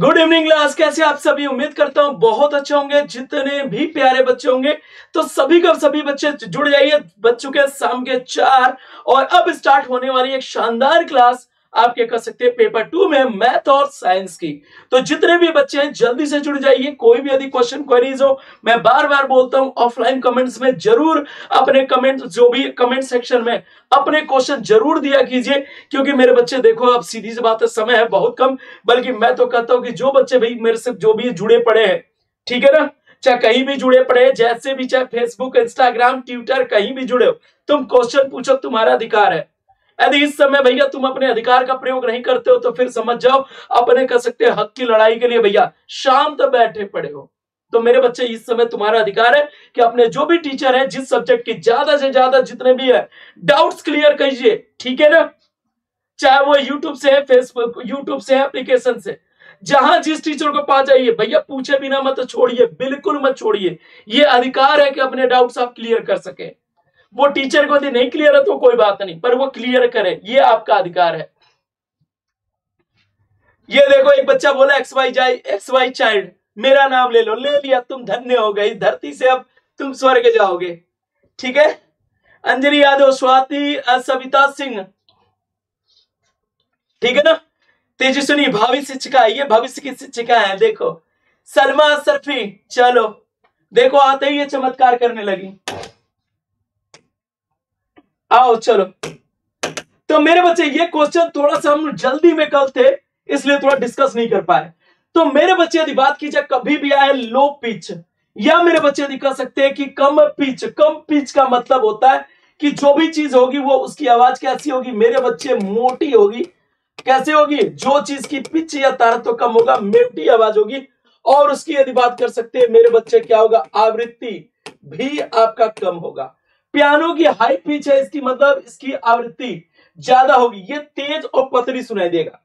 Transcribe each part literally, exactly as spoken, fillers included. Good evening class, कैसे आप सभी? उम्मीद करता हूं बहुत अच्छे होंगे। जितने भी प्यारे बच्चे होंगे तो सभी का सभी बच्चे जुड़ जाइए। बज चुके हैं शाम के चार और अब स्टार्ट होने वाली एक शानदार क्लास आप क्या कर सकते हैं पेपर टू में मैथ और साइंस की। तो जितने भी बच्चे हैं जल्दी से जुड़ जाइए। कोई भी यदि क्वेश्चन क्वेरीज हो, मैं बार बार बोलता हूं ऑफलाइन कमेंट्स में जरूर अपने कमेंट, जो भी कमेंट सेक्शन में अपने क्वेश्चन जरूर दिया कीजिए, क्योंकि मेरे बच्चे देखो अब सीधी सी बात है समय है बहुत कम, बल्कि मैं तो कहता हूं कि जो बच्चे भाई मेरे से जो भी जुड़े पड़े हैं, ठीक है ना, चाहे कहीं भी जुड़े पड़े जैसे भी, चाहे फेसबुक, इंस्टाग्राम, ट्विटर, कहीं भी जुड़े हो तुम, क्वेश्चन पूछो, तुम्हारा अधिकार है। यदि इस समय भैया तुम अपने अधिकार का प्रयोग नहीं करते हो तो फिर समझ जाओ अपने कर सकते हैं हक की लड़ाई के लिए भैया शांत बैठे पड़े हो। तो मेरे बच्चे इस समय तुम्हारा अधिकार है कि अपने जो भी टीचर है जिस सब्जेक्ट की ज्यादा से ज्यादा जितने भी है डाउट्स क्लियर कीजिए, ठीक है ना, चाहे वो यूट्यूब से है, फेसबुक यूट्यूब से है, एप्लीकेशन से, जहां जिस टीचर को पा जाइए भैया पूछे बिना मत छोड़िए, बिल्कुल मत छोड़िए। ये अधिकार है कि अपने डाउट्स आप क्लियर कर सके। वो टीचर को यदि नहीं क्लियर है तो कोई बात नहीं, पर वो क्लियर करे, ये आपका अधिकार है। ये देखो एक बच्चा बोला एक्स वाई जाए एक्स वाई चाइल्ड, मेरा नाम ले लो, ले लिया, तुम धन्य हो गई, धरती से अब तुम स्वर्ग जाओगे। ठीक है, अंजलि यादव, स्वाति, सविता सिंह, ठीक है ना, तेजस्विनी, भावी शिक्षिका, ये भविष्य की शिक्षिका है। देखो सलमा सरफी, चलो देखो आते ही ये चमत्कार करने लगी। आओ चलो, तो मेरे बच्चे ये क्वेश्चन थोड़ा सा हम जल्दी में कल थे इसलिए थोड़ा डिस्कस नहीं कर पाए। तो मेरे बच्चे यदि बात की जाए कभी भी आए लो पिच, या मेरे बच्चे यदि कह सकते हैं कि कम पिच। कम पिच का मतलब होता है कि जो भी चीज होगी वो उसकी आवाज कैसी होगी मेरे बच्चे, मोटी होगी। कैसे होगी? जो चीज की पिच या तारत तो कम होगा, मोटी आवाज होगी। और उसकी यदि बात कर सकते हैं मेरे बच्चे क्या होगा, आवृत्ति भी आपका कम होगा। पियानो की हाई पिच है, इसकी मतलब इसकी आवृत्ति ज्यादा होगी, ये तेज और पतली सुनाई देगा।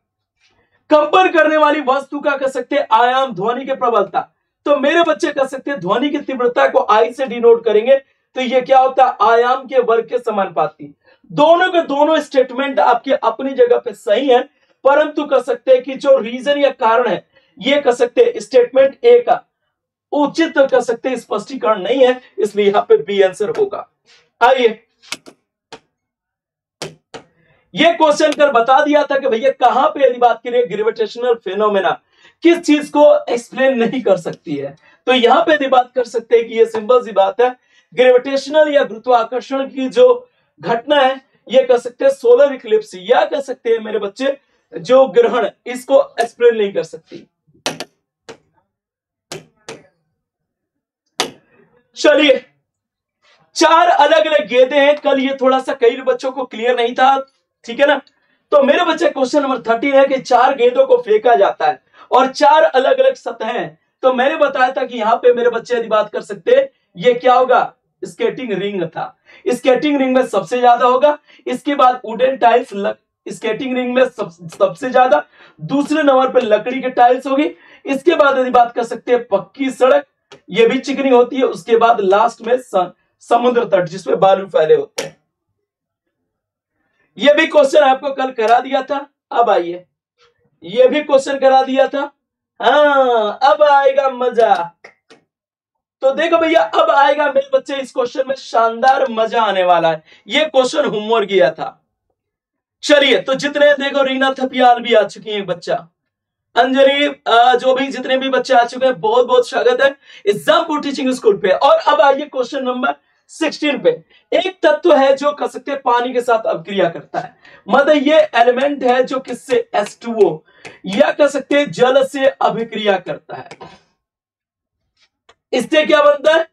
कंपन करने वाली वस्तु का कह सकते हैं आयाम, ध्वनि के प्रबलता। तो मेरे बच्चे कह सकते हैं ध्वनि की तीव्रता को आई से डिनोट करेंगे, तो ये क्या होता है आयाम के वर्ग के समानुपाती। दोनों के दोनों स्टेटमेंट आपके अपनी जगह पे सही है, परंतु कह सकते हैं कि जो रीजन या कारण है ये कह सकते हैं स्टेटमेंट ए का उचित कह सकते हैं स्पष्टीकरण नहीं है, इसलिए यहां पे बी आंसर होगा। आइए ये क्वेश्चन कर बता दिया था कि भैया कहां पे यदि बात करें ग्रेविटेशनल फिनोमेना किस चीज को एक्सप्लेन नहीं कर सकती है, तो यहां पे यदि बात कर सकते हैं कि ये सिंपल सी बात है, ग्रेविटेशनल या गुरुत्वाकर्षण की जो घटना है ये कह सकते हैं सोलर इक्लिप्स, या कह सकते हैं मेरे बच्चे जो ग्रहण, इसको एक्सप्लेन नहीं कर सकती। चलिए चार अलग अलग गेंदे हैं, कल ये थोड़ा सा कई बच्चों को क्लियर नहीं था, ठीक है ना। तो मेरे बच्चे क्वेश्चन नंबर थर्टीन है कि चार गेंदों को फेंका जाता है और चार अलग अलग सतहें हैं। तो मैंने बताया था कि यहाँ पे मेरे बच्चे यदि बात कर सकते हैं ये क्या होगा, स्केटिंग रिंग था। स्केटिंग रिंग में सबसे ज्यादा होगा, इसके बाद वुडन टाइल्स स्केटिंग रिंग में सब, सबसे ज्यादा, दूसरे नंबर पर लकड़ी के टाइल्स होगी, इसके बाद यदि बात कर सकते हैं पक्की सड़क, ये भी चिकनी होती है, उसके बाद लास्ट में सन समुद्र तट जिसमें बालू फैले होते हैं। यह भी क्वेश्चन आपको कल करा दिया था। अब आइए यह भी क्वेश्चन करा दिया था, हाँ अब आएगा मजा। तो देखो भैया अब आएगा मेरे बच्चे, इस क्वेश्चन में शानदार मजा आने वाला है। यह क्वेश्चन होमवर्क किया था। चलिए तो जितने देखो रीना थपियाल भी आ चुकी है, बच्चा अंजलि, जो भी जितने भी बच्चे आ चुके हैं बहुत बहुत स्वागत है एग्जामपुर टीचिंग स्कूल पे। और अब आइए क्वेश्चन नंबर सोलह पे, एक तत्व है जो कह सकते हैं पानी के साथ अभिक्रिया करता है, मतलब ये एलिमेंट है जो किससे, एच टू ओ, या कह सकते हैं जल से अभिक्रिया करता है, इससे क्या बनता है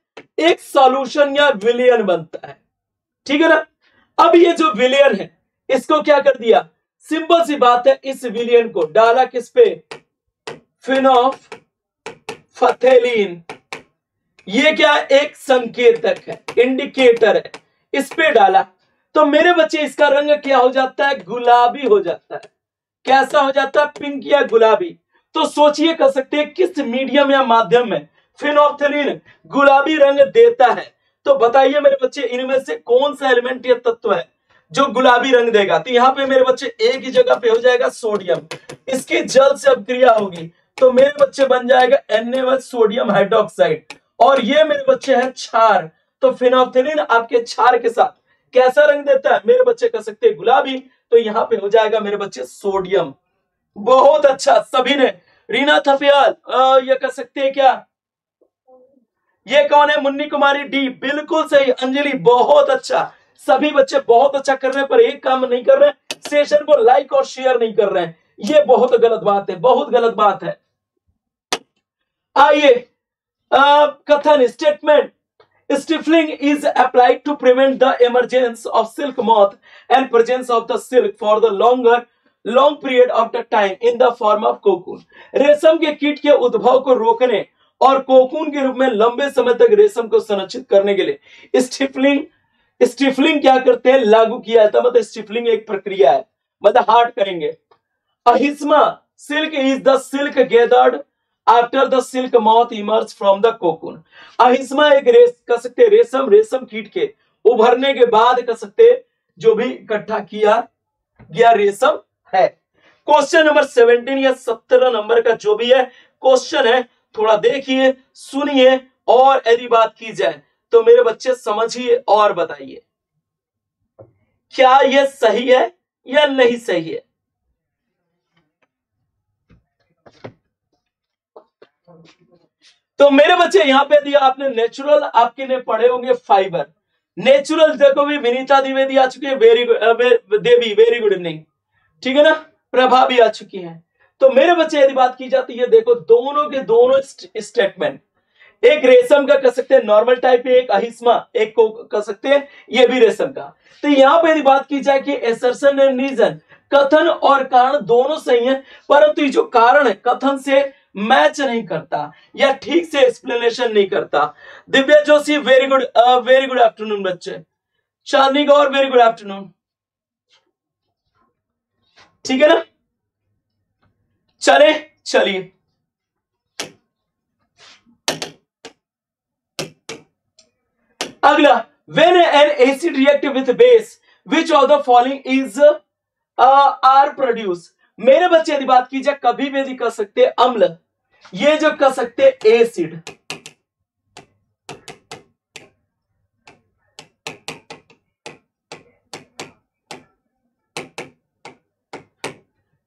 एक सॉल्यूशन या विलयन बनता है, ठीक है ना। अब ये जो विलयन है इसको क्या कर दिया, सिंपल सी बात है, इस विलयन को डाला किस पे, फिनोल्फेथेलीन। ये क्या एक संकेतक है, इंडिकेटर है, इस पे डाला तो मेरे बच्चे इसका रंग क्या हो जाता है, गुलाबी हो जाता है। कैसा हो जाता है, पिंक या गुलाबी। तो सोचिए कर सकते हैं किस मीडियम या माध्यम में फिनोल्फेथेलीन गुलाबी रंग देता है। तो बताइए मेरे बच्चे इनमें से कौन सा एलिमेंट या तत्व है जो गुलाबी रंग देगा। तो यहाँ पे मेरे बच्चे एक ही जगह पे हो जाएगा सोडियम, इसकी जल से अपक्रिया होगी, तो मेरे बच्चे बन जाएगा N A one sodium hydroxide, और ये मेरे बच्चे हैं क्षार। तो फिनोफ्थेलिन आपके क्षार के साथ कैसा रंग देता है, मेरे बच्चे कर सकते हैं गुलाबी, तो यहाँ पे हो जाएगा मेरे बच्चे सोडियम। बहुत अच्छा सभी ने। रीना थपियाल ये कर सकते हैं क्या, ये कौन है, मुन्नी कुमारी डी, बिल्कुल सही। अंजलि बहुत अच्छा, सभी बच्चे बहुत अच्छा कर रहे हैं पर एक काम नहीं कर रहे हैं, सेशन को लाइक और शेयर नहीं कर रहे हैं, ये बहुत गलत बात है, बहुत गलत बात है। आइए कथन statement, stifling is applied to prevent the emergence of silk moth and presence of the silk for the longer long period of the time in the form of cocoon. रेशम के कीट के उद्भव को रोकने और कोकून के रूप में लंबे समय तक रेशम को संरक्षित करने के लिए स्टिफलिंग स्टिफलिंग क्या करते हैं, लागू किया जाता है। मतलब स्टिफलिंग एक प्रक्रिया है, मतलब हार्ड करेंगे। अहिस्मा silk is the silk gathered after the silk moth emerge from the cocoon. अहिस्मा एक रेस कर सकते रेशम रेशम कीट के उभरने के बाद कर सकते जो भी इकट्ठा किया गया रेशम है। क्वेश्चन नंबर सेवेंटीन या सत्रह नंबर का जो भी है क्वेश्चन है, थोड़ा देखिए सुनिए और यदि बात की जाए तो मेरे बच्चे समझिए और बताइए क्या यह सही है या नहीं सही है। तो मेरे बच्चे यहाँ पे दिया आपने नेचुरल, आपके ने पढ़े होंगे फाइबर नेचुरल। देखो भी विनीता द्विवेदी आ चुकी है, very good Devi, very good evening, ठीक है ना। प्रभा भी आ चुकी है। तो मेरे बच्चे यदि बात की जाती है, देखो दोनों के दोनों स्टेटमेंट, एक रेशम का कर सकते हैं नॉर्मल टाइप, एक अहिस्मा एक को कर सकते हैं ये भी रेशम का। तो यहाँ पे यदि बात की जाए कि एसर्शन एंड रीजन, कथन और कारण दोनों सही है, परंतु ये जो कारण है कथन से मैच नहीं करता या ठीक से एक्सप्लेनेशन नहीं करता। Divya Joshi very good very good afternoon बच्चे, Chandni Gaur very good afternoon, ठीक है ना। चले चलिए अगला, when an acid react with base which of the following is are produce. मेरे बच्चे यदि बात की जाए कभी भी यदि कर सकते अम्ल, ये जो कर सकते एसिड,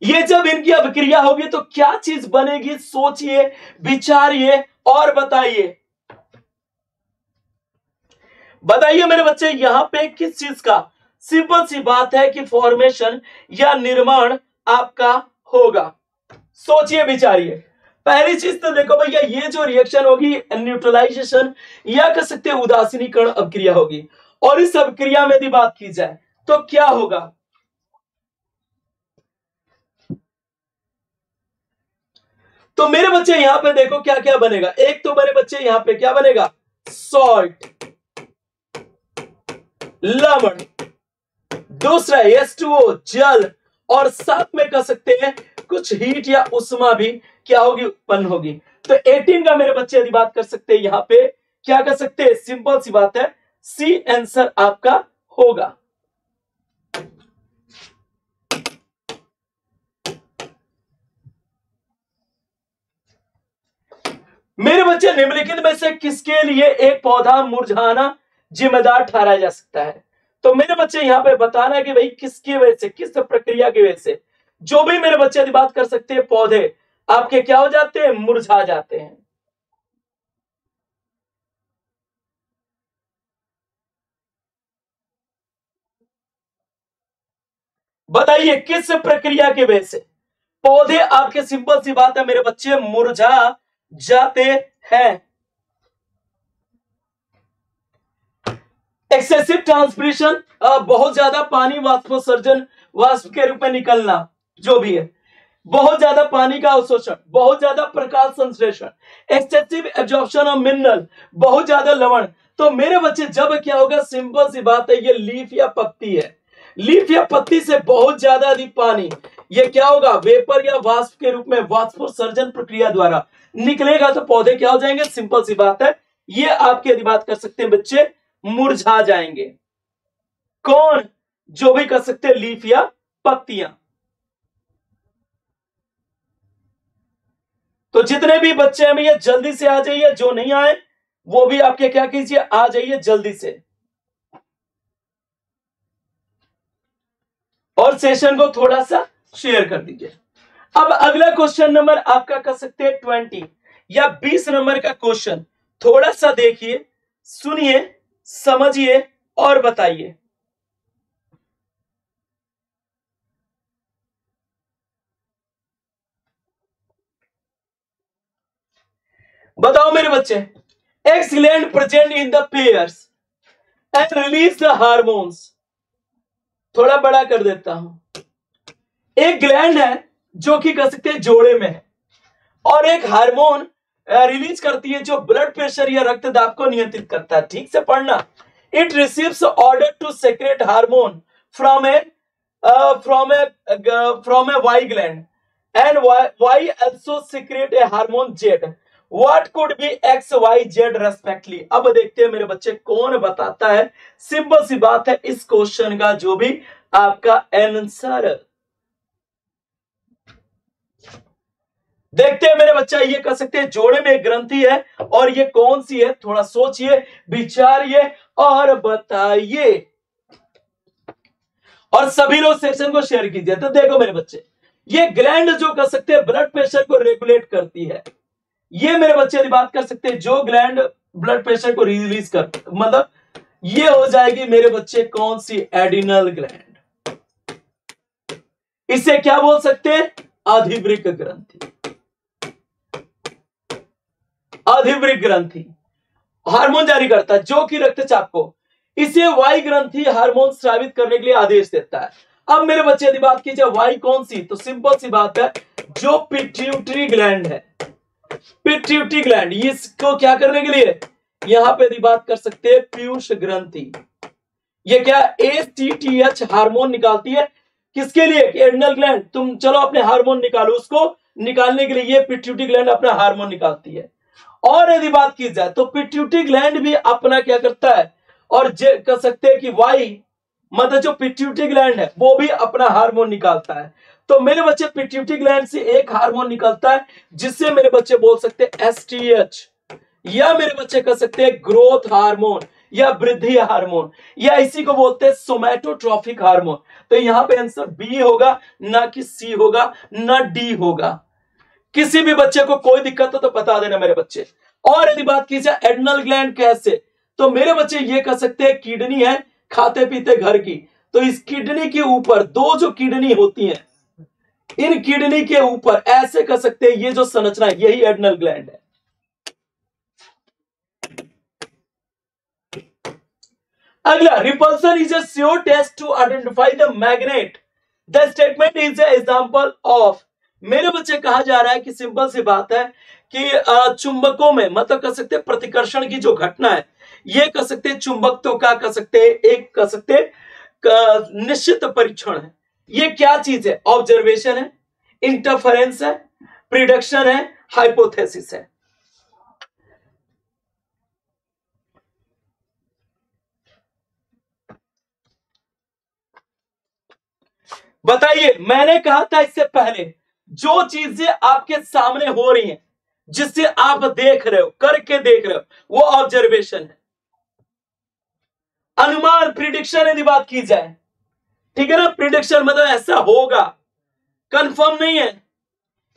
ये जब इनकी अभिक्रिया होगी तो क्या चीज बनेगी, सोचिए विचारिए और बताइए बताइए मेरे बच्चे यहां पे किस चीज का। सिंपल सी बात है कि फॉर्मेशन या निर्माण आपका होगा, सोचिए विचारिए। पहली चीज तो देखो भैया ये जो रिएक्शन होगी न्यूट्रलाइजेशन या कह सकते उदासीनीकरण अभिक्रिया होगी, और इस अभिक्रिया में यदि बात की जाए तो क्या होगा, तो मेरे बच्चे यहां पे देखो क्या क्या बनेगा। एक तो मेरे बच्चे यहां पे क्या बनेगा, सॉल्ट लवण, दूसरा एच टू ओ जल, और साथ में कह सकते हैं कुछ हीट या उष्मा भी क्या होगी उत्पन्न होगी। तो अठारह का मेरे बच्चे यदि बात कर सकते हैं यहाँ पे क्या कर सकते हैं, सिंपल सी बात है सी आंसर आपका होगा। मेरे बच्चे निम्नलिखित में से किसके लिए एक पौधा मुरझाना जिम्मेदार ठहराया जा सकता है। तो मेरे बच्चे यहाँ पे बताना है कि भाई किसकी वजह से, किस प्रक्रिया की वजह से जो भी मेरे बच्चे यदि बात कर सकते हैं पौधे आपके क्या हो जाते हैं, मुरझा जाते हैं। बताइए किस प्रक्रिया की वजह से पौधे आपके सिंपल सी बात है मेरे बच्चे मुरझा जाते हैं। एक्सेसिव ट्रांसपिरेशन, बहुत ज्यादा पानी वाष्पोत्सर्जन वाष्प के रूप में निकलना जो भी है, बहुत ज्यादा पानी का अवशोषण, बहुत ज्यादा प्रकाश संश्लेषण, एक्सेसिव एब्जॉर्प्शन ऑफ मिनरल, बहुत ज्यादा लवण। तो मेरे बच्चे जब क्या होगा, सिंपल सी बात है ये लीफ या पत्ती है, लीफ या पत्ती से बहुत ज्यादा अधिक पानी ये क्या होगा वेपर या वाष्प के रूप में वाष्पोत्सर्जन प्रक्रिया द्वारा निकलेगा, तो पौधे क्या हो जाएंगे, सिंपल सी बात है ये आपके यदि बात कर सकते हैं बच्चे मुरझा जाएंगे। कौन, जो भी कर सकते हैं लीफ या पत्तियां। तो जितने भी बच्चे हैं भैया जल्दी से आ जाइए, जो नहीं आए वो भी आपके क्या कीजिए आ जाइए जल्दी से, और सेशन को थोड़ा सा शेयर कर दीजिए। अब अगला क्वेश्चन नंबर आपका कर सकते हैं ट्वेंटी या बीस नंबर का क्वेश्चन, थोड़ा सा देखिए, सुनिए, समझिए और बताइए। बताओ मेरे बच्चे, excellent present in the pairs and release the hormones. थोड़ा बड़ा कर देता हूं। एक ग्लैंड है जो कि कह सकते हैं जोड़े में है, और एक हार्मोन रिलीज करती है जो ब्लड प्रेशर या रक्तदाब को नियंत्रित करता है। ठीक से पढ़ना। It receives order to secrete hormone from a from a from a Y gland and Y also secrete a hormone Z. What could be X, Y, Z respectively? अब देखते हैं मेरे बच्चे कौन बताता है। सिंपल सी बात है, इस क्वेश्चन का जो भी आपका आंसर, देखते हैं मेरे बच्चा। ये कह सकते हैं जोड़े में एक ग्रंथि है, और ये कौन सी है? थोड़ा सोचिए, विचारिए और बताइए, और सभी लोग सेक्शन को शेयर कीजिए। तो देखो मेरे बच्चे, ये ग्लैंड जो कह सकते हैं ब्लड प्रेशर को रेगुलेट करती है। ये मेरे बच्चे की बात कर सकते हैं, जो ग्लैंड ब्लड प्रेशर को रिलीज कर, मतलब ये हो जाएगी मेरे बच्चे कौन सी? Adrenal gland. इसे क्या बोल सकते हैं? अधिवृक्क ग्रंथि। अधिवृक्क ग्रंथि हार्मोन जारी करता है जो कि रक्तचाप को, इसे वायु ग्रंथि हार्मोन स्रावित करने के लिए आदेश देता है। अब मेरे बच्चे की बात कीजिए, वायु कौन सी? तो सिंपल सी बात है, जो पिट्यूटरी ग्लैंड है, पिट्यूटरी ग्लैंड, इसको क्या करने के लिए? यहां पे भी बात कर सकते हैं पीयूष ग्रंथि। ये क्या एसीटीएच हार्मोन निकालती है, किसके लिए? Adrenal gland. तुम चलो अपने हार्मोन निकालो, उसको निकालने के लिए ये पिट्यूटरी ग्लैंड अपना हार्मोन निकालती है। और यदि बात की जाए तो पिट्यूटरी ग्लैंड भी अपना क्या करता है, और जे कह सकते हैं कि वाई, मतलब जो पिट्यूटरी ग्लैंड है वो भी अपना हार्मोन निकालता है। तो मेरे बच्चे पिट्यूटरी ग्लैंड से एक हार्मोन निकलता है जिससे मेरे बच्चे बोल सकते हैं एसटीएच, या मेरे बच्चे कह सकते हैं ग्रोथ हार्मोन या वृद्धि हार्मोन, या इसी को बोलते हैं सोमैटोट्रॉफिक हार्मोन। तो यहाँ पे आंसर बी होगा, ना कि सी होगा, ना डी होगा। किसी भी बच्चे को कोई दिक्कत हो तो बता देना मेरे बच्चे। और यदि बात की जाए एडनल ग्लैंड कैसे, तो मेरे बच्चे ये कह सकते हैं किडनी है खाते पीते घर की, तो इस किडनी के ऊपर दो जो किडनी होती हैं, इन किडनी के ऊपर ऐसे कह सकते हैं ये जो संरचना है, यही एडनल ग्लैंड है। अगला, repulsion is a sure test to identify the magnet. The statement is a example of. मेरे बच्चे कहा जा रहा है कि सिंपल सी बात है कि चुंबकों में, मतलब कह सकते हैं प्रतिकर्षण की जो घटना है, ये कह सकते हैं चुंबकत्व का कह सकते हैं एक कह सकते हैं निश्चित परीक्षण है। ये क्या चीज है? ऑब्जर्वेशन है, इंटरफेरेंस है, प्रिडिक्शन है, हाइपोथेसिस है। बताइए, मैंने कहा था इससे पहले, जो चीजें आपके सामने हो रही हैं, जिससे आप देख रहे हो, करके देख रहे हो, वो ऑब्जर्वेशन है। अनुमान, प्रिडिक्शन की बात की जाए, ठीक है ना, प्रिडिक्शन मतलब ऐसा होगा, कंफर्म नहीं है।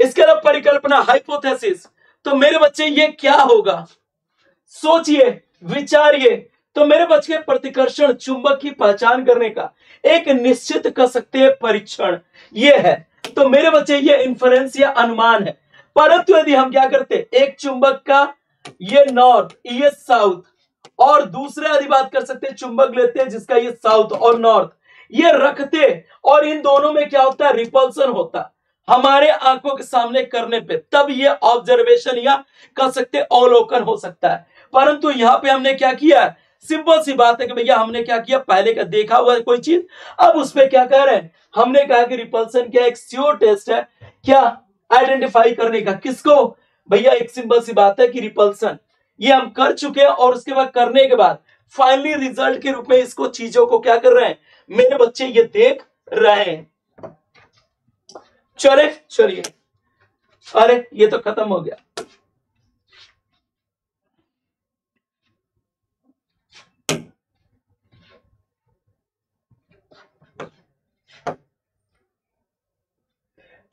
इसके अलावा परिकल्पना, हाइपोथेसिस। तो मेरे बच्चे ये क्या होगा? सोचिए, विचारिए। तो मेरे बच्चे प्रतिकर्षण, चुंबक की पहचान करने का एक निश्चित कर सकते हैं परीक्षण ये है। तो मेरे बच्चे ये इन्फरेंस या अनुमान है। परंतु यदि हम क्या करते, एक चुंबक का ये नॉर्थ, ये साउथ, और दूसरे यदि बात कर सकते हैं चुंबक लेते हैं जिसका ये साउथ और नॉर्थ, ये रखते, और इन दोनों में क्या होता है? रिपल्सन होता हमारे आंखों के सामने करने पे, तब ये ऑब्जर्वेशन या कह सकते अवलोकन हो सकता है। परंतु यहाँ पे हमने क्या किया? सिंपल सी बात है कि भैया हमने क्या किया, पहले का देखा हुआ कोई चीज, अब उसपे क्या कह रहे हैं, हमने कहा कि रिपल्सन क्या एक श्योर टेस्ट है, क्या आइडेंटिफाई करने का, किसको भैया? एक सिंपल सी बात है कि रिपल्सन, ये हम कर चुके हैं, और उसके बाद करने के बाद फाइनली रिजल्ट के रूप में इसको, चीजों को क्या कर रहे हैं मेरे बच्चे, ये देख रहे हैं। चले चलिए अरे ये तो खत्म हो गया।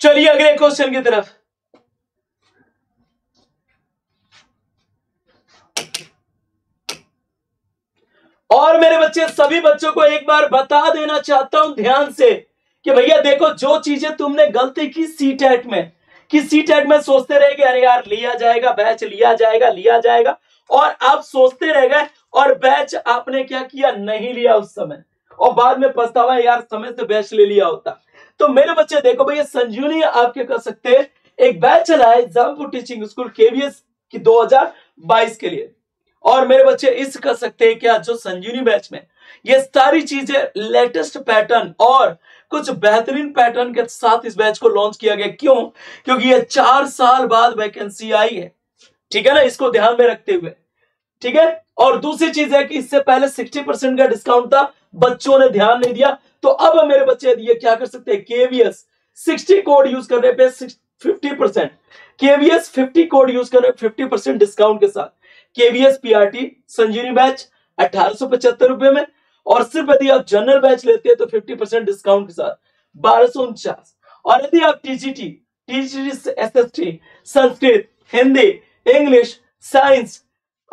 चलिए अगले क्वेश्चन की तरफ। और मेरे बच्चे, सभी बच्चों को एक बार बता देना चाहता हूं ध्यान से कि भैया देखो, जो चीजें तुमने गलती की सीटेट में कि सीटेट में सोचते रहे कि अरे यार लिया जाएगा बैच, लिया जाएगा लिया जाएगा और आप सोचते रह गए और बैच आपने क्या किया, नहीं लिया उस समय, और बाद में पछतावा, यार समय से बैच ले लिया होता। तो मेरे बच्चे देखो भैया, संजीवनी आपके कर सकते हैं, एक बैच चला है एग्जामपुर टीचिंग स्कूल केवीएस की दो हज़ार बाईस के लिए, और मेरे बच्चे इस कर सकते हैं क्या, जो संजीवनी बैच में ये सारी चीजें लेटेस्ट पैटर्न और कुछ बेहतरीन पैटर्न के साथ इस बैच को लॉन्च किया गया। क्यों? क्योंकि ये चार साल बाद वैकेंसी आई है, ठीक है ना, इसको ध्यान में रखते हुए, ठीक है। और दूसरी चीज है कि इससे पहले साठ परसेंट का डिस्काउंट था, बच्चों ने ध्यान नहीं दिया। तो अब मेरे बच्चे ये क्या कर सकते हैं, केवीएस साठ कोड यूज करने पे फिफ्टी परसेंट, केवीएस पचास कोड यूज करने पे फिफ्टी परसेंट डिस्काउंट के साथ केवीएस पीआरटी संजीवनी बैच अठारह सौ पचहत्तर रुपए में, और सिर्फ यदि आप जनरल बैच लेते हैं तो पचास परसेंट डिस्काउंट के साथ बारह सौ उनचास। और यदि आप TGT, TGT SST, Sanskrit, Hindi, English, science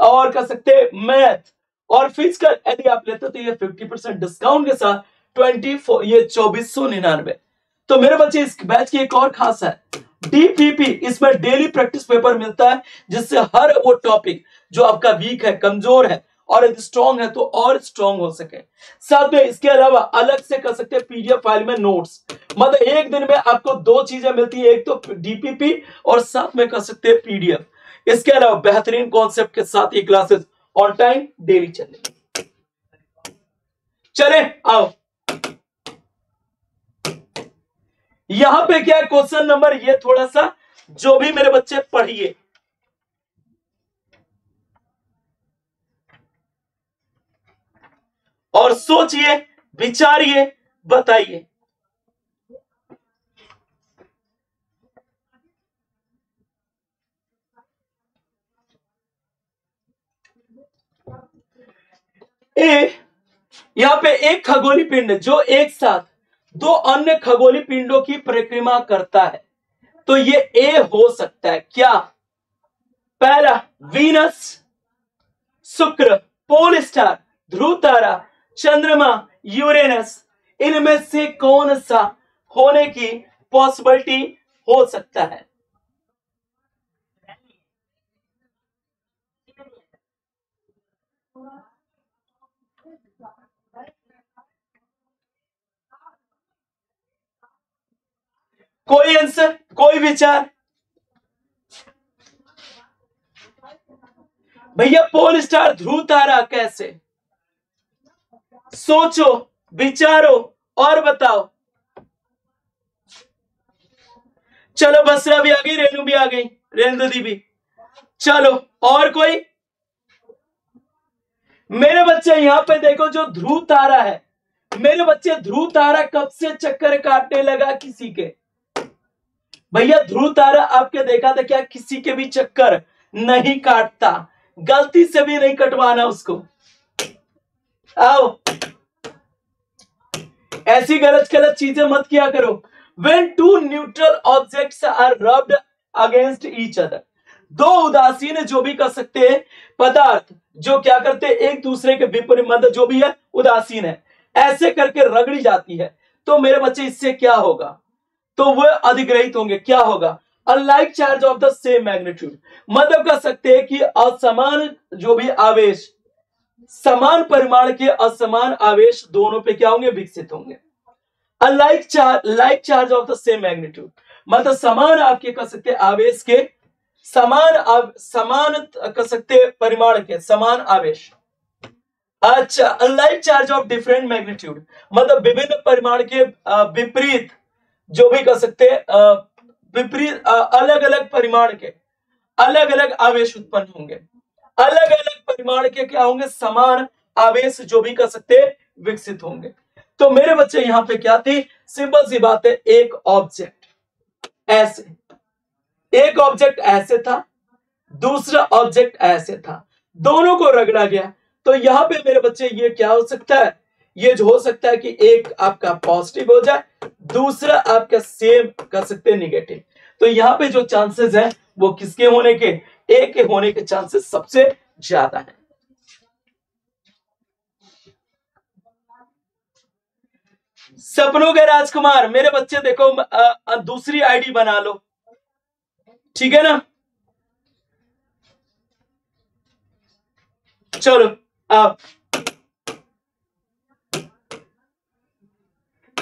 और कर सकते हैं मैथ और फिजिकल यदि आप लेते तो ये पचास परसेंट डिस्काउंट के साथ चौबीस ये चौबीस सौ निन्यानवे। तो मेरे बच्चे इस बैच की एक और खास है डीपीपी, इसमें डेली प्रैक्टिस पेपर मिलता है, जिससे हर वो टॉपिक जो आपका वीक है, कमजोर है, और यदि स्ट्रॉन्ग है तो और स्ट्रॉन्ग हो सके। साथ में इसके अलावा अलग से कर सकते हैं पीडीएफ फाइल में नोट्स, मतलब एक दिन में आपको दो चीजें मिलती है, एक तो डीपीपी और साथ में कर सकते हैं पीडीएफ। इसके अलावा बेहतरीन कॉन्सेप्ट के साथ ये क्लासेस ऑन टाइम डेली चलेंगे। चले आओ यहां पे क्या क्वेश्चन नंबर, ये थोड़ा सा जो भी मेरे बच्चे पढ़िए, और सोचिए, विचारिए, बताइए। ए यहाँ पे एक खगोली पिंड जो एक साथ दो अन्य खगोली पिंडों की परिक्रमा करता है, तो ये ए हो सकता है। क्या? पहला वीनस, शुक्र, पोल स्टार, ध्रुव तारा, चंद्रमा, यूरेनस, इनमें से कौन सा होने की पॉसिबिलिटी हो सकता है? कोई आंसर, कोई विचार? भैया पोल स्टार, ध्रुव तारा कैसे? सोचो, विचारो और बताओ। चलो बसरा भी आ गई, रेनू भी आ गई, रेनू दी भी। चलो और कोई? मेरे बच्चे यहां पे देखो, जो ध्रुव तारा है, मेरे बच्चे ध्रुव तारा कब से चक्कर काटने लगा किसी के? भैया ध्रुव तारा आपके देखा था क्या, किसी के भी चक्कर नहीं काटता, गलती से भी नहीं कटवाना उसको। आओ ऐसी गलत गलत चीजें मत किया करो। When two neutral objects are rubbed against each other, दो उदासीन जो भी कर सकते हैं पदार्थ जो क्या करते हैं एक दूसरे के विपरीत, मतलब जो भी है उदासीन है, ऐसे करके रगड़ी जाती है, तो मेरे बच्चे इससे क्या होगा, तो वह अधिग्रहित होंगे। क्या होगा? Unlike charge of the same magnitude, मतलब कर सकते हैं कि असमान जो भी आवेश, समान परिमाण के असमान आवेश दोनों पे क्या होंगे, विकसित होंगे। Unlike charge, like charge of the same magnitude, मतलब समान आपके कह सकते आवेश के, समान आव, समान कह सकते परिमाण के, समान आवेश। अच्छा, unlike charge of different magnitude, मतलब विभिन्न परिमाण के विपरीत जो भी कह सकते विपरीत, अलग अलग परिमाण के अलग अलग आवेश उत्पन्न होंगे, अलग अलग परिमाण के क्या होंगे, समान आवेश जो भी कर सकते विकसित होंगे। तो मेरे बच्चे यहां पे क्या थी, सिंपल सी बात है, एक ऑब्जेक्ट ऐसे एक ऑब्जेक्ट ऐसे था, दूसरा ऑब्जेक्ट ऐसे था, दोनों को रगड़ा गया। तो यहाँ पे मेरे बच्चे ये क्या हो सकता है, ये जो हो सकता है कि एक आपका पॉजिटिव हो जाए, दूसरा आपका सेम कर सकते हैं निगेटिव। तो यहाँ पे जो चांसेस हैं वो किसके होने के, ए के होने के चांसेस सबसे ज्यादा है। सपनों के राजकुमार मेरे बच्चे देखो, आ, आ, दूसरी आईडी बना लो, ठीक है ना। चलो आप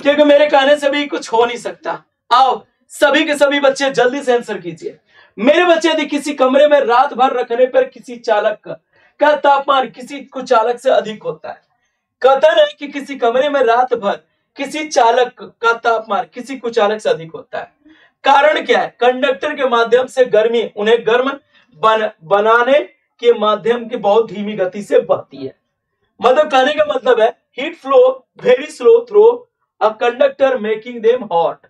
क्योंकि मेरे कहने से भी कुछ हो नहीं सकता। आओ सभी के सभी बच्चे जल्दी से आंसर कीजिए। मेरे बच्चे यदि किसी कमरे में रात भर रखने पर किसी चालक का, का तापमान किसी कुचालक से अधिक होता है। कथन है कि किसी कमरे में रात भर किसी चालक का तापमान किसी कुचालक से अधिक होता है। कारण क्या है, कंडक्टर के माध्यम से गर्मी उन्हें गर्म बन, बनाने के माध्यम के बहुत धीमी गति से बहती है। मतलब कहने का मतलब है heat flow very slow through a conductor making them hot.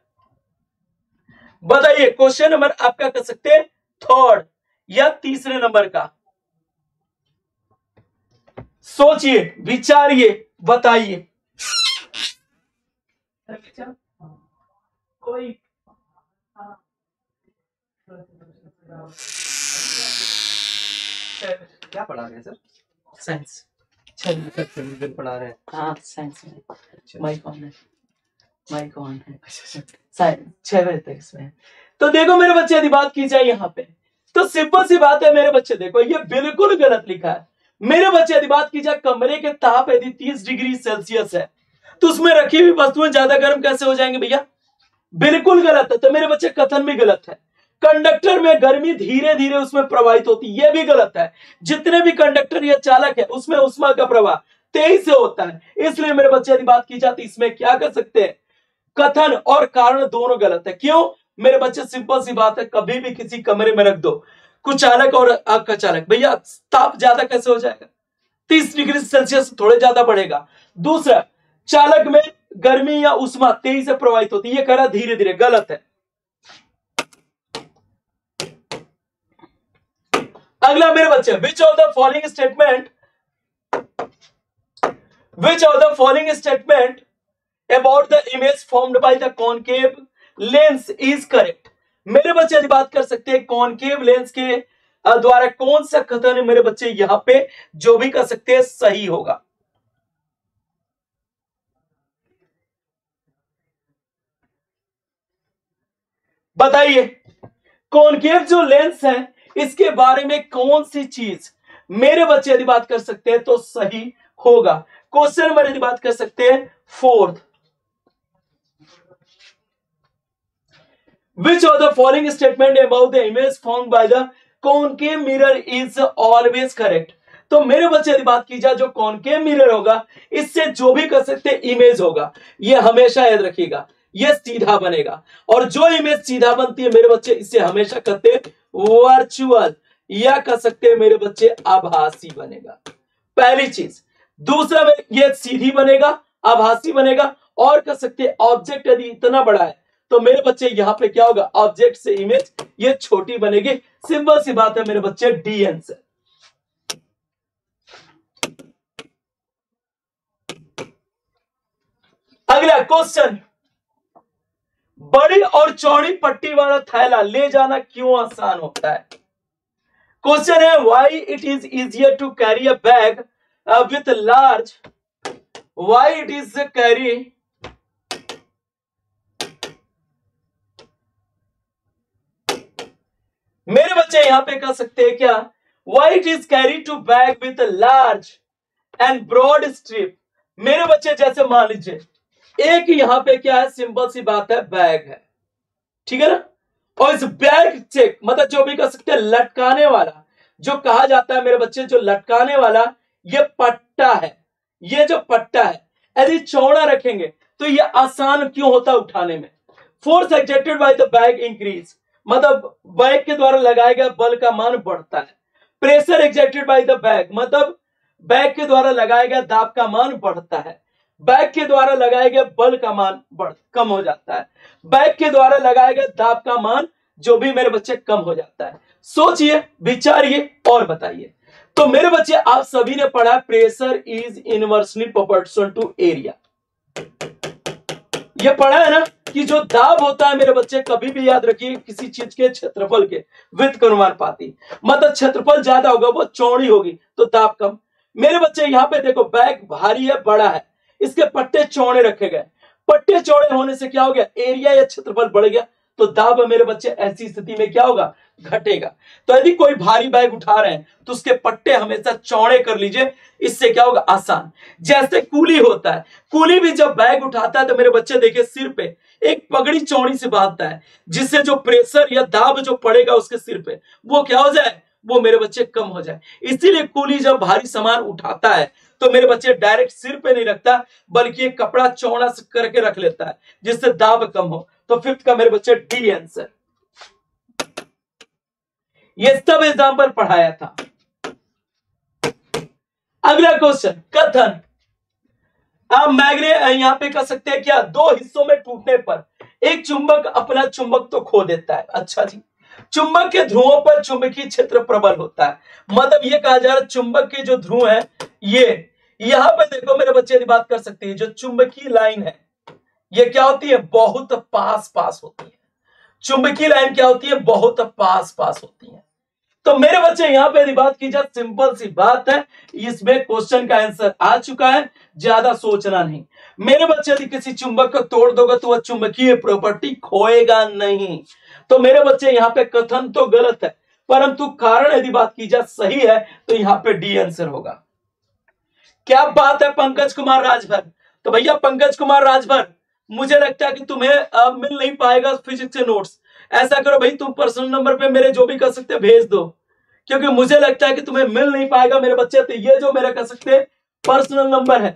बताइए क्वेश्चन नंबर आपका कर सकते हैं थर्ड या तीसरे नंबर का। सोचिए विचारिए बताइए। कोई क्या पढ़ा रहे हैं सर? साइंस। चलिए पढ़ा रहे हैं। हाँ साइंस में माइक ऑन है, माइक ऑन है। छह बजे तक इसमें। तो देखो मेरे बच्चे यदि बात की जाए यहाँ पे तो सिंपल सी बात है मेरे बच्चे देखो ये बिल्कुल गलत लिखा है। मेरे बच्चे यदि बात की जाए कमरे के ताप यदि तीस डिग्री सेल्सियस है तो उसमें रखी हुई वस्तुएं ज्यादा गर्म कैसे हो जाएंगे भैया, बिल्कुल गलत है। तो मेरे बच्चे कथन भी गलत है। कंडक्टर में गर्मी धीरे धीरे उसमें प्रवाहित होती है, यह भी गलत है। जितने भी कंडक्टर या चालक है उसमें उष्मा का प्रवाह तेज से होता है। इसलिए मेरे बच्चे यदि बात की जाती इसमें क्या कर सकते हैं, कथन और कारण दोनों गलत है। क्यों मेरे बच्चे, सिंपल सी बात है, कभी भी किसी कमरे में रख दो कुचालक और आग का चालक, भैया ताप ज्यादा कैसे हो जाएगा, तीस डिग्री सेल्सियस थोड़े ज्यादा बढ़ेगा। दूसरा चालक में गर्मी या उष्मा तेजी से प्रवाहित होती है, ये कह रहा धीरे धीरे, गलत है। अगला मेरे बच्चे which of the following statement which of the following statement About the image formed by the concave lens is correct. मेरे बच्चे यदि बात कर सकते हैं कॉनकेव लेंस के द्वारा कौन सा कथन मेरे बच्चे यहां पे जो भी कर सकते हैं सही होगा। बताइए कॉनकेव जो लेंस है इसके बारे में कौन सी चीज मेरे बच्चे यदि बात कर सकते हैं तो सही होगा। क्वेश्चन नंबर यदि बात कर सकते हैं fourth, Which of the following statement about the image formed by the concave mirror is always correct? तो मेरे बच्चे यदि बात की जाए जो कॉनकेव मिरर होगा इससे जो भी कर सकते इमेज होगा, ये हमेशा याद रखिएगा ये सीधा बनेगा। और जो इमेज सीधा बनती है मेरे बच्चे इसे हमेशा कहते वर्चुअल या कह सकते हैं मेरे बच्चे आभासी बनेगा, पहली चीज। दूसरा ये सीधी बनेगा, आभासी बनेगा, और कह सकते हैं ऑब्जेक्ट यदि इतना बड़ा है तो मेरे बच्चे यहाँ पे क्या होगा, ऑब्जेक्ट से इमेज ये छोटी बनेगी। सिंपल सी बात है मेरे बच्चे, डी आंसर। अगला क्वेश्चन, बड़ी और चौड़ी पट्टी वाला थैला ले जाना क्यों आसान होता है। क्वेश्चन है why it is easier to carry a bag with large why it is carry मेरे बच्चे यहां पे कह सकते हैं क्या, why it is carry to bag with large and broad strip. मेरे बच्चे जैसे मान लीजिए एक यहां पे क्या है, सिंपल सी बात है बैग है, ठीक है ना। और इस बैग से मतलब जो भी कह सकते हैं लटकाने वाला, जो कहा जाता है मेरे बच्चे जो लटकाने वाला ये पट्टा है, ये जो पट्टा है यदि चौड़ा रखेंगे तो ये आसान क्यों होता है उठाने में। Force exerted by the bag increase, मतलब बैग के द्वारा लगाया गया बल का मान बढ़ता है। Pressure exerted by the bag, मतलब बैग के द्वारा लगाया गया दाब का मान बढ़ता है। बैग के द्वारा लगाया गया बल का मान बढ़ कम हो जाता है। बैग के द्वारा लगाया गया दाब का मान जो भी मेरे बच्चे कम हो जाता है। सोचिए, विचारिए और बताइए। तो मेरे बच्चे आप सभी ने पढ़ा pressure is inversely proportional to area. ये पढ़ा है ना कि जो दाब होता है मेरे बच्चे, कभी भी याद रखिए किसी चीज के क्षेत्रफल के व्युत्क्रमानुपाती, मतलब क्षेत्रफल ज्यादा होगा वो चौड़ी होगी तो दाब कम। मेरे बच्चे यहाँ पे देखो बैग भारी है, बड़ा है, इसके पट्टे चौड़े रखे गए। पट्टे चौड़े होने से क्या हो गया, एरिया या क्षेत्रफल बढ़ गया तो दाब मेरे बच्चे ऐसी स्थिति में क्या होगा, घटेगा। तो यदि कोई भारी बैग उठा रहे हैं तो उसके पट्टे हमेशा चौड़े कर लीजिए, इससे क्या होगा, आसान। जैसे कूली होता है, कूली भी जब बैग उठाता है तो मेरे बच्चे देखिए सिर पे एक पगड़ी चौड़ी से बांधता है, जिससे जो प्रेशर या दाब जो पड़ेगा उसके सिर पे वो क्या हो जाए, वो मेरे बच्चे कम हो जाए। इसीलिए कूली जब भारी सामान उठाता है तो मेरे बच्चे डायरेक्ट सिर पे नहीं रखता, बल्कि एक कपड़ा चौड़ा करके रख लेता है जिससे दाब कम हो। तो फिफ्थ का मेरे बच्चे डी आंसर। ये सब एग्जाम पर पढ़ाया था। अगला क्वेश्चन कथन। आप मैग्नेट यहाँ पे कर सकते हैं क्या, दो हिस्सों में टूटने पर एक चुंबक अपना चुंबक तो खो देता है। अच्छा जी, चुंबक के ध्रुवों पर चुंबकीय क्षेत्र प्रबल होता है, मतलब ये कहा जा रहा है चुंबक के जो ध्रुव है, ये यहाँ पे देखो मेरे बच्चे की बात कर सकते हैं, जो चुंबकीय लाइन है ये क्या होती है, बहुत पास पास होती है। चुंबकीय लाइन क्या होती है, बहुत पास पास होती है। तो मेरे बच्चे यहाँ पे यदि बात की जाए, सिंपल सी बात है, इसमें क्वेश्चन का आंसर आ चुका है, ज्यादा सोचना नहीं। मेरे बच्चे यदि किसी चुंबक को तोड़ दोगे तो वह चुंबकीय प्रॉपर्टी खोएगा नहीं। तो मेरे बच्चे यहाँ पे कथन तो गलत है, परंतु कारण यदि बात की जाए सही है तो यहाँ पे डी आंसर होगा। क्या बात है पंकज कुमार राजभर। तो भैया पंकज कुमार राजभर, मुझे लगता है कि तुम्हें अब मिल नहीं पाएगा फिजिक्स से नोट्स। ऐसा करो भाई, तुम पर्सनल नंबर पे मेरे जो भी कर सकते भेज दो, क्योंकि मुझे लगता है कि तुम्हें मिल नहीं पाएगा मेरे बच्चे। तो ये जो मेरा कर सकते पर्सनल नंबर है,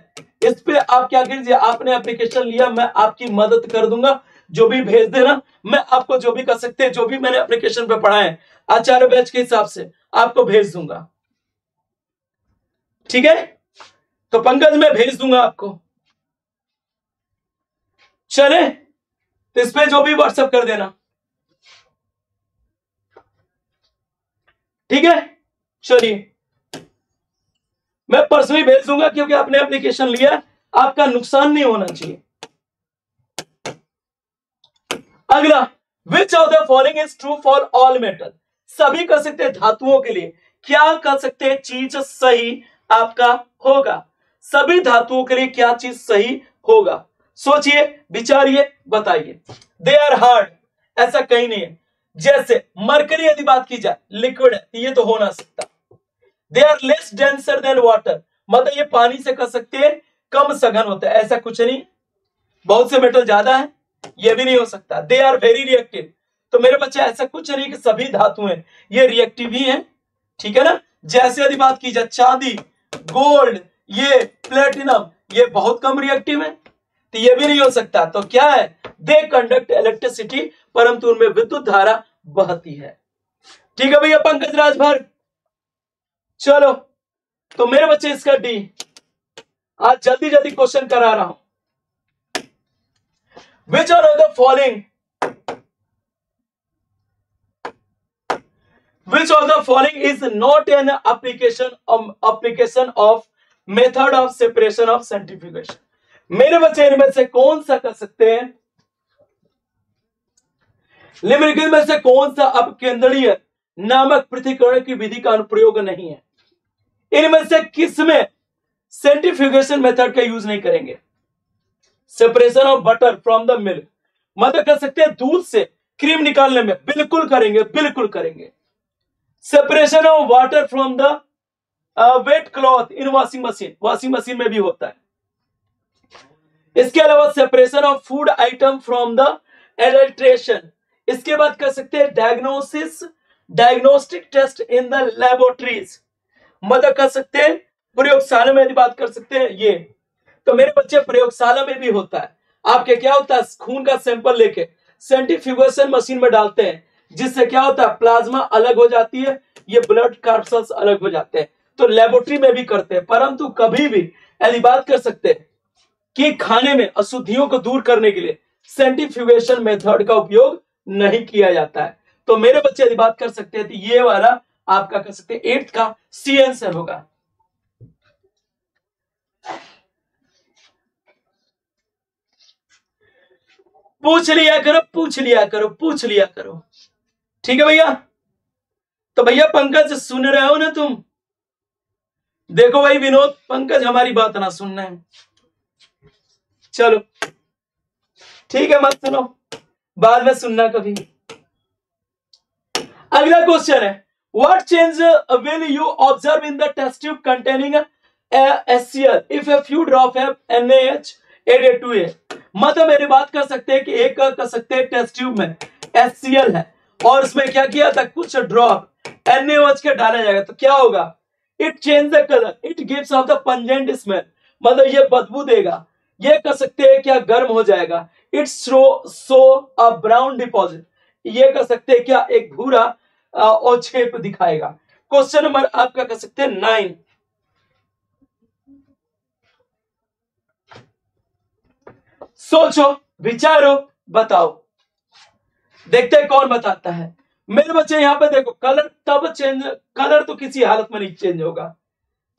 इस पे आप क्या कीजिए, आपने एप्लीकेशन लिया, मैं आपकी मदद कर दूंगा, जो भी भेज देना, मैं आपको जो भी कर सकते, जो भी मैंने एप्लीकेशन पे पढ़ा है आचार्य बैच के हिसाब से आपको भेज दूंगा। ठीक है, तो पंकज मैं भेज दूंगा आपको। चले, तो इसमें जो भी व्हाट्सएप कर देना। ठीक है, चलिए मैं पर्सनली भेज दूंगा, क्योंकि आपने एप्लीकेशन लिया, आपका नुकसान नहीं होना चाहिए। अगला, which of the following is true for all metal. सभी कर सकते हैं धातुओं के लिए, क्या कर सकते हैं चीज सही आपका होगा। सभी धातुओं के लिए क्या चीज सही होगा, सोचिए विचारिए बताइए। दे आर हार्ड, ऐसा कहीं नहीं है। जैसे मरकरी यदि बात की जाए लिक्विड है, ये तो हो ना सकता। They are less denser than water, मतलब ये पानी से कर सकते हैं, कम सघन होता है, ऐसा कुछ नहीं। बहुत से मेटल ज्यादा है, ये भी नहीं हो सकता। दे आर वेरी रिएक्टिव, तो मेरे बच्चे ऐसा कुछ नहीं कि सभी धातु हैं ये रिएक्टिव ही है। ठीक है ना, जैसे यदि बात की जाए चांदी, गोल्ड, ये प्लेटिनम, ये बहुत कम रिएक्टिव है, तो ये भी नहीं हो सकता। तो क्या है, दे कंडक्ट इलेक्ट्रिसिटी, परंतु उनमें विद्युत धारा बहती है। ठीक है भैया पंकज राजभर, चलो तो मेरे बच्चे इसका डी। आज जल्दी जल्दी क्वेश्चन करा रहा हूं। Which are of the following which of the following is not an application application of method of separation of centrifugation. मेरे बच्चे इनमें से कौन सा कर सकते हैं, निम्नलिखित में से कौन सा अपकेंद्रीय नामक पृथक्करण की विधि का अनुप्रयोग नहीं है। इनमें से किसमें सेंट्रीफ्यूगेशन मेथड का यूज नहीं करेंगे। Separation of butter from the milk, मतलब कर सकते हैं दूध से क्रीम निकालने में, बिल्कुल करेंगे, बिल्कुल करेंगे। Separation of water from the wet cloth in washing machine, washing machine में भी होता है। इसके अलावा separation of food item from the adulteration. इसके बाद कर सकते हैं diagnosis diagnostic test in the laboratories, मतलब कर सकते हैं प्रयोगशाला में, यदि बात कर सकते हैं ये, तो मेरे बच्चे प्रयोगशाला में भी होता है। आपके क्या होता है, खून का सैंपल लेके सेंट्रीफ्यूगेशन मशीन में डालते हैं, जिससे क्या होता है प्लाज्मा अलग हो जाती है, ये ब्लड कार्पसल्स अलग हो जाते हैं। तो लेबोरेटरी में भी करते हैं, परंतु कभी भी यदि बात कर सकते हैं कि खाने में अशुद्धियों को दूर करने के लिए सेंट्रीफ्यूगेशन मेथड का उपयोग नहीं किया जाता है। तो मेरे बच्चे यदि बात कर सकते हैं तो ये वाला आपका कर सकते हैं एट्थ का सी आंसर होगा। पूछ लिया करो पूछ लिया करो पूछ लिया करो, ठीक है भैया। तो भैया पंकज सुन रहे हो ना तुम? देखो भाई विनोद, पंकज हमारी बात ना सुनना है, चलो ठीक है, मत सुनो, बाद में सुनना कभी। अगला क्वेश्चन है, what change will you observe in the test tube containing HCl if a few drop have NH added to it. मतलब मेरी बात कर सकते हैं कि एक कर सकते हैं टेस्ट ट्यूब में एचसीएल है और उसमें क्या किया था, कुछ ड्रॉप एनएच के डाला जाएगा तो क्या होगा, it change the colour, it gives off the pungent smell, मतलब ये बदबू देगा। ये कर सकते हैं क्या, गर्म हो जाएगा, it show show a brown deposit, ये कर सकते हैं क्या, एक भूरा और छेप दिखाएगा। क्वेश्चन नंबर आपका कर सकते हैं नाइन। सोचो विचारो बताओ, देखते हैं कौन बताता है। मेरे बच्चे यहाँ पे देखो, कलर तब चेंज, कलर तो किसी हालत में नहीं चेंज होगा,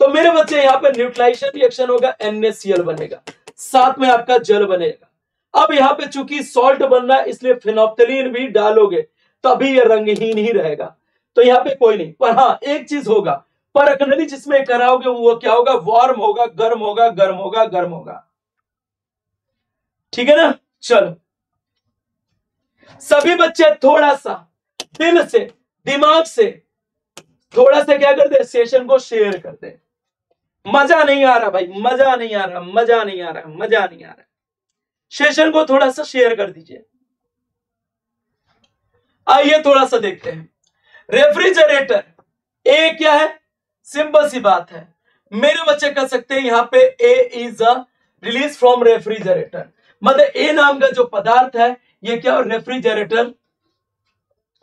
तो मेरे बच्चे यहाँ पे न्यूट्रलाइजेशन रिएक्शन होगा, एन ए सी एल बनेगा, साथ में आपका जल बनेगा। अब यहाँ पे चूंकि सॉल्ट बनना है इसलिए फिनोप्थलीन भी डालोगे तभी ये रंगहीन ही रहेगा, तो यहाँ पे कोई नहीं। पर हाँ एक चीज होगा, परखनली जिसमें कराओगे वो क्या होगा, वार्म होगा, गर्म होगा, गर्म होगा, गर्म होगा, ठीक है ना। चलो सभी बच्चे थोड़ा सा दिल से दिमाग से थोड़ा सा क्या कर दे, सेशन को शेयर कर दे। मजा नहीं आ रहा भाई, मजा नहीं आ रहा, मजा नहीं आ रहा, मजा नहीं आ रहा, सेशन को थोड़ा सा शेयर कर दीजिए। आइए थोड़ा सा देखते हैं, रेफ्रिजरेटर, ए क्या है, सिंपल सी बात है, मेरे बच्चे कर सकते हैं यहाँ पे A is a release from refrigerator, मतलब ए नाम का जो पदार्थ है ये क्या है, रेफ्रिजरेटर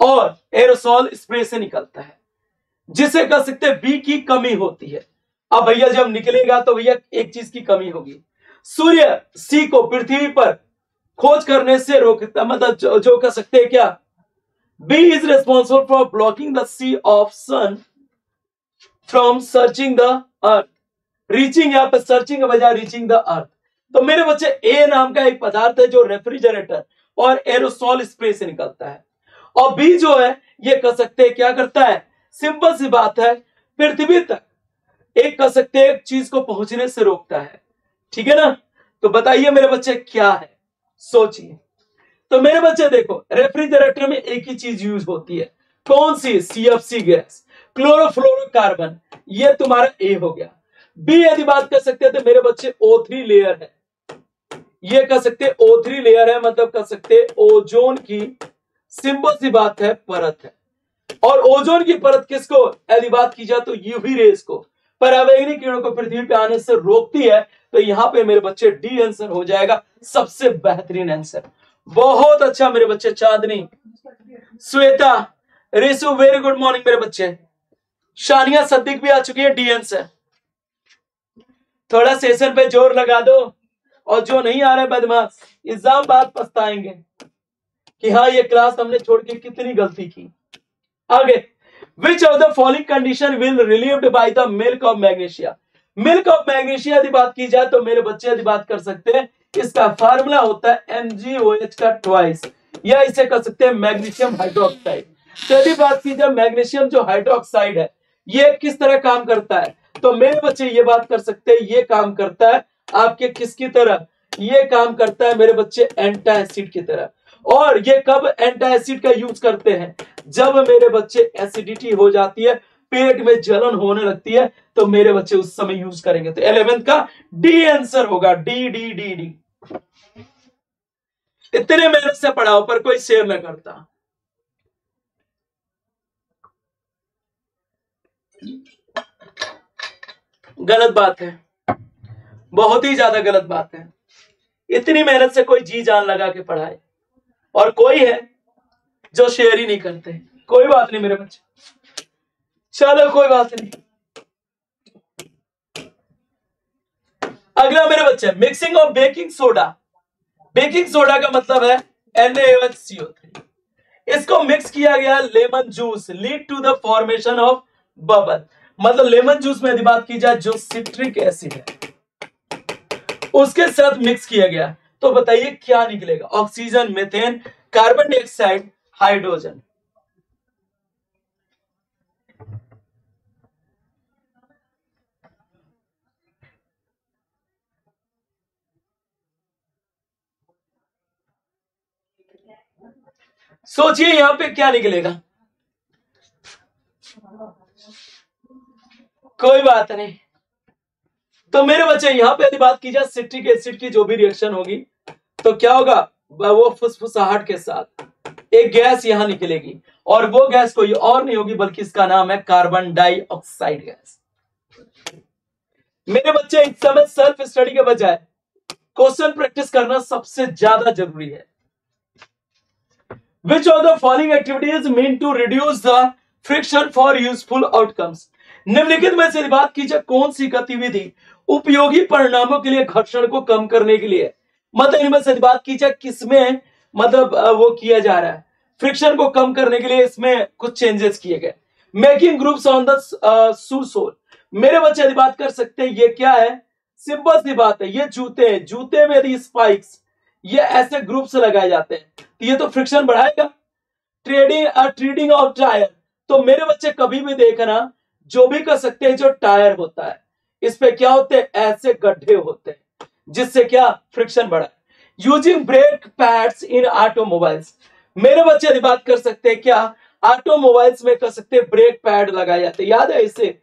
और एरोसॉल स्प्रे से निकलता है, जिसे कह सकते हैं बी की कमी होती है। अब भैया जब निकलेगा तो भैया एक चीज की कमी होगी, सूर्य सी को पृथ्वी पर खोज करने से रोकता, मतलब जो, जो कह सकते हैं क्या, B is responsible for blocking the C of sun from searching the earth, reaching, यहाँ पे सर्चिंग के बजाय रीचिंग द अर्थ। तो मेरे बच्चे ए नाम का एक पदार्थ है जो रेफ्रिजरेटर और एरोसॉल स्प्रे से निकलता है, और बी जो है ये कह सकते हैं क्या करता है, सिंपल सी बात है, पृथ्वी तक एक कह सकते हैं चीज को पहुंचने से रोकता है, ठीक है ना। तो बताइए मेरे बच्चे क्या है, सोचिए। तो मेरे बच्चे देखो, रेफ्रिजरेटर में एक ही चीज यूज होती है, कौन सी, C F C gas, chlorofluorocarbon, ये तुम्हारा ए हो गया। बी यदि बात कर सकते हैं तो मेरे बच्चे ओ थ्री लेयर है, ये कह सकते हैं ओ थ्री लेयर है, मतलब कह सकते हैं ओजोन की सिंपल सी बात है परत है, और ओजोन की परत किसको यदि बात की जाए तो यूवी रेस को, पराबैंगनी किरणों को पृथ्वी पे आने से रोकती है। तो यहाँ पे मेरे बच्चे डी आंसर हो जाएगा, सबसे बेहतरीन आंसर। बहुत अच्छा मेरे बच्चे, Chandni, Shweta, Reshu, very good morning मेरे बच्चे, शानिया सद्दीक भी आ चुकी है, डी आंसर। थोड़ा सेशन पे जोर लगा दो, और जो नहीं आ रहे बदमाश एग्जाम बाद पछताएंगे कि हाँ ये क्लास हमने छोड़ के कितनी गलती की। आगे, which of the following condition will relieved by the milk of magnesia, milk of magnesia यदि बात की जाए तो मेरे बच्चे यदि बात कर सकते हैं, इसका फार्मूला होता है एम जी ओ एच का ट्वाइस, या इसे कर सकते हैं मैग्नीशियम हाइड्रोक्साइड। तो यदि बात की जाए मैग्नीशियम जो हाइड्रोक्साइड है ये किस तरह काम करता है, तो मेरे बच्चे ये बात कर सकते हैं, ये काम करता है आपके किसकी तरह, ये काम करता है मेरे बच्चे एंटी एसिड की तरह। और ये कब एंटी एसिड का यूज करते हैं, जब मेरे बच्चे एसिडिटी हो जाती है, पेट में जलन होने लगती है, तो मेरे बच्चे उस समय यूज करेंगे। तो इलेवेंथ का डी आंसर होगा, डी डी डी डी। इतने मेहनत से पढ़ाओ पर कोई शेयर न करता। गलत बात है, बहुत ही ज्यादा गलत बात है। इतनी मेहनत से कोई जी जान लगा के पढ़ाए और कोई है जो शेयर ही नहीं करते। कोई बात नहीं मेरे बच्चे, चलो कोई बात नहीं। अगला मेरे बच्चे, mixing of baking soda, baking soda का मतलब है N A H C O three, इसको मिक्स किया गया lemon juice lead to the formation of bubble. मतलब लेमन जूस में यदि बात की जाए जो सिट्रिक एसिड है उसके साथ मिक्स किया गया तो बताइए क्या निकलेगा। Oxygen, methane, carbon dioxide, hydrogen. सोचिए यहां पे क्या निकलेगा। कोई बात नहीं। तो मेरे बच्चे यहां पे यदि बात की जाए सिट्रिक एसिड की जो भी रिएक्शन होगी तो क्या होगा, वो फुसफुसाहट के साथ एक गैस यहां निकलेगी और वो गैस कोई और नहीं होगी बल्कि इसका नाम है कार्बन डाइऑक्साइड गैस। मेरे बच्चे इस समय सेल्फ स्टडी के बजाय क्वेश्चन प्रैक्टिस करना सबसे ज्यादा जरूरी है। Which of the following activities mean to reduce the friction for useful outcomes? निम्नलिखित में से बात की जाए कौन सी गतिविधि उपयोगी परिणामों के लिए घर्षण को कम करने के लिए, मतलब इनमें से बात की जाए किसमें मतलब वो किया जा रहा है फ्रिक्शन को कम करने के लिए, इसमें कुछ चेंजेस किए गए। Making groups on the shoe sole. मेरे बच्चे यदि बात कर सकते हैं ये क्या है, सिंपल सी बात है ये जूते हैं, जूते में यदि स्पाइक्स ये ऐसे ग्रुप्स लगाए जाते हैं तो ये तो फ्रिक्शन बढ़ाएगा। ट्रेडिंग और ट्रीडिंग ऑफ टायर। तो मेरे बच्चे कभी भी देखना जो भी कर सकते हैं जो टायर होता है इस पे क्या होते हैं ऐसे गड्ढे होते हैं जिससे क्या फ्रिक्शन बढ़ा। Using brake pads in automobiles. मेरे बच्चे यदि बात कर सकते हैं क्या ऑटोमोबाइल्स में कर सकते हैं ब्रेक पैड लगाए जाते हैं, याद है इसे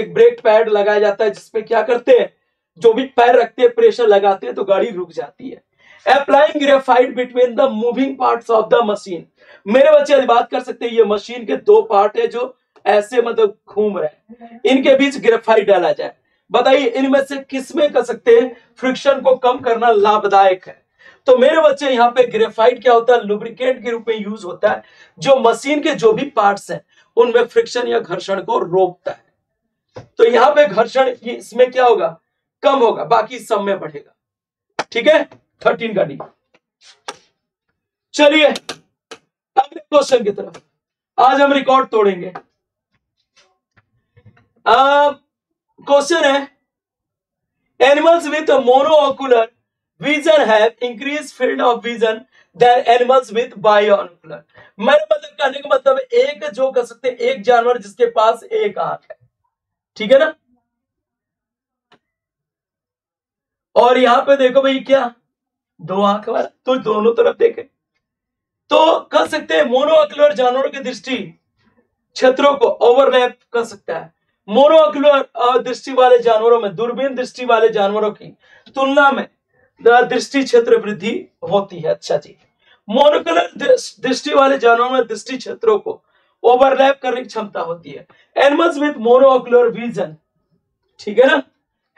एक ब्रेक पैड लगाया जाता है जिसपे क्या करते हैं जो भी पैर रखते हैं प्रेशर लगाते हैं तो गाड़ी रुक जाती है। Applying graphite between the moving parts of the machine. मेरे बच्चे यदि बात कर सकते हैं ये मशीन के दो पार्ट है जो ऐसे मतलब घूम रहे हैं, इनके बीच ग्रेफाइट डाला जाए। बताइए इनमें से किसमें कर सकते हैं फ्रिक्शन को कम करना लाभदायक है। तो मेरे बच्चे यहाँ पे ग्रेफाइट क्या होता है लुब्रिकेंट के रूप में यूज होता है जो मशीन के जो भी पार्ट्स हैं उनमें फ्रिक्शन या घर्षण को रोकता है। तो यहाँ पे घर्षण इसमें क्या होगा कम होगा, बाकी सब में बढ़ेगा। ठीक है, थर्टीन का डी। चलिए अगले क्वेश्चन की तरफ, आज हम रिकॉर्ड तोड़ेंगे। क्वेश्चन है animals with monocular vision have increase field of vision then animals with binocular. मेरे मतलब कहने का मतलब एक जो कर सकते हैं एक जानवर जिसके पास एक आंख है, ठीक है ना। और यहां पे देखो भाई क्या दो आंख वाला तो दोनों तरफ देखे तो कर सकते हैं मोनोऑक्युलर जानवरों के दृष्टि क्षेत्रों को ओवरलैप कर सकता है। मोनोऑक्युलर दृष्टि वाले जानवरों में दूरबीन दृष्टि वाले जानवरों की तुलना में दृष्टि क्षेत्र वृद्धि होती है। अच्छा जी, मोनोऑक्युलर दृष्टि वाले जानवरों में दृष्टि क्षेत्रों को ओवरलैप करने की क्षमता होती है। एनिमल्स विथ मोनोऑक्युलर विजन, ठीक है ना,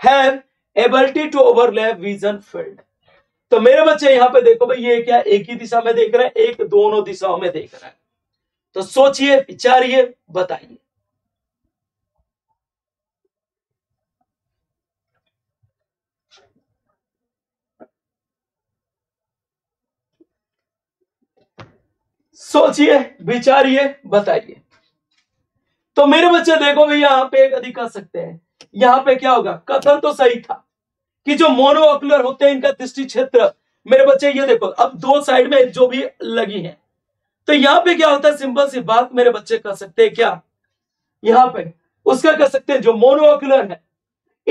have ability to overlap vision field. तो मेरे बच्चे यहाँ पे देखो भाई ये क्या एक ही दिशा में देख रहे हैं, एक दोनों दिशाओं में देख रहा है। तो सोचिए विचारिए बताइए। सोचिए विचारिए बताइए। तो मेरे बच्चे देखो भाई यहाँ पे एक अधिक कर सकते हैं, यहाँ पे क्या होगा, कथन तो सही था कि जो मोनोऑक्युलर होते हैं इनका दृष्टि क्षेत्र। मेरे बच्चे ये देखो अब दो साइड में जो भी लगी हैं तो यहाँ पे क्या होता है सिंपल सी बात मेरे बच्चे कर सकते हैं क्या, यहाँ पे उसका कर सकते हैं जो मोनोऑक्युलर है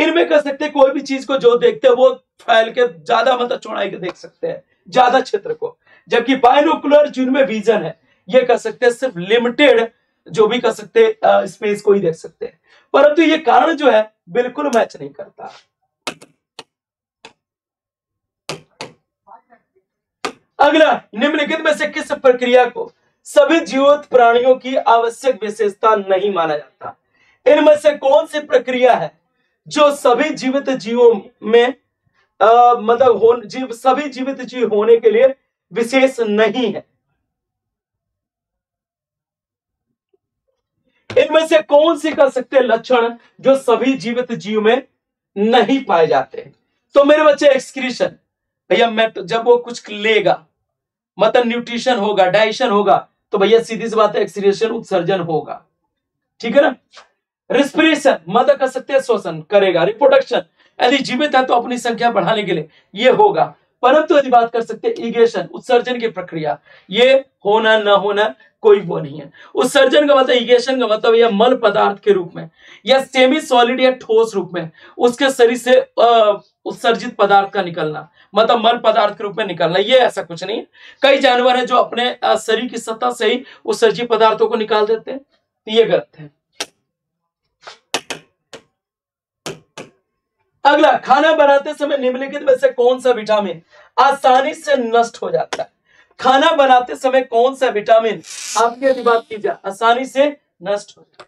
इनमें कर सकते हैं कोई भी चीज को जो देखते हैं वो फैल के ज्यादा मतलब चौड़ाई के देख सकते हैं ज्यादा क्षेत्र को, जबकि बायनोक्युलर जिनमें विजन है ये कर सकते हैं सिर्फ लिमिटेड जो भी कर सकते हैं स्पेस को ही देख सकते हैं। परंतु ये कारण जो है बिल्कुल मैच नहीं करता। अगला, निम्नलिखित में से किस प्रक्रिया को सभी जीवित प्राणियों की आवश्यक विशेषता नहीं माना जाता। इनमें से कौन सी प्रक्रिया है जो सभी जीवित जीवों में आ, मतलब हो, जीव सभी जीवित जीव होने के लिए विशेष नहीं है। इनमें से कौन सी कर सकते लक्षण जो सभी जीवित जीव में नहीं पाए जाते। तो मेरे बच्चे एक्सक्रीशन, भैया मैं तो जब वो कुछ लेगा मतलब न्यूट्रिशन होगा डाइजेशन होगा तो भैया सीधी सी बात है एक्सीरेशन उत्सर्जन होगा, ठीक है ना। रेस्पिरेशन मादा का शक्ति श्वसन करेगा, रिप्रोडक्शन यदि जीवित है तो अपनी संख्या बढ़ाने के लिए ये होगा। परंतु यदि बात कर सकते हैं इगेशन उत्सर्जन की प्रक्रिया, ये होना ना होना कोई वो नहीं है। उत्सर्जन का मतलब इगेशन का मतलब यह मल पदार्थ के रूप में या सेमी सॉलिड या ठोस रूप में उसके शरीर से उत्सर्जित पदार्थ का निकलना, मतलब मल पदार्थ के रूप में निकलना, ये ऐसा कुछ नहीं है। कई जानवर हैं जो अपने शरीर की सतह से ही उत्सर्जित पदार्थों को निकाल देते हैं, ये गलत है। अगला, खाना बनाते समय निम्नलिखित में से कौन सा विटामिन आसानी से नष्ट हो जाता है? खाना बनाते समय कौन सा विटामिन आपकी यदि बात की जाए आसानी से नष्ट हो जाता है?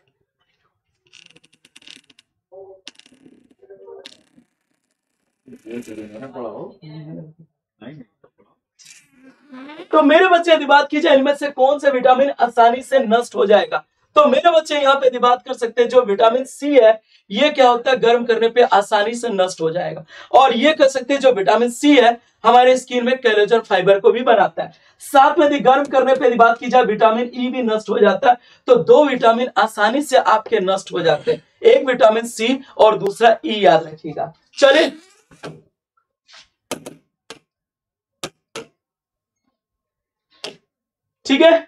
तो मेरे बच्चे यदि बात की जाए इनमें से कौन सा विटामिन आसानी से नष्ट हो जाएगा, तो मेरे बच्चे यहाँ पे यदि बात कर सकते हैं जो विटामिन सी है ये क्या होता है, गर्म करने पे आसानी से नष्ट हो जाएगा। और ये कह सकते हैं जो विटामिन सी है हमारे स्किन में कोलेजन फाइबर को भी बनाता है, साथ में यदि गर्म करने पे यदि बात की जाए विटामिन ई भी नष्ट हो जाता है। तो दो विटामिन आसानी से आपके नष्ट हो जाते हैं, एक विटामिन सी और दूसरा ई, याद रखिएगा। चले ठीक है।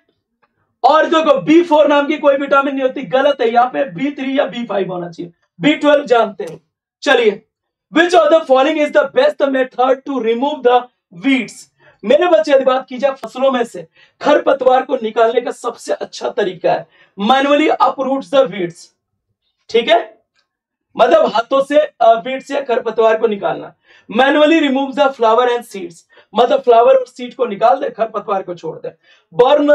और देखो बी फोर नाम की कोई विटामिन नहीं होती, गलत है, यहाँ पे बी थ्री या बी फाइव होना चाहिए, बी ट्वेल्व जानते हैं। चलिए, which of the following is the best method to remove the weeds? मेरे बच्चे यदि बात की जाए फसलों में से खरपतवार को निकालने का सबसे अच्छा तरीका है मैनुअली अपरूट्स द वीड्स, ठीक है, मतलब हाथों से वीड्स या खरपतवार को निकालना। Manually remove the flower and seeds, मतलब फ्लावर और सीड को निकाल दे, खरपतवार को छोड़ दे। Burn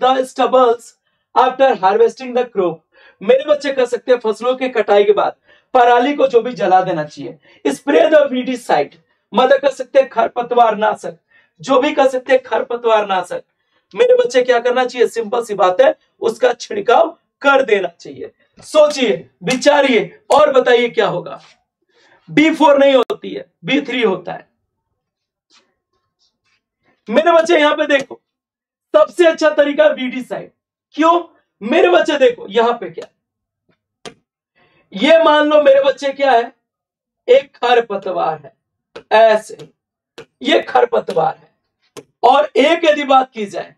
the stubbles after harvesting the crop, मेरे बच्चे कर सकते हैं फसलों के कटाई के बाद पराली को जो भी जला देना चाहिए। स्प्रे द वीडिसाइड, मतलब कर सकते हैं खरपतवार नाशक, जो भी कर सकते हैं खरपतवार नाशक, मेरे बच्चे क्या करना चाहिए, सिंपल सी बात है उसका छिड़काव कर देना चाहिए। सोचिए, विचारिए और बताइए क्या होगा। बी फोर नहीं होती है, बी थ्री होता है। मेरे बच्चे यहां पे देखो सबसे अच्छा तरीका वीडिसाइड, क्यों? मेरे बच्चे देखो यहां पे क्या, ये मान लो मेरे बच्चे क्या है, एक खरपतवार है, ऐसे ये खरपतवार है, और एक यदि बात की जाए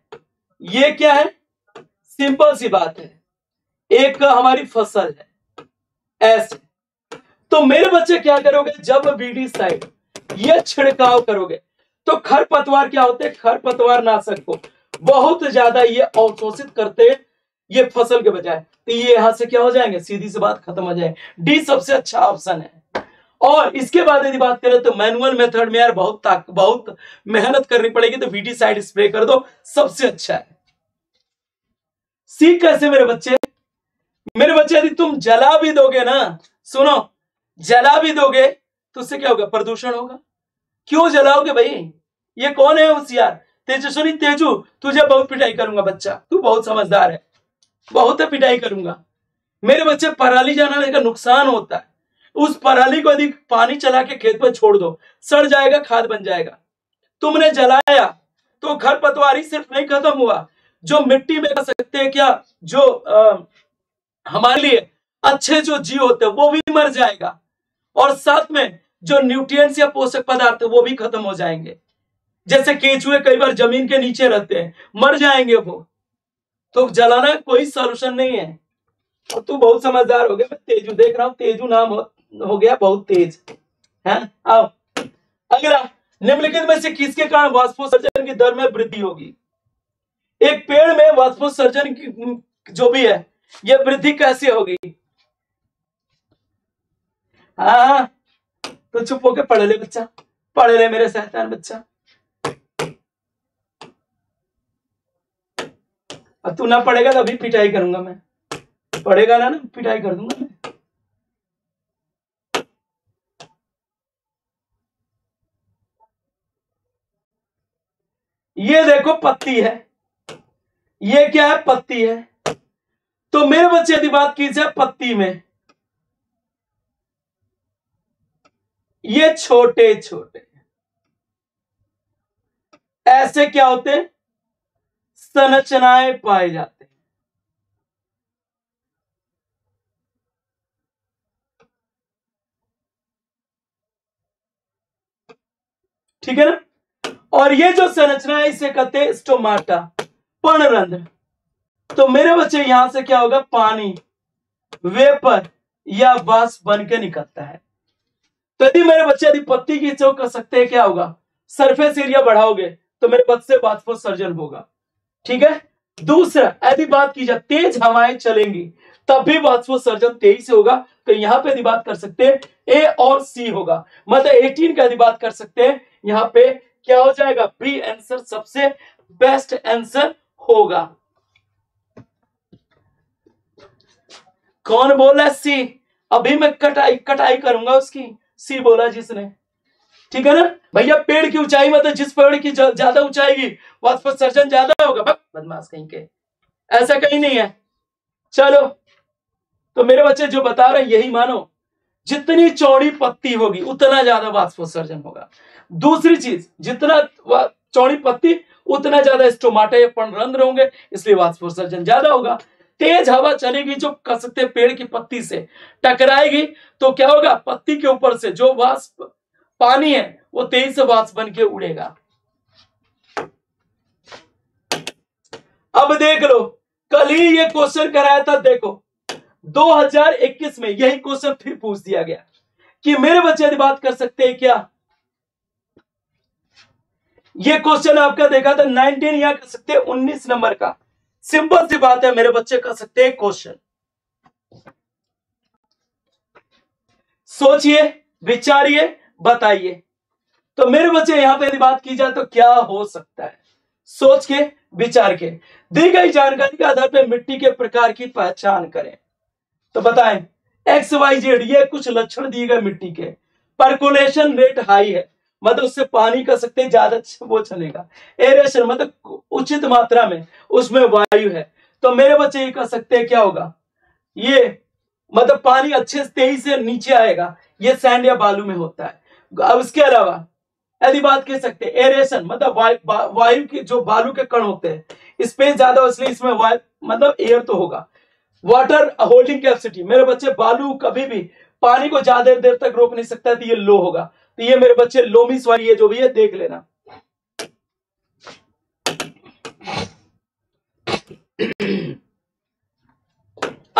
ये क्या है, सिंपल सी बात है एक हमारी फसल है, ऐसे। तो मेरे बच्चे क्या करोगे, जब वीडिसाइड ये छिड़काव करोगे तो खरपतवार क्या होते हैं, खरपतवार नाशक को बहुत ज्यादा ये अवशोषित करते हैं ये फसल के बजाय, तो ये यहां से क्या हो जाएंगे, सीधी सी बात खत्म हो जाएगी। डी सबसे अच्छा ऑप्शन है। और इसके बाद यदि बात करें तो मैनुअल मेथड में यार बहुत बहुत मेहनत करनी पड़ेगी, तो वीडिसाइड स्प्रे कर दो, सबसे अच्छा है। सी कैसे मेरे बच्चे, मेरे बच्चे यदि तुम जला भी दोगे ना, सुनो, जला भी दोगे तो उससे क्या होगा, प्रदूषण होगा। क्यों जलाओगे भाई, ये कौन है होशियार, तेजस्वी तेजू, तुझे बहुत पिटाई करूंगा बच्चा, तू बहुत समझदार है, बहुत पिटाई करूंगा। मेरे बच्चे पराली जलाने का नुकसान होता है, उस पराली को यदि पानी चला के खेत पर छोड़ दो सड़ जाएगा, खाद बन जाएगा। तुमने जलाया तो खरपतवार सिर्फ नहीं खत्म हुआ, जो मिट्टी में कर सकते हैं क्या, जो आ, हमारे लिए अच्छे जो जीव होते हैं वो भी मर जाएगा, और साथ में जो न्यूट्रिएंट्स या पोषक पदार्थ वो भी खत्म हो जाएंगे। जैसे केचुए कई बार जमीन के नीचे रहते हैं, मर जाएंगे वो। तो जलाना कोई सॉल्यूशन नहीं है। और तू बहुत समझदार हो गया, मैं तेजू देख रहा हूं, तेजू नाम हो, हो गया, बहुत तेज है। आओ अगला, निम्नलिखित में से किसके कारण वाष्पोत्सर्जन की दर में वृद्धि होगी? एक पेड़ में वाष्पोत्सर्जन की जो भी है यह वृद्धि कैसे होगी? हाँ तो चुप होके पढ़ ले बच्चा, पढ़ ले मेरे शैतान बच्चा, अब तू ना पढ़ेगा तो अभी पिटाई करूंगा मैं, पढ़ेगा ना ना पिटाई कर दूंगा मैं। ये देखो पत्ती है, ये क्या है, पत्ती है। तो मेरे बच्चे यदि बात की जाए पत्ती में ये छोटे छोटे ऐसे क्या होते हैं, संरचनाएं पाए जाते हैं। ठीक है ना। और ये जो संरचना है इसे कहते हैं स्टोमाटा, पर्णरंध्र। तो मेरे बच्चे यहां से क्या होगा, पानी वेपर या वाष्प बन के निकलता है। तो यदि मेरे बच्चे यदि पत्ती की चौक कर सकते हैं, क्या होगा, सरफेस एरिया बढ़ाओगे तो मेरे बच्चे वाष्पोत्सर्जन होगा। ठीक है। दूसरा, यदि बात की जाए तेज हवाएं चलेंगी तब भी वाष्पोत्सर्जन तेजी से होगा। तो यहाँ पे यदि बात कर सकते हैं ए और सी होगा, मतलब अठारह का यदि बात कर सकते हैं यहाँ पे क्या हो जाएगा, बी आंसर सबसे बेस्ट आंसर होगा। कौन बोला सी, अभी मैं कटाई कटाई करूंगा उसकी, सी बोला जिसने। ठीक है ना भैया, पेड़ की ऊंचाई मतलब जिस पेड़ की ज्यादा ऊंचाई वाष्पोत्सर्जन ज्यादा होगा, बदमाश कहीं के, ऐसा कहीं नहीं है। चलो तो मेरे बच्चे जो बता रहे हैं यही मानो, जितनी चौड़ी पत्ती होगी उतना ज्यादा वाष्पोत्सर्जन होगा। दूसरी चीज, जितना चौड़ी पत्ती उतना ज्यादा स्टोमाटा या पर्णरंध्र होंगे, इसलिए वाष्पोत्सर्जन ज्यादा होगा। तेज हवा चलेगी जो कर सकते पेड़ की पत्ती से टकराएगी तो क्या होगा, पत्ती के ऊपर से जो वाष्प पानी है वो तेज से वाष्प बन के उड़ेगा। अब देख लो, कल ही ये क्वेश्चन कराया था, देखो दो हज़ार इक्कीस में यही क्वेश्चन फिर पूछ दिया गया कि मेरे बच्चे यदि बात कर सकते हैं क्या, ये क्वेश्चन आपका देखा था उन्नीस, या कर सकते हैं उन्नीस नंबर का। सिंपल सी बात है मेरे बच्चे, कर सकते हैं क्वेश्चन। सोचिए विचारिए बताइए। तो मेरे बच्चे यहां पे यदि बात की जाए तो क्या हो सकता है, सोच के विचार के दी गई जानकारी के आधार पर मिट्टी के प्रकार की पहचान करें। तो बताएं एक्स वाई जेड, ये कुछ लक्षण दिए गए मिट्टी के। परकोलेशन रेट हाई है, मतलब उससे पानी कर सकते हैं ज्यादा वो चलेगा। एरेशन मतलब उचित मात्रा में उसमें वायु है। तो मेरे बच्चे ये कर सकते हैं क्या होगा, ये मतलब पानी अच्छे से तेजी से नीचे आएगा, ये सैंड या बालू में होता है। अब इसके अलावा यदि बात कर सकते हैं एरेशन, मतलब वायु बा, वायु के जो बालू के कण होते हैं स्पेस ज्यादा इसलिए इसमें वायु मतलब एयर तो होगा। वाटर होल्डिंग कैपेसिटी, मेरे बच्चे बालू कभी भी पानी को ज्यादा देर तक रोक नहीं सकता, तो ये लो होगा। तो ये मेरे बच्चे लोमी सॉइल, ये जो भी है देख लेना।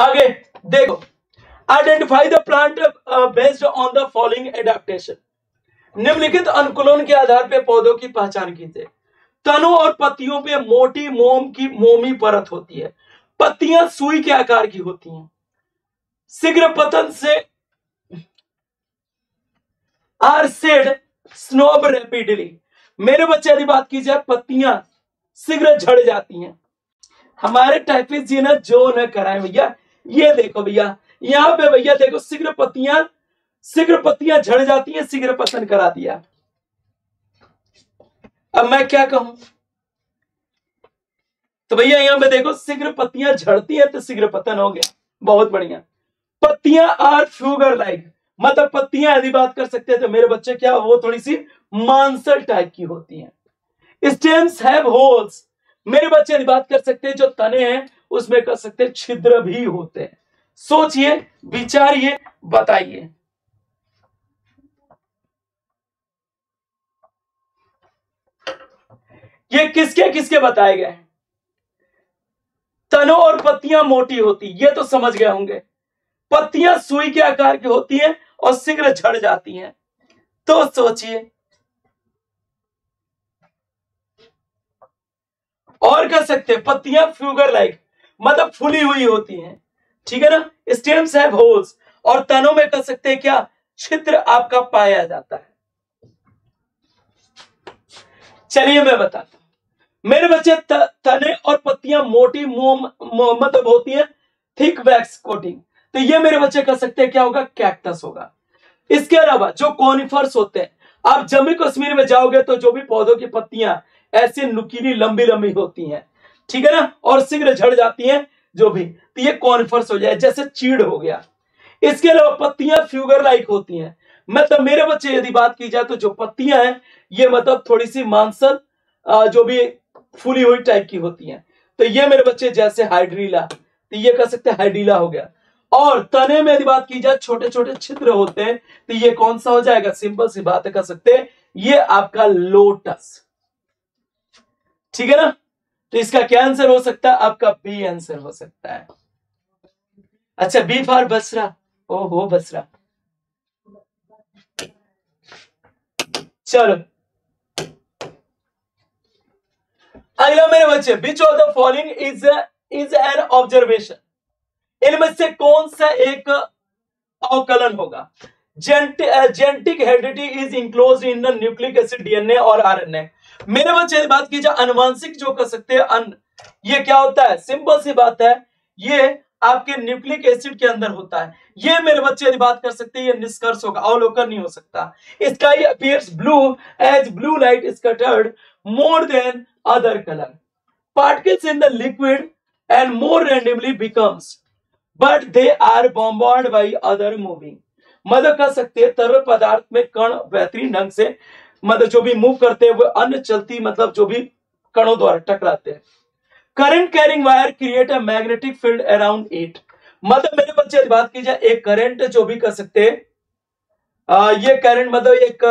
आगे देखो, identify the plant based on the following adaptation. निम्नलिखित अनुकूलन के आधार पर पौधों की पहचान कीजिए। तनों और पत्तियों पे मोटी मोम की मोमी परत होती है, पत्तियां सुई के आकार की होती हैं। शीघ्र पतन से आर सेड स्नोब रैपिडली, मेरे बच्चे यदि बात की जाए पत्तियां शीघ्र झड़ जाती हैं। हमारे टाइपिस्ट जी ने जो न कराए भैया, ये देखो भैया यहाँ पे भैया देखो, शीघ्र पत्तियां शीघ्र पत्तियां झड़ जाती हैं, शीघ्र पतन करा दिया। अब मैं क्या कहूं, तो भैया यहां पे देखो शीघ्र पत्तियां झड़ती हैं तो शीघ्र पतन हो गया, बहुत बढ़िया। पत्तियां आर फ्यूगर लाइक, मतलब पत्तियां यदि बात कर सकते हैं तो मेरे बच्चे क्या, वो थोड़ी सी मांसल टाइप की होती हैं। स्टेम्स हैव होल्स, मेरे बच्चे यदि बात कर सकते हैं जो तने हैं उसमें कर सकते हैं छिद्र भी होते हैं। सोचिए विचारिए बताइए। ये किसके किसके बताए गए, तनों और पत्तियां मोटी होती, ये तो समझ गए होंगे। पत्तियां सुई के आकार की होती हैं और शीघ्र झड़ जाती हैं। तो सोचिए और कह सकते हैं पत्तियां फ्यूगर लाइक मतलब फूली हुई होती हैं। ठीक है ना। स्टेम्स हैव होल्स, और तनों में कह सकते हैं क्या, छिद्र आपका पाया जाता है। चलिए मैं बताता हूं, मेरे बच्चे त, तने और पत्तियां मोटी मोम मतलब होती है, थिक वैक्स कोटिंग। तो ये मेरे बच्चे कर सकते हैं क्या होगा, कैक्टस होगा। इसके अलावा जो कॉनिफर्स होते हैं, आप जम्मू कश्मीर में जाओगे तो जो भी पौधों की पत्तियां ऐसी नुकीली लंबी लंबी होती हैं, ठीक है ना, और शीघ्र झड़ जाती हैं जो भी, तो ये कॉनिफर्स हो जाए, जैसे चीड़ हो गया। इसके अलावा पत्तियां फ्यूगर लाइक होती हैं, मतलब मेरे बच्चे यदि बात की जाए तो जो पत्तियां हैं ये मतलब थोड़ी सी मांसल जो भी फूली हुई टाइप की होती हैं। तो ये मेरे बच्चे जैसे हाइड्रीला, तो ये कह सकते हैं हाइड्रीला हो गया। और तने में यदि बात की जाए छोटे छोटे छिद्र होते हैं, तो ये कौन सा हो जाएगा, सिंपल सी बात कह सकते हैं ये आपका लोटस, ठीक है ना। तो इसका क्या आंसर हो सकता है, आपका बी आंसर हो सकता है। अच्छा बी फॉर बसरा, ओहो बसरा। चलो अगला मेरे बच्चे, which of the following is is an observation, इनमें से कौन सा एक अवकलन होगा। Genet genetic heredity is enclosed in the nucleic acid DNA और आरएनए। मेरे बच्चे यदि बात की जाए अनुवांशिक जो कर सकते हैं अन, ये क्या होता है, सिंपल सी बात है ये आपके न्यूक्लिक एसिड के अंदर होता है। ये मेरे बच्चे यदि बात कर सकते हैं ये निष्कर्ष होगा, अवलोकन नहीं हो सकता। Sky appears blue as blue light scattered more than other colour, particles in the liquid and more randomly becomes but they are bombard by other moving. मतलब कह सकते हैं तरल पदार्थ में कण बेहतरीन ढंग से मतलब जो भी मूव करते हैं वो अन्य चलती मतलब जो भी कणों द्वारा टकराते हैं। Current carrying wire create a magnetic field around it, मतलब मेरे बच्चे यदि बात की जाए एक करंट जो भी कर सकते हैं, ये करंट मतलब एक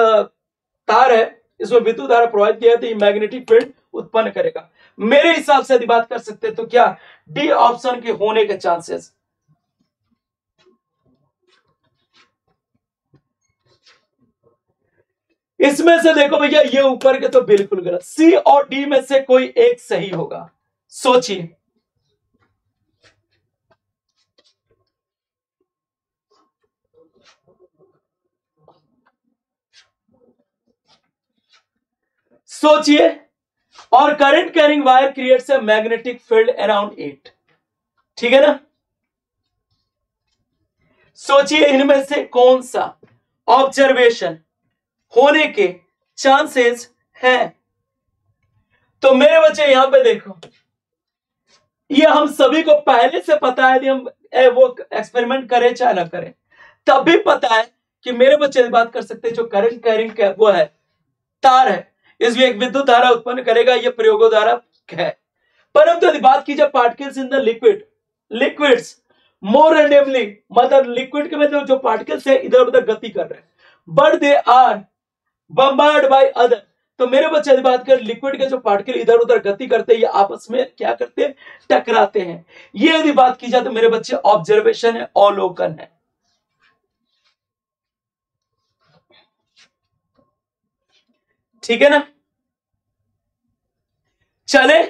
तार है इसमें विद्युत धारा प्रवाहित किया तो ये मैग्नेटिक फील्ड उत्पन्न करेगा। मेरे हिसाब से यदि बात कर सकते तो क्या डी ऑप्शन के होने के चांसेस। इसमें से देखो भैया ये ऊपर के तो बिल्कुल गलत, सी और डी में से कोई एक सही होगा, सोचिए। सोचिए और current carrying wire creates a magnetic field around it, ठीक है ना। सोचिए इनमें से कौन सा ऑब्जर्वेशन होने के चांसेस हैं। तो मेरे बच्चे यहां पे देखो ये हम सभी को पहले से पता है, यदि हम ए, वो एक्सपेरिमेंट करें चाहे ना करें तब भी पता है कि मेरे बच्चे बात कर सकते हैं जो करंट कैरिंग वो है तार है, इसलिए एक विद्युत धारा उत्पन्न करेगा, यह प्रयोगों द्वारा है। परंतु यदि बात की जाए particles in the liquid liquids more randomly, मतलब लिक्विड के मतलब जो पार्टिकल्स है इधर उधर गति कर रहे हैं but they are bombard by other. तो मेरे बच्चे यदि बात कर लिक्विड के जो पार्टिकल इधर उधर गति करते हैं ये आपस में क्या करते हैं, टकराते हैं। ये यदि बात की जाए तो मेरे बच्चे ऑब्जर्वेशन है, अवलोकन है। ठीक है ना। चले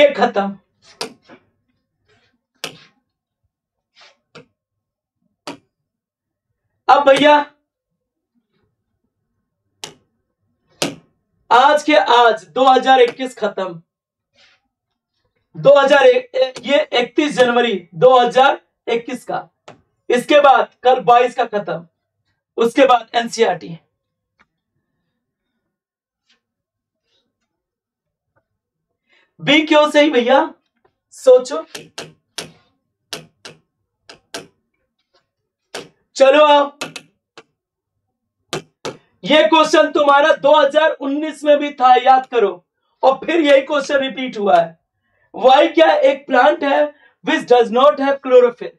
ये खत्म। अब भैया आज के आज दो हज़ार इक्कीस खत्म, दो हज़ार ये इकतीस जनवरी दो हज़ार इक्कीस का, इसके बाद कल बाईस का खत्म, उसके बाद एनसीईआरटी। बी क्यों सही भैया, सोचो। चलो आप ये क्वेश्चन तुम्हारा दो हज़ार उन्नीस में भी था, याद करो, और फिर यही क्वेश्चन रिपीट हुआ है। वाई क्या एक प्लांट है which does not have chlorophyll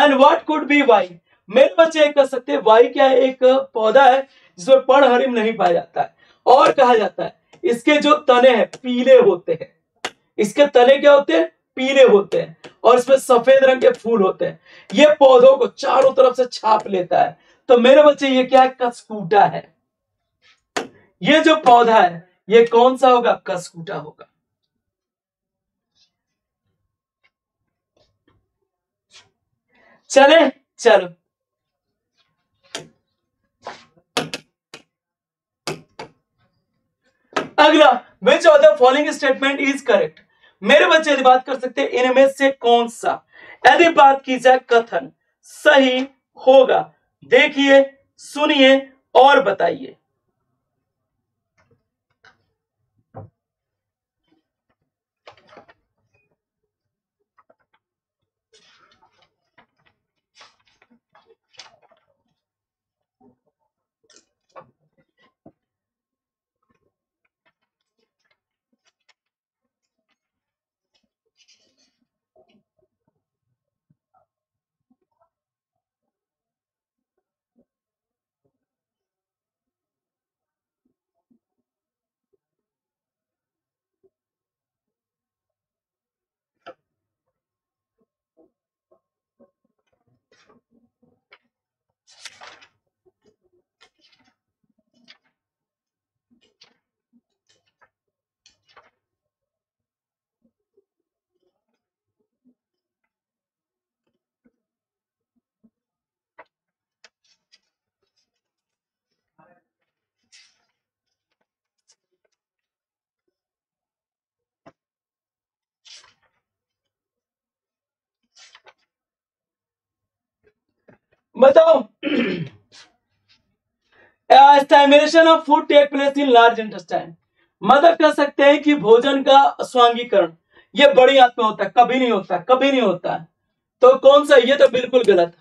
and what could be why. मेरे बच्चे कह सकते हैं वाई क्या है एक पौधा है जिसमें पर्णहरिम नहीं पाया जाता है और कहा जाता है इसके जो तने हैं पीले होते हैं, इसके तने क्या होते हैं पीले होते हैं और इसमें सफेद रंग के फूल होते हैं, ये पौधों को चारों तरफ से छाप लेता है। तो मेरे बच्चे ये क्या है कस्कूटा है, ये जो पौधा है ये कौन सा होगा, कस्कूटा होगा। चले चलो अगला, which of the following statement is correct. मेरे बच्चे यदि बात कर सकते हैं इनमें से कौन सा यदि बात की जाए कथन सही होगा। देखिए सुनिए और बताइए। बताओ estimation of food take place in large intestine, मतलब कह सकते हैं कि भोजन का स्वांगीकरण ये बड़ी आंत में होता है, कभी नहीं होता, कभी नहीं होता है। तो कौन सा, ये तो बिल्कुल गलत।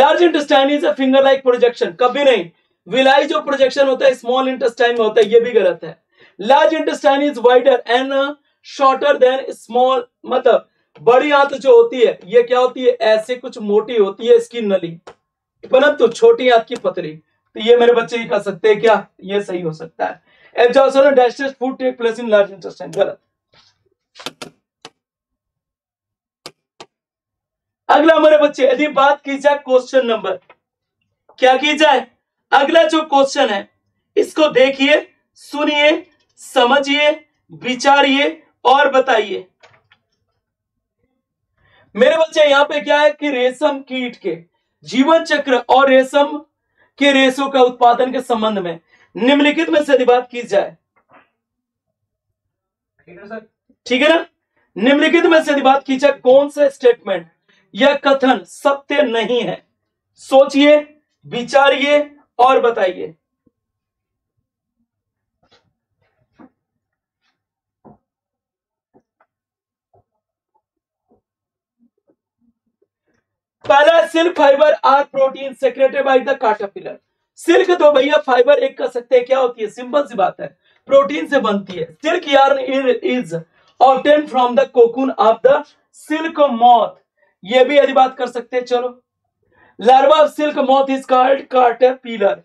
Large intestine is a finger like projection, कभी नहीं। विलाई जो प्रोजेक्शन होता है स्मॉल इंटेस्टाइन में होता है, ये भी गलत है। Large intestine is wider and shorter than small, मतलब बड़ी आंत जो होती है ये क्या होती है, ऐसे कुछ मोटी होती है, इसकी नली, परंतु छोटी आंत की पतली। तो ये मेरे बच्चे ही कर सकते हैं क्या, ये सही हो सकता है। Absorption of digested food take place in large intestine, गलत। अगला मेरे बच्चे, यदि बात की जाए क्वेश्चन नंबर, क्या की जाए, अगला जो क्वेश्चन है इसको देखिए, सुनिए, समझिए, विचारिए और बताइए मेरे बच्चे। यहाँ पे क्या है कि रेशम कीट के जीवन चक्र और रेशम के रेशों का उत्पादन के संबंध में निम्नलिखित में से यदि बात की जाए, ठीक है ना, निम्नलिखित में से यदि बात की जाए कौन सा स्टेटमेंट यह कथन सत्य नहीं है, सोचिए, विचारिए और बताइए। पहला, silk fibre are protein secreted by the caterpillar. Silk तो भैया फाइबर एक कर सकते हैं, क्या होती है, सिंपल सी बात है, प्रोटीन से बनती है। Silk yarn is obtain from the cocoon of the silk moth, ये भी यदि बात कर सकते हैं। चलो, larva of silk moth is called caterpillar,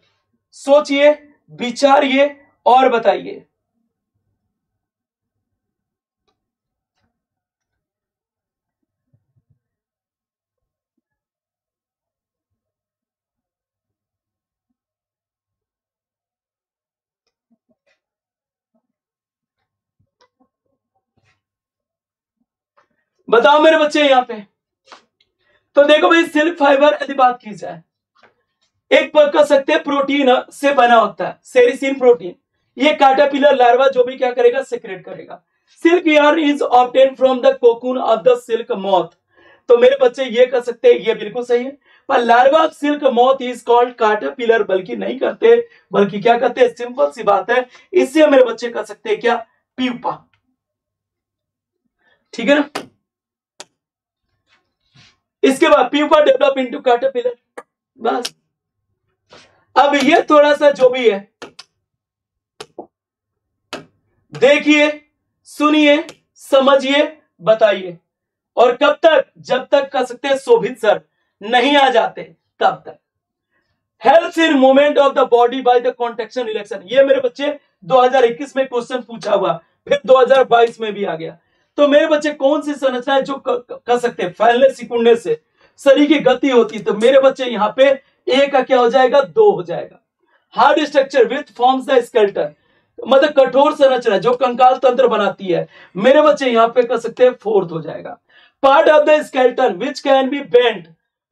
सोचिए, विचारिए और बताइए। बताओ मेरे बच्चे यहाँ पे, तो देखो भाई, सिल्क फाइबर यदि बात की जाए एक पर कह सकते हैं प्रोटीन से बना होता है, सेरिसिन प्रोटीन, ये कैटरपिलर लार्वा जो भी क्या करेगा, सेक्रेट करेगा। Silk yarn is obtain from the cocoon of the silk moth, तो मेरे बच्चे ये कह सकते हैं, ये बिल्कुल सही है। पर larva of silk moth is called caterpillar, बल्कि नहीं करते, बल्कि क्या करते हैं, सिंपल सी बात है, इससे मेरे बच्चे कह सकते हैं क्या, प्यूपा, ठीक है ना। इसके बाद प्यूपा डेवलप इनटू कैटरपिलर, बस। अब ये थोड़ा सा जो भी है, देखिए, सुनिए, समझिए, बताइए, और कब तक, जब तक कह सकते हैं शोभित सर नहीं आ जाते तब तक। Helps in movement of the body by the contraction relaxation, ये मेरे बच्चे दो हज़ार इक्कीस में क्वेश्चन पूछा हुआ, फिर दो हज़ार बाईस में भी आ गया। तो मेरे बच्चे कौन सी संरचना है जो कर सकते हैं फैलने सिकुड़ने से शरीर की गति होती है, तो मेरे बच्चे यहाँ पे ए का क्या हो जाएगा, दो हो जाएगा। Hard structure with forms the skeleton, मतलब कठोर संरचना जो कंकाल तंत्र बनाती है, मेरे बच्चे यहाँ पे कर सकते हैं फोर्थ हो जाएगा। Part of the skeleton which can be bend,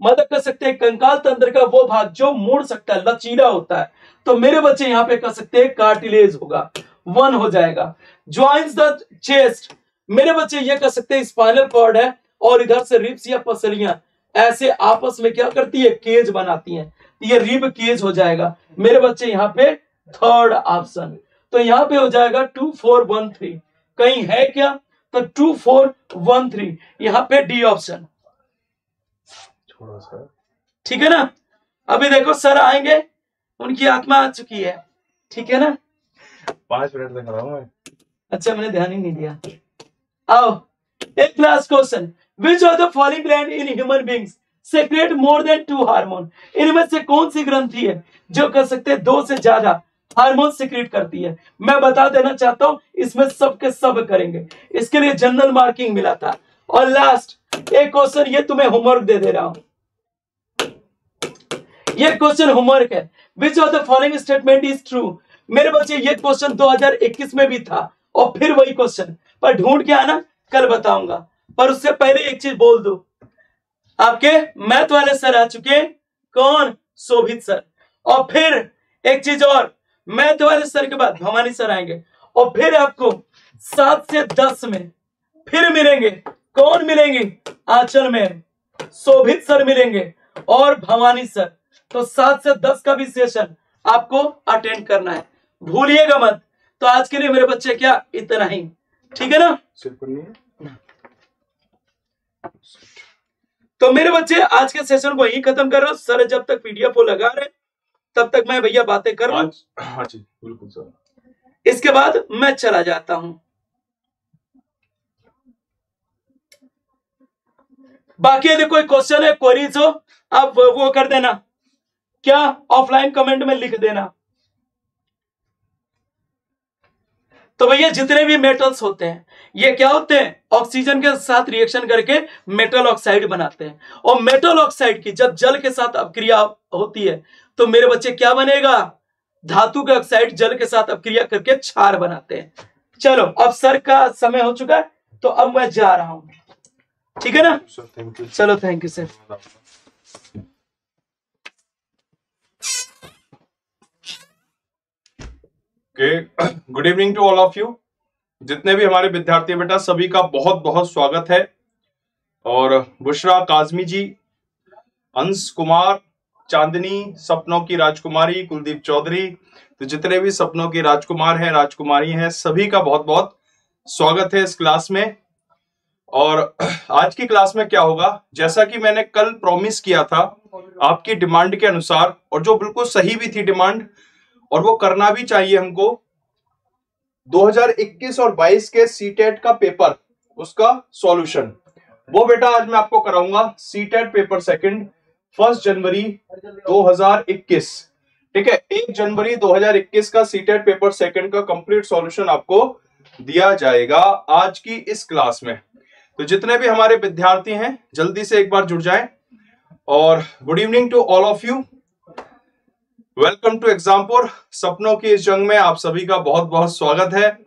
मतलब कर सकते हैं कंकाल तंत्र का वो भाग जो मुड़ सकता है, लचीला होता है, तो मेरे बच्चे यहाँ पे कर सकते हैं कार्टिलेज होगा, वन हो जाएगा। ज्वाइंट्स द चेस्ट, मेरे बच्चे ये कह सकते हैं स्पाइनल कॉर्ड है, और इधर से रिब्स या पसलियां ऐसे आपस में क्या करती है, केज बनाती हैं, ये रिब केज हो जाएगा मेरे बच्चे यहाँ पे थर्ड ऑप्शन। तो यहाँ पे हो जाएगा टू फोर वन थ्री, कहीं है क्या, तो टू फोर वन थ्री यहाँ पे डी ऑप्शन, ठीक है ना। अभी देखो सर आएंगे, उनकी आत्मा आ चुकी है, ठीक है ना, पांच मिनट तक कराऊं मैं, अच्छा मैंने ध्यान ही नहीं दिया। आओ, एक last question, which of the following gland in human beings secrete more than two hormone, इनमें से कौन सी ग्रंथि है जो कर सकते हैं दो से ज्यादा हार्मोन सेक्रेट करती है। मैं बता देना चाहता हूं इसमें सब के सब करेंगे, इसके लिए जनरल मार्किंग मिला था। और लास्ट एक क्वेश्चन, ये तुम्हें होमवर्क दे दे रहा हूं, ये क्वेश्चन होमवर्क है। Which of the following statement is true, मेरे बच्चे ये क्वेश्चन दो हज़ार इक्कीस में भी था, और फिर वही क्वेश्चन, पर ढूंढ के आना, कल बताऊंगा। पर उससे पहले एक चीज बोल दो, आपके मैथ वाले सर आ चुके हैं, कौन, शोभित सर, और फिर एक चीज और, मैथ वाले सर के बाद भवानी सर आएंगे, और फिर आपको सात से दस में फिर मिलेंगे, कौन मिलेंगे, आंचल मैम, शोभित सर मिलेंगे, और भवानी सर, तो सात से दस का भी सेशन आपको अटेंड करना है, भूलिएगा मत। तो आज के लिए मेरे बच्चे क्या इतना ही, ठीक है ना? तो मेरे बच्चे आज के सेशन को यही खत्म कर रहा हूँ सर। जब तक पीडीएफ लगा रहे तब तक मैं भैया बातें कर रहा हूँ, इसके बाद मैं चला जाता हूँ। बाकी यदि कोई क्वेश्चन है, क्वेरीज हो, आप वो कर देना, क्या ऑफलाइन कमेंट में लिख देना। तो भैया जितने भी मेटल्स होते हैं ये क्या होते हैं, ऑक्सीजन के साथ रिएक्शन करके मेटल ऑक्साइड बनाते हैं, और मेटल ऑक्साइड की जब जल के साथ अपक्रिया होती है तो मेरे बच्चे क्या बनेगा, धातु के ऑक्साइड जल के साथ अपक्रिया करके क्षार बनाते हैं। चलो अब सर का समय हो चुका है तो अब मैं जा रहा हूं, ठीक है ना सर? Thank you. चलो thank you sir. Good evening to all of you, जितने भी हमारे विद्यार्थी बेटा सभी का बहुत बहुत स्वागत है। और बुशरा काजमी जी, अंश कुमार, चांदनी, सपनों की राजकुमारी, कुलदीप चौधरी, तो जितने भी सपनों की राजकुमार हैं, राजकुमारी हैं, सभी का बहुत बहुत स्वागत है इस क्लास में। और आज की क्लास में क्या होगा, जैसा कि मैंने कल प्रॉमिस किया था आपकी डिमांड के अनुसार, और जो बिल्कुल सही भी थी डिमांड और वो करना भी चाहिए हमको, दो हज़ार इक्कीस और बाईस के सीटेट का पेपर, उसका सॉल्यूशन वो बेटा आज मैं आपको कराऊंगा। सीटेट पेपर सेकंड फर्स्ट जनवरी दो हज़ार इक्कीस, ठीक है, एक जनवरी दो हज़ार इक्कीस का सीटेट पेपर सेकंड का कंप्लीट सॉल्यूशन आपको दिया जाएगा आज की इस क्लास में। तो जितने भी हमारे विद्यार्थी हैं जल्दी से एक बार जुड़ जाएं। और good evening to all of you, welcome to Exampur. सपनों की इस जंग में आप सभी का बहुत बहुत स्वागत है।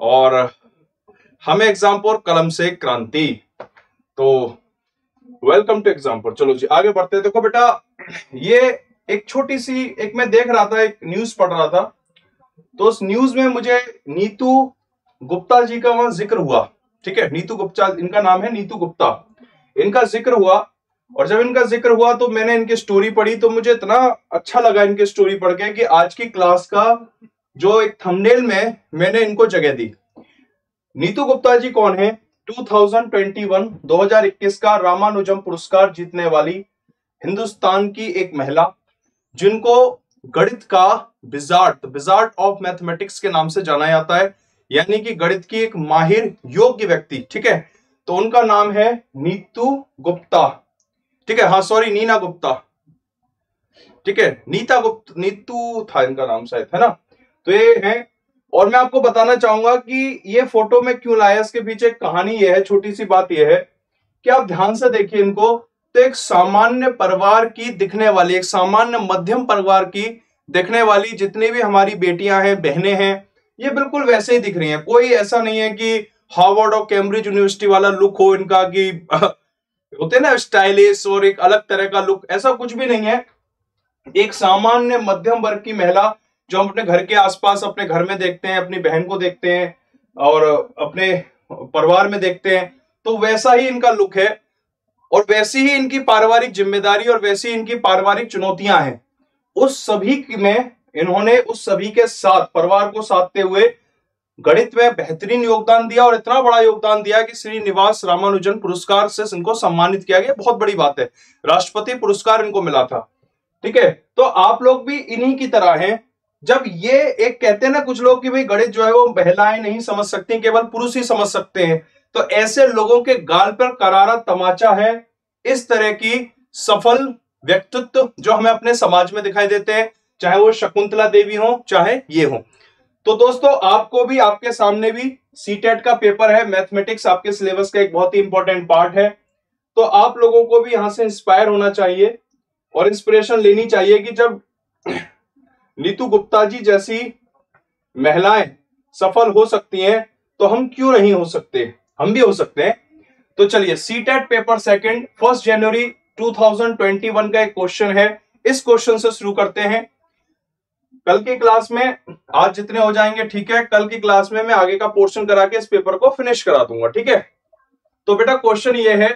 और हमें एग्जामपुर, कलम से क्रांति, तो वेलकम टू एग्जामपुर। चलो जी आगे बढ़ते हैं। देखो बेटा ये एक छोटी सी, एक मैं देख रहा था, एक न्यूज पढ़ रहा था, तो उस न्यूज में मुझे नीतू गुप्ता जी का वहां जिक्र हुआ, ठीक है, नीतू गुप्ता, इनका नाम है नीतू गुप्ता, इनका जिक्र हुआ। और जब इनका जिक्र हुआ तो मैंने इनकी स्टोरी पढ़ी, तो मुझे इतना अच्छा लगा इनकी स्टोरी पढ़ के कि आज की क्लास का जो एक थंबनेल में मैंने इनको जगह दी। नीतू गुप्ता जी कौन है, दो हज़ार इक्कीस का रामानुजम पुरस्कार जीतने वाली हिंदुस्तान की एक महिला, जिनको गणित का विजार्ड, विजार्ड ऑफ मैथमेटिक्स के नाम से जाना जाता है, यानी कि गणित की एक माहिर योग्य व्यक्ति, ठीक है। तो उनका नाम है नीतू गुप्ता, ठीक है, हाँ सॉरी नीना गुप्ता, ठीक है, नीता गुप्ता, नीतू था इनका नाम शायद, है ना। तो ये है, और मैं आपको बताना चाहूंगा कि ये फोटो में क्यों लाया, इसके पीछे कहानी ये है, छोटी सी बात ये है कि आप ध्यान से देखिए इनको, तो एक सामान्य परिवार की दिखने वाली, एक सामान्य मध्यम परिवार की दिखने वाली जितनी भी हमारी बेटियां हैं, बहनें हैं, ये बिल्कुल वैसे ही दिख रही है। कोई ऐसा नहीं है कि हार्वर्ड और कैम्ब्रिज यूनिवर्सिटी वाला लुक हो इनका, कि होते ना स्टाइलिश और एक अलग तरह का लुक, ऐसा कुछ भी नहीं है। एक सामान्य मध्यम वर्ग की महिला जो हम अपने घर के आसपास, अपने घर में देखते हैं, अपनी बहन को देखते हैं और अपने परिवार में देखते हैं, तो वैसा ही इनका लुक है, और वैसी ही इनकी पारिवारिक जिम्मेदारी और वैसी इनकी पारिवारिक चुनौतियां हैं। उस सभी में इन्होंने, उस सभी के साथ, परिवार को साधते हुए गणित में बेहतरीन योगदान दिया, और इतना बड़ा योगदान दिया कि श्रीनिवास रामानुजन पुरस्कार से इनको सम्मानित किया गया, बहुत बड़ी बात है, राष्ट्रपति पुरस्कार इनको मिला था, ठीक है। तो आप लोग भी इन्हीं की तरह हैं। जब ये एक कहते हैं ना कुछ लोग कि भाई गणित जो है वो महिलाएं नहीं समझ सकती, केवल पुरुष ही समझ सकते हैं, तो ऐसे लोगों के गाल पर करारा तमाचा है। इस तरह की सफल व्यक्तित्व जो हमें अपने समाज में दिखाई देते हैं, चाहे वो शकुंतला देवी हो, चाहे ये हो। तो दोस्तों आपको भी, आपके सामने भी सीटेट का पेपर है, मैथमेटिक्स आपके सिलेबस का एक बहुत ही इंपॉर्टेंट पार्ट है, तो आप लोगों को भी यहां से इंस्पायर होना चाहिए और इंस्पिरेशन लेनी चाहिए कि जब नीतू गुप्ता जी जैसी महिलाएं सफल हो सकती हैं तो हम क्यों नहीं हो सकते, हम भी हो सकते हैं। तो चलिए, CTET paper second first January two thousand twenty one का एक क्वेश्चन है, इस क्वेश्चन से शुरू करते हैं। कल की क्लास में आज जितने हो जाएंगे, ठीक है, कल की क्लास में मैं आगे का पोर्शन करा के इस पेपर को फिनिश करा दूंगा, ठीक है। तो बेटा क्वेश्चन ये है,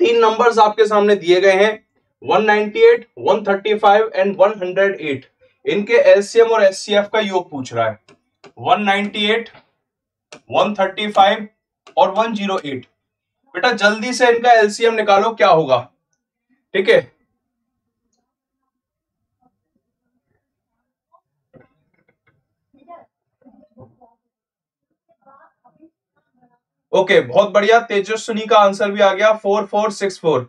तीन नंबर्स आपके सामने दिए गए हैं एक सौ अट्ठानवे, एक सौ पैंतीस एंड एक सौ आठ। इनके एलसीएम और एचसीएफ का योग पूछ रहा है। एक सौ अट्ठानवे, एक सौ पैंतीस और एक सौ आठ। बेटा जल्दी से इनका एलसीएम निकालो क्या होगा। ठीक है, ओके okay, बहुत बढ़िया। तेजस्विनी का आंसर भी आ गया फोर फोर सिक्स फोर।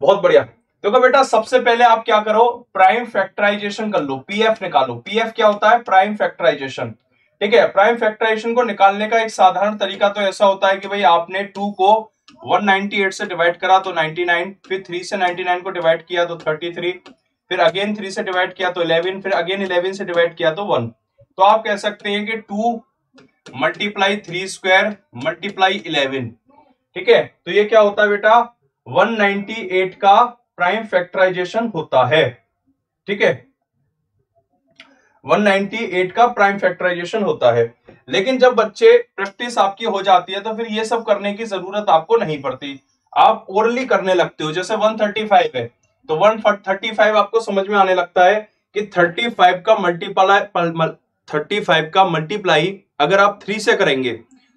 बहुत बढ़िया। देखो बेटा सबसे पहले आप क्या करो, प्राइम फैक्टराइजेशन कर लो, पीएफ निकालो। पीएफ क्या होता है? Prime factorization. ठीक है, प्राइम फैक्टराइजेशन को निकालने का एक साधारण तरीका तो ऐसा होता है कि भाई आपने टू को एक सौ अट्ठानवे से डिवाइड करा तो निन्यानवे, फिर थ्री से निन्यानवे को डिवाइड किया तो तैंतीस, फिर अगेन थ्री से डिवाइड किया तो ग्यारह, फिर अगेन ग्यारह से डिवाइड किया तो वन। तो आप कह सकते हैं कि two multiply three square multiply eleven. ठीक है, तो ये क्या होता है बेटा, एक सौ अट्ठानवे का प्राइम फैक्टराइजेशन होता है। ठीक है, एक सौ अट्ठानवे का प्राइम फैक्टराइजेशन होता है। लेकिन जब बच्चे प्रैक्टिस आपकी हो जाती है तो फिर ये सब करने की जरूरत आपको नहीं पड़ती, आप ओरली करने लगते हो। जैसे एक सौ पैंतीस है तो एक सौ पैंतीस आपको समझ में आने लगता है कि पैंतीस का मल्टीप्लाई पैंतीस का मल्टीप्लाई अगर आप थ्री से करेंगे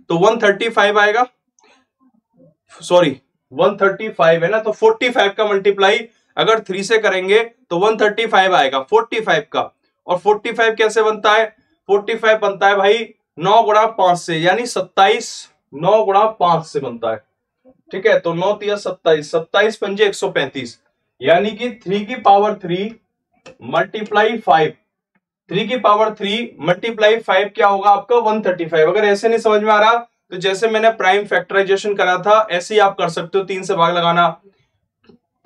तो एक सौ पैंतीस आएगा, सॉरी एक सौ पैंतीस है ना, तो पैंतालीस का मल्टीप्लाई अगर थ्री से करेंगे तो एक सौ पैंतीस आएगा पैंतालीस का। और पैंतालीस कैसे बनता है? पैंतालीस बनता है भाई नौ गुणा पांच से, यानी सत्ताईस, नौ गुणा पांच से बनता है। ठीक है, तो नौ तीन सत्ताईस, सत्ताईस पंजे एक सौ पैंतीस, यानी कि थ्री की power three multiply five, three की पावर थ्री मल्टीप्लाई फाइव क्या होगा आपका एक सौ पैंतीस। अगर ऐसे नहीं समझ में आ रहा तो जैसे मैंने प्राइम फैक्टराइजेशन करा था ऐसे ही आप कर सकते हो, तीन से भाग लगाना,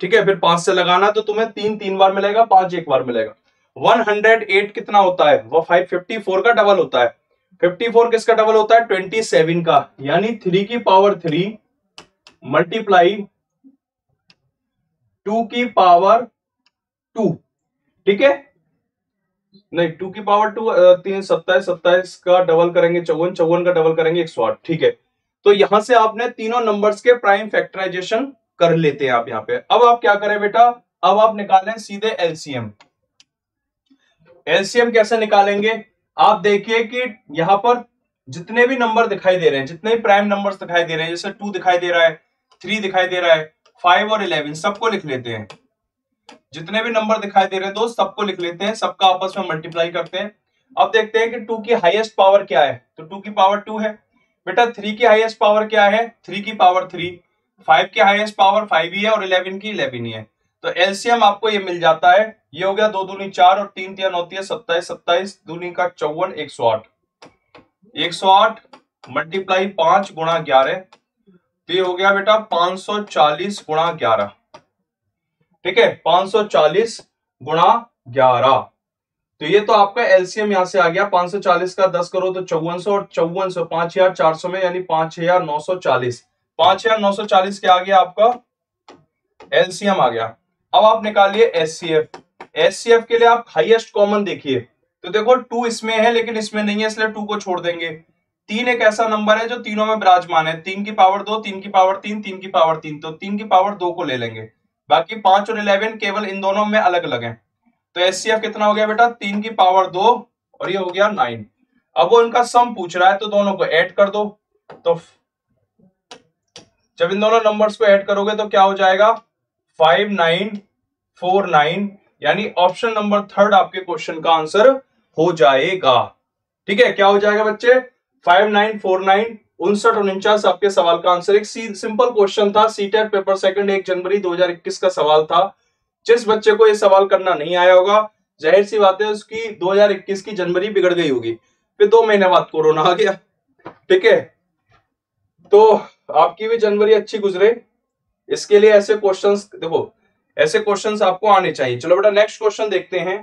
ठीक है, फिर पांच से लगाना, तो तुम्हें तीन तीन बार मिलेगा, पांच एक बार मिलेगा। एक सौ आठ कितना होता है? वो पाँच सौ चौवन का डबल होता है। चौवन किसका डबल होता है? सत्ताईस का, यानी थ्री की पावर थ्री मल्टीप्लाई टू की पावर टू। ठीक है, नहीं टू की पावर टू, तीन सत्ताईस, सत्ताईस का डबल करेंगे चौवन, चौवन का डबल करेंगे एक सौ आठ। ठीक है, तो यहां से आपने तीनों नंबर्स के प्राइम फैक्टराइजेशन कर लेते हैं आप यहाँ पे। अब आप क्या करें बेटा, अब आप निकालें सीधे एलसीएम। एलसीएम कैसे निकालेंगे? आप देखिए कि यहाँ पर जितने भी नंबर दिखाई दे रहे हैं, जितने भी प्राइम नंबर दिखाई दे रहे हैं, जैसे टू दिखाई दे रहा है, थ्री दिखाई दे रहा है, फाइव और इलेवन, सबको लिख लेते हैं। जितने भी नंबर दिखाई दे रहे हैं दोस्त सबको लिख लेते हैं, सबका आपस में मल्टीप्लाई करते हैं। अब देखते हैं कि टू की हाईएस्ट पावर क्या है, तो टू की पावर टू है। बेटा थ्री की हाईएस्ट पावर क्या है? थ्री की पावर थ्री, फाइव की हाईएस्ट पावर फाइव ही है और इलेवन की इलेवन ही है। तो एलसीएम आपको ये मिल जाता है, ये हो गया दो दूनी चार और तीन तिया नौ सत्ताईस, सत्ताईस दूनी का चौवन एक सौ आठ, एक सौ आठ मल्टीप्लाई पांच गुणा ग्यारह, तो ये हो गया बेटा पांच सौ चालीस गुणा ग्यारह। ठीक है, पाँच सौ चालीस गुणा ग्यारह, तो ये तो आपका एलसीएम यहां से आ गया। पाँच सौ चालीस का दस करो तो चौवन सौ, और चौवन सौ पांच हजार चार सौ में, यानी पांच हजार नौ सौ चालीस, पांच हजार नौ सौ चालीस क्या आ गया आपका एलसीएम आ गया। अब आप निकालिए एचसीएफ। एचसीएफ के लिए आप हाईएस्ट कॉमन देखिए, तो देखो टू इसमें है लेकिन इसमें नहीं है इसलिए टू को छोड़ देंगे। तीन एक ऐसा नंबर है जो तीनों में विराजमान है, तीन की पावर दो, तीन की पावर तीन, तीन की पावर तीन, तो तीन की पावर दो को ले लेंगे, बाकी पांच और इलेवन केवल इन दोनों में अलग अलग हैं। तो एचसीएफ कितना हो गया बेटा? तीन की पावर दो और ये हो गया नाइन। अब वो इनका सम पूछ रहा है तो दोनों को ऐड कर दो, तो जब इन दोनों नंबर्स को ऐड करोगे तो क्या हो जाएगा फाइव नाइन फोर नाइन, यानी ऑप्शन नंबर थर्ड आपके क्वेश्चन का आंसर हो जाएगा। ठीक है, क्या हो जाएगा बच्चे? फाइव नाइन फोर नाइन उनसठ उनचास आपके सवाल का आंसर। एक सिंपल क्वेश्चन था, सीटेट पेपर सेकंड एक जनवरी दो हजार इक्कीस का सवाल था। जिस बच्चे को ये सवाल करना नहीं आया होगा जाहिर सी बात है उसकी दो हजार इक्कीस की जनवरी बिगड़ गई होगी, फिर दो महीने बाद कोरोना आ गया। ठीक है, तो आपकी भी जनवरी अच्छी गुजरे इसके लिए ऐसे क्वेश्चंस, देखो ऐसे क्वेश्चंस आपको आने चाहिए। चलो बेटा नेक्स्ट क्वेश्चन देखते हैं।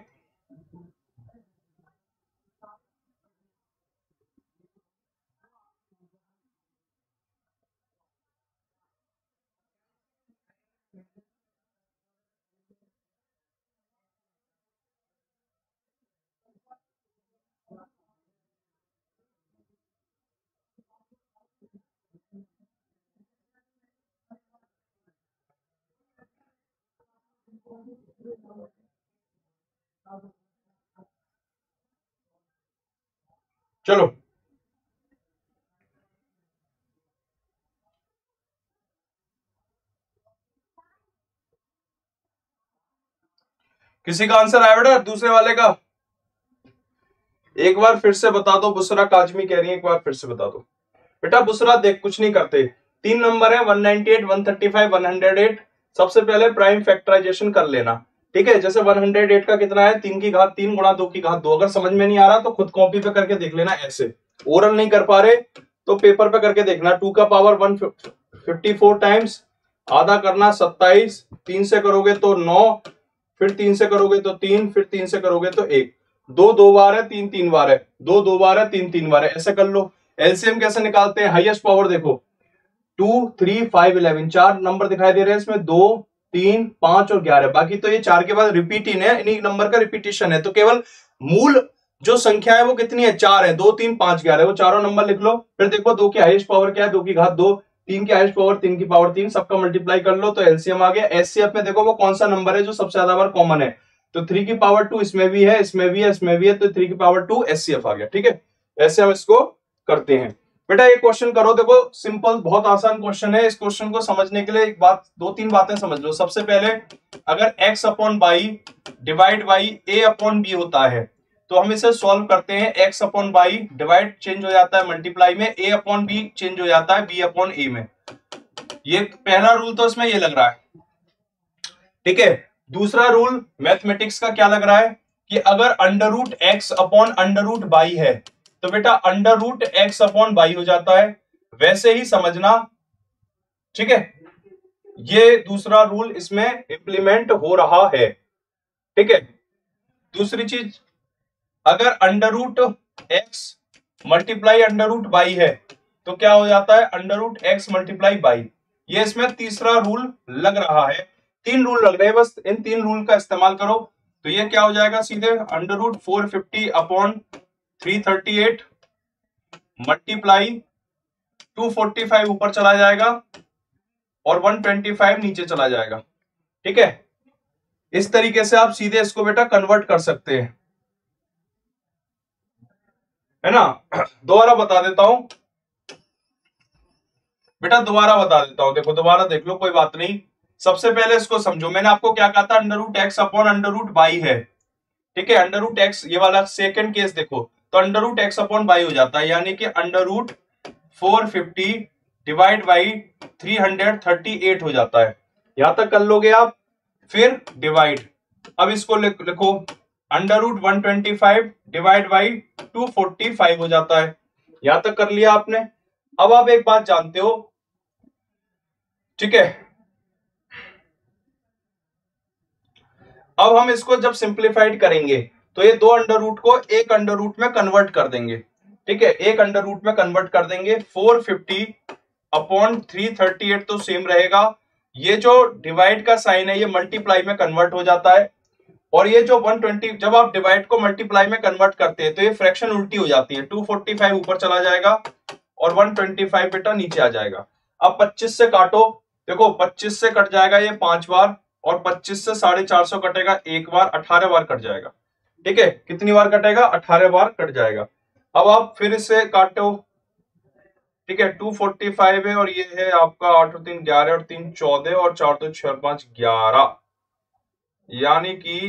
चलो किसी का आंसर आया बेटा दूसरे वाले का? एक बार फिर से बता दो, बुसरा काजमी कह रही है एक बार फिर से बता दो। बेटा बुसरा देख कुछ नहीं करते, तीन नंबर है one ninety eight, one thirty five, one hundred eight. सबसे पहले प्राइम फैक्टराइजेशन कर लेना, ठीक है? जैसे वन हंड्रेड एट का कितना है, तीन की घात तीन गुणा दो की घात दो। अगर समझ में नहीं आ रहा तो खुद कॉपी पे करके देख लेना, ऐसे ओरल नहीं कर पा रहे तो पेपर पे करके देखना। टू का power one fifty four times आधा करना सत्ताईस, तीन से करोगे तो नौ, फिर तीन से करोगे तो तीन, फिर तीन से करोगे तो एक। दो दो बार है, तीन तीन बार है, दो दो बार है, तीन तीन बार है, ऐसे कर लो। एलसीएम कैसे निकालते हैं, हाईएस्ट पावर देखो टू थ्री फाइव इलेवन, चार नंबर दिखाई दे रहे हैं इसमें, दो तीन पांच और ग्यारह। बाकी तो ये चार के बाद रिपीट ही है, इन्हीं नंबर का रिपीटेशन है, तो केवल मूल जो संख्या है वो कितनी है, चार है, दो तीन पांच ग्यारह, वो चारों नंबर लिख लो। फिर देखो दो की हाईएस्ट पावर क्या है, दो की घात दो, तीन की हाईएस्ट पावर तीन की पावर तीन, सबका मल्टीप्लाई कर लो तो एलसीएम आ गया। एचसीएफ में देखो वो कौन सा नंबर है जो सबसे ज्यादा बार कॉमन है, तो थ्री की पावर टू इसमें भी है, इसमें भी है, इसमें भी है, तो थ्री की पावर टू एचसीएफ आ गया, ठीक है? ऐसे हम इसको करते हैं। बेटा ये क्वेश्चन करो, देखो सिंपल बहुत आसान क्वेश्चन है। इस क्वेश्चन को समझने के लिए एक बात, दो तीन बातें समझ लो। सबसे पहले अगर x upon by divide by a upon b होता है तो हम इसे सॉल्व करते हैं। x upon by divide change हो जाता है मल्टीप्लाई में, a अपॉन b चेंज हो जाता है b अपॉन a में। ये पहला रूल तो इसमें ये लग रहा है, ठीक है? दूसरा रूल मैथमेटिक्स का क्या लग रहा है कि अगर under root x upon under root by है तो बेटा under root x upon by हो जाता है, वैसे ही समझना, ठीक है? ये दूसरा रूल इसमें इंप्लीमेंट हो रहा है, ठीक है? दूसरी चीज, अगर under root x multiply under root by है तो क्या हो जाता है, under root x multiply by. ये इसमें तीसरा रूल लग रहा है। तीन रूल लग रहे हैं, बस इन तीन रूल का इस्तेमाल करो तो ये क्या हो जाएगा, सीधे under root four fifty upon three thirty eight multiply two forty five ऊपर चला जाएगा और वन ट्वेंटी फाइव नीचे चला जाएगा, ठीक है? इस तरीके से आप सीधे इसको बेटा कन्वर्ट कर सकते हैं, है ना? दोबारा बता देता हूं बेटा, दोबारा बता देता हूं, देखो दोबारा देख लो, कोई बात नहीं। सबसे पहले इसको समझो, मैंने आपको क्या कहा था, under root x upon under root by है, ठीक है? अंडर रूट एक्स, ये वाला सेकंड केस देखो तो under root x upon by हो जाता है, यानी कि under root four fifty divide by three hundred thirty eight हो जाता है। यहां तक कर लोगे आप, फिर डिवाइड, अब इसको लिखो under root one twenty five divide by two forty five हो जाता है। यहां तक कर लिया आपने। अब आप एक बात जानते हो, ठीक है? अब हम इसको जब सिंप्लीफाइड करेंगे तो ये दो अंडर रूट को एक अंडर रूट में कन्वर्ट कर देंगे, ठीक है? एक अंडर रूट में कन्वर्ट कर देंगे। Four fifty upon three thirty eight तो सेम रहेगा, ये जो डिवाइड का साइन है ये मल्टीप्लाई में कन्वर्ट हो जाता है, और ये जो वन ट्वेंटी, जब आप डिवाइड को मल्टीप्लाई में कन्वर्ट करते हैं तो ये फ्रैक्शन उल्टी हो जाती है, टू फोर्टी फाइव ऊपर चला जाएगा और वन ट्वेंटी फाइव बेटा नीचे आ जाएगा। अब पच्चीस से काटो, देखो पच्चीस से कट जाएगा ये पांच बार, और पच्चीस से साढ़े चार सौ कटेगा एक बार, अठारह बार कट जाएगा, ठीक है? कितनी बार कटेगा, अठारह बार कट जाएगा। अब आप फिर इसे काटो, ठीक है? टू फोर्टी फाइव है और ये है आपका आठ और तीन ग्यारह और तीन चौदह और चार दो छह पांच ग्यारह, यानी कि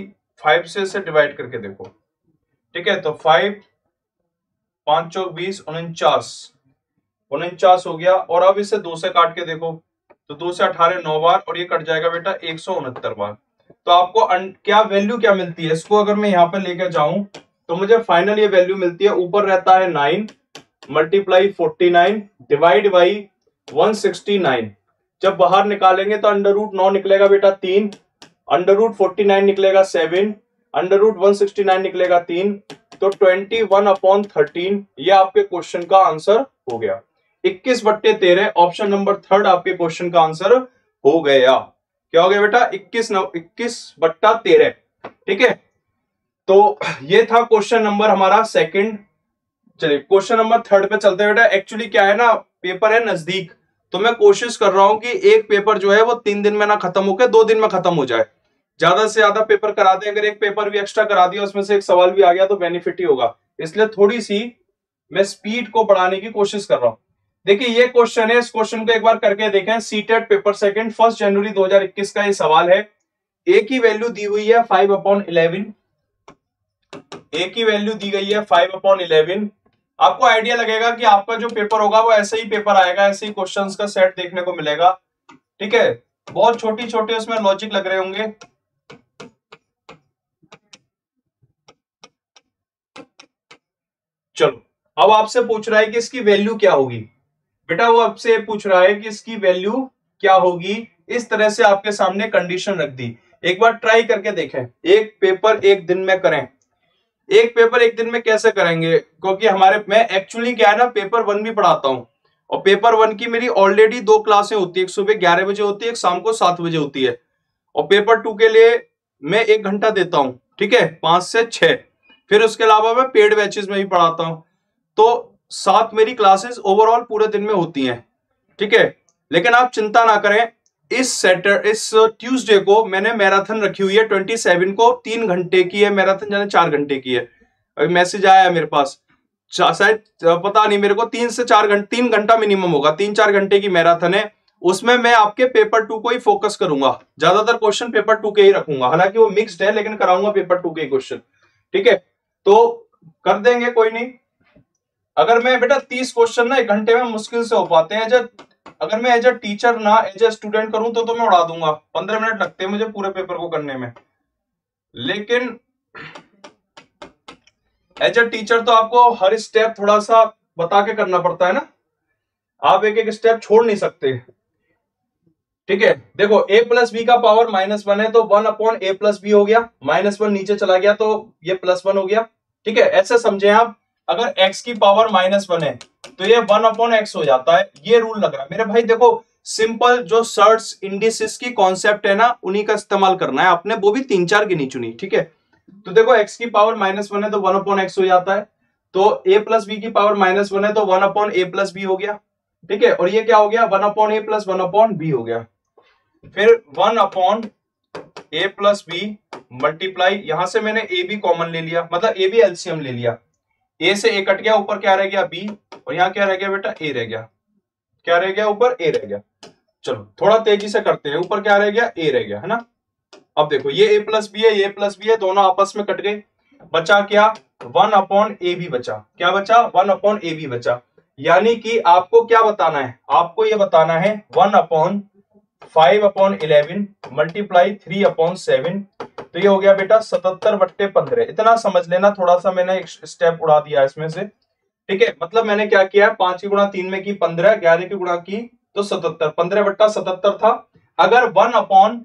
फाइव से इसे डिवाइड करके देखो, ठीक है? तो फाइव पांच चौक बीस उनचास, उनचास हो गया। और अब इसे दो से काट के देखो तो दो से अठारह नौ बार, और ये कट जाएगा बेटा एक सौ उनहत्तर बार। तो आपको अन, क्या वैल्यू क्या मिलती है इसको, अगर मैं यहाँ पर लेकर जाऊं तो मुझे फाइनल ये वैल्यू मिलती है, ऊपर रहता है nine multiply forty nine divide by one sixty nine. जब बाहर निकालेंगे तो अंडर रूट नौ निकलेगा बेटा तीन, अंडर रूट फोर्टी नाइन निकलेगा सेवन, under root one sixty nine निकलेगा तीन, तो ट्वेंटी वन अपॉन थर्टीन। यह आपके क्वेश्चन का आंसर हो गया, इक्कीस बट्टे तेरह, ऑप्शन नंबर थर्ड आपके क्वेश्चन का आंसर हो गया। क्या हो गया बेटा, इक्कीस इक्कीस बट्टा तेरह, ठीक है? तो ये था क्वेश्चन नंबर हमारा सेकंड। चलिए क्वेश्चन नंबर थर्ड पे चलते हैं बेटा। एक्चुअली क्या है ना, पेपर है नजदीक, तो मैं कोशिश कर रहा हूं कि एक पेपर जो है वो तीन दिन में ना खत्म होकर दो दिन में खत्म हो जाए। ज्यादा से ज्यादा पेपर करा दें, अगर एक पेपर भी एक्स्ट्रा करा दिया उसमें से एक सवाल भी आ गया तो बेनिफिट ही होगा। इसलिए थोड़ी सी मैं स्पीड को बढ़ाने की कोशिश कर रहा हूं। देखिए ये क्वेश्चन है, इस क्वेश्चन को एक बार करके देखें। सीटेट पेपर सेकंड फर्स्ट जनवरी दो हज़ार इक्कीस का ये सवाल है। ए की वैल्यू दी हुई है फाइव अपॉन इलेवन, ए की वैल्यू दी गई है फाइव अपॉन इलेवन। आपको आइडिया लगेगा कि आपका जो पेपर होगा वो ऐसे ही पेपर आएगा, ऐसे ही क्वेश्चंस का सेट देखने को मिलेगा। ठीक है, बहुत छोटी छोटे उसमें लॉजिक लग रहे होंगे। चलो अब आपसे पूछ रहा है कि इसकी वैल्यू क्या होगी। बेटा वो आपसे पूछ रहा है कि इसकी वैल्यू क्या होगी। इस तरह से आपके सामने कंडीशन रख दी। एक बार ट्राई करके देखें, एक पेपर एक दिन में करें। एक पेपर एक दिन में कैसे करेंगे, क्योंकि हमारे मैं एक्चुअली क्या है ना पेपर वन भी पढ़ाता हूँ, और पेपर वन की मेरी ऑलरेडी दो क्लासें होती है, एक सुबह ग्यारह बजे होती है, एक शाम को सात बजे होती है। और पेपर टू के लिए मैं एक घंटा देता हूँ, ठीक है, पांच से छह। फिर उसके अलावा मैं पेड बैचेस में भी पढ़ाता हूँ। तो सात मेरी क्लासेस ओवरऑल पूरे दिन में होती हैं, ठीक है। लेकिन आप चिंता ना करें, इस सैटरडे इस ट्यूसडे को मैंने मैराथन रखी हुई है सत्ताईस को, तीन घंटे की है मैराथन, जाने चार घंटे की है। अभी मैसेज आया मेरे पास, शायद पता नहीं मेरे को, तीन से चार घंटे तीन घंटा मिनिमम होगा, तीन चार घंटे की मैराथन है। उसमें मैं आपके पेपर टू को ही फोकस करूंगा, ज्यादातर क्वेश्चन पेपर टू के ही रखूंगा, हालांकि वो मिक्सड है लेकिन कराऊंगा पेपर टू के क्वेश्चन, ठीक है। तो कर देंगे, कोई नहीं। अगर मैं बेटा तीस क्वेश्चन ना एक घंटे में मुश्किल से हो पाते हैं, जब अगर मैं एज अ टीचर ना एज अ स्टूडेंट करूं तो तो मैं उड़ा दूंगा, पंद्रह मिनट लगते हैं मुझे पूरे पेपर को करने में। लेकिन एज अ टीचर तो आपको हर स्टेप थोड़ा सा बता के करना पड़ता है ना, आप एक एक स्टेप छोड़ नहीं सकते, ठीक है। देखो a प्लस बी का पावर माइनस वन है तो one upon a plus b हो गया, माइनस वन नीचे चला गया तो ये प्लस वन हो गया, ठीक है। ऐसे समझे आप, अगर x की पावर माइनस वन है तो ये वन अपॉन एक्स हो जाता है, ये रूल लग रहा है मेरे भाई। देखो सिंपल जो सर्च इंडिसेस की कॉन्सेप्ट है ना उन्हीं का इस्तेमाल करना है आपने, वो भी तीन चार गिनी चुनी, ठीक है। तो देखो x की पावर माइनस वन है तो वन अपॉन एक्स हो जाता है, तो a प्लस बी की पावर माइनस वन है तो one upon a plus b हो गया, ठीक है। और ये क्या हो गया, one upon a plus one upon b हो गया। फिर one upon a plus b multiply, यहां से मैंने ए बी कॉमन ले लिया, मतलब ए बी एलसीएम ले लिया, ए से ए कट गया, ऊपर क्या रह गया बी, और यहाँ क्या रह गया बेटा ए रह गया, क्या रह गया ऊपर ए रह गया। चलो थोड़ा तेजी से करते हैं, ऊपर क्या रह गया ए रह गया, है ना। अब देखो ये ए प्लस बी है, ये प्लस बी है, दोनों आपस में कट गए, बचा क्या वन अपॉन ए बी बचा, क्या बचा वन अपॉन ए बी बचा। यानी कि आपको क्या बताना है, आपको ये बताना है one upon five upon eleven multiply three upon seven, तो ये हो गया बेटा सतहत्तर बट्टे पंद्रह। इतना समझ लेना, थोड़ा सा मैंने एक स्टेप उड़ा दिया इसमें से, ठीक है। मतलब मैंने क्या किया है, पांच की गुणा तीन में की पंद्रह, ग्यारह की गुणा की तो सतहत्तर, पंद्रह बट्टा सतहत्तर था। अगर one upon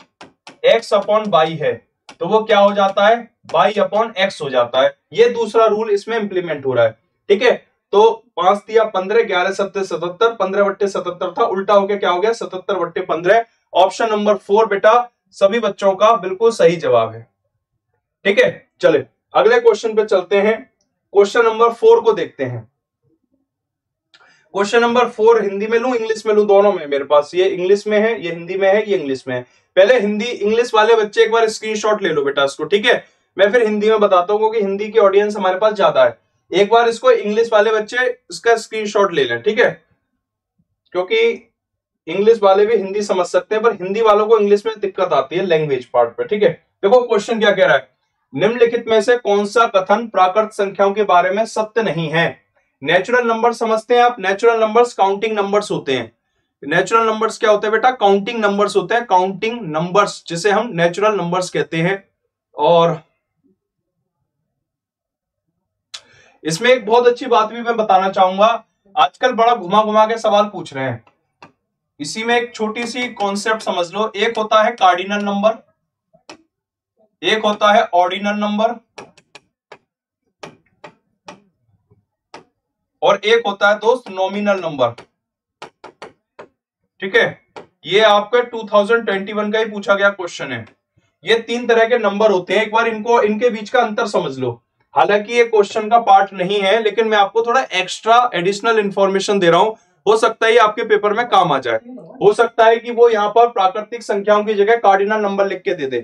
x upon by है तो वो क्या हो जाता है, बाई अपॉन एक्स हो जाता है। ये दूसरा रूल इसमें इंप्लीमेंट हो रहा है, ठीक है। तो पांच दिया पंद्रह, ग्यारह सत्ते सतहत्तर, पंद्रह बट्टे सतहत्तर था, उल्टा हो गया क्या हो गया सतहत्तर बट्टे पंद्रह। ऑप्शन नंबर फोर बेटा सभी बच्चों का बिल्कुल सही जवाब है, ठीक है। चले अगले क्वेश्चन पे चलते हैं, क्वेश्चन नंबर फोर को देखते हैं। क्वेश्चन नंबर फोर हिंदी में लूं इंग्लिश में लूं, दोनों में मेरे पास, ये इंग्लिश में है, ये हिंदी में है, ये इंग्लिश में है। पहले हिंदी इंग्लिश वाले बच्चे एक बार स्क्रीनशॉट ले लो बेटा इसको, ठीक है। मैं फिर हिंदी में बताता हूँ क्योंकि हिंदी की ऑडियंस हमारे पास ज्यादा है। एक बार इसको इंग्लिश वाले बच्चे इसका स्क्रीनशॉट ले लें, ठीक है, क्योंकि इंग्लिश वाले भी हिंदी समझ सकते हैं पर हिंदी वालों को इंग्लिश में दिक्कत आती है लैंग्वेज पार्ट पे, ठीक है। देखो क्वेश्चन क्या कह रहा है, निम्नलिखित में से कौन सा कथन प्राकृत संख्याओं के बारे में सत्य नहीं है। नेचुरल नंबर समझते हैं आप, नेचुरल नंबर्स काउंटिंग नंबर्स होते हैं। नेचुरल नंबर्स क्या होते हैं बेटा, काउंटिंग नंबर्स होते हैं, काउंटिंग नंबर्स जिसे हम नेचुरल नंबर्स कहते हैं। और इसमें एक बहुत अच्छी बात भी मैं बताना चाहूंगा, आजकल बड़ा घुमा घुमा के सवाल पूछ रहे हैं, इसी में एक छोटी सी कॉन्सेप्ट समझ लो। एक होता है कार्डिनल नंबर, एक होता है ऑर्डिनल नंबर, और एक होता है दोस्त नॉमिनल नंबर, ठीक है। ये आपका दो हज़ार इक्कीस का ही पूछा गया क्वेश्चन है। ये तीन तरह के नंबर होते हैं, एक बार इनको इनके बीच का अंतर समझ लो। हालांकि ये क्वेश्चन का पार्ट नहीं है लेकिन मैं आपको थोड़ा एक्स्ट्रा एडिशनल इंफॉर्मेशन दे रहा हूं, हो सकता है आपके पेपर में काम आ जाए। हो सकता है कि वो यहाँ पर प्राकृतिक संख्याओं की जगह कार्डिनल नंबर लिख के दे दे,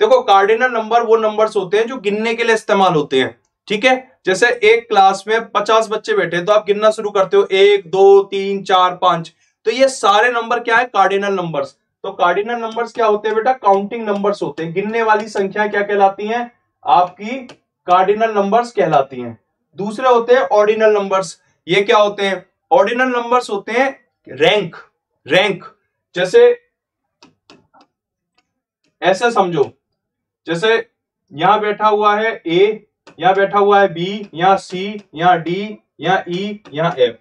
देखो कार्डिनल नंबर वो नंबर्स होते हैं जो गिनने के लिए इस्तेमाल होते हैं, ठीक है। जैसे एक क्लास में पचास बच्चे बैठे तो आप गिनना शुरू करते हो एक दो तीन चार पांच, तो ये सारे नंबर क्या है, कार्डिनल नंबर्स। तो कार्डिनल नंबर्स क्या होते हैं बेटा, काउंटिंग नंबर्स होते हैं। गिनने वाली संख्या क्या कहलाती हैं, आपकी कार्डिनल नंबर्स कहलाती हैं। दूसरे होते हैं ऑर्डिनल नंबर्स, ये क्या होते हैं, ऑर्डिनल नंबर्स होते हैं रैंक, रैंक जैसे ऐसे समझो, जैसे यहां बैठा हुआ है ए, यहां बैठा हुआ है बी, यहां सी, यहां डी, यहां ई, यहां एफ,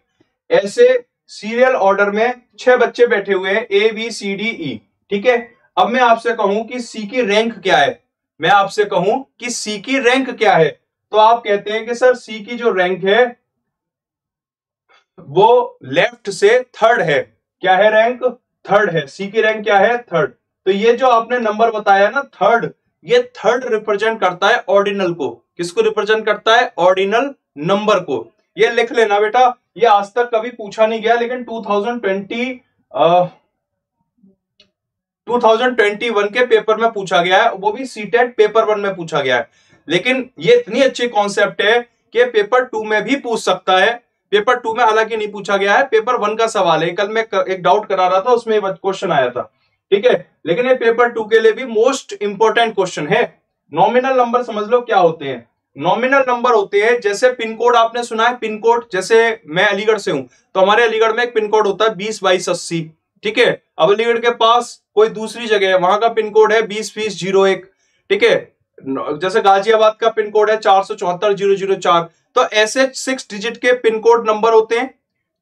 ऐसे सीरियल ऑर्डर में छह बच्चे बैठे हुए हैं ए बी सी डी ई, ठीक है। अब मैं आपसे कहूं कि सी की रैंक क्या है, मैं आपसे कहूं कि सी की रैंक क्या है, तो आप कहते हैं कि सर सी की जो रैंक है वो लेफ्ट से थर्ड है। क्या है, रैंक थर्ड है, सी की रैंक क्या है, थर्ड। तो ये जो आपने नंबर बताया ना थर्ड, ये थर्ड रिप्रेजेंट करता है ऑर्डिनल को। किसको रिप्रेजेंट करता है, ऑर्डिनल नंबर को। ये लिख लेना बेटा, ये आज तक कभी पूछा नहीं गया, लेकिन two thousand twenty uh, two thousand twenty one के पेपर में पूछा गया है, वो भी सीटेट पेपर वन में पूछा गया है। लेकिन ये इतनी अच्छी कॉन्सेप्ट है कि पेपर टू में भी पूछ सकता है। पेपर टू में हालांकि नहीं पूछा गया है, पेपर वन का सवाल है। कल मैं एक डाउट करा रहा था, उसमें क्वेश्चन आया था, ठीक है। लेकिन ये पेपर टू के लिए भी मोस्ट इंपोर्टेंट क्वेश्चन है। नॉमिनल नंबर समझ लो क्या होते हैं, नॉमिनल नंबर होते हैं जैसे पिन कोड, आपने सुना है पिन कोड, जैसे मैं अलीगढ़ से हूं तो हमारे अलीगढ़ में एक पिन कोड होता है बीस बाईस अस्सी, ठीक है। अब अलीगढ़ के पास कोई दूसरी जगह है, वहां का पिन कोड है बीस बीस जीरो एक, ठीक है। जैसे गाजियाबाद का पिन कोड है चार सौ चौहत्तर जीरो जीरो चार। तो ऐसे सिक्स डिजिट के पिन कोड नंबर होते हैं।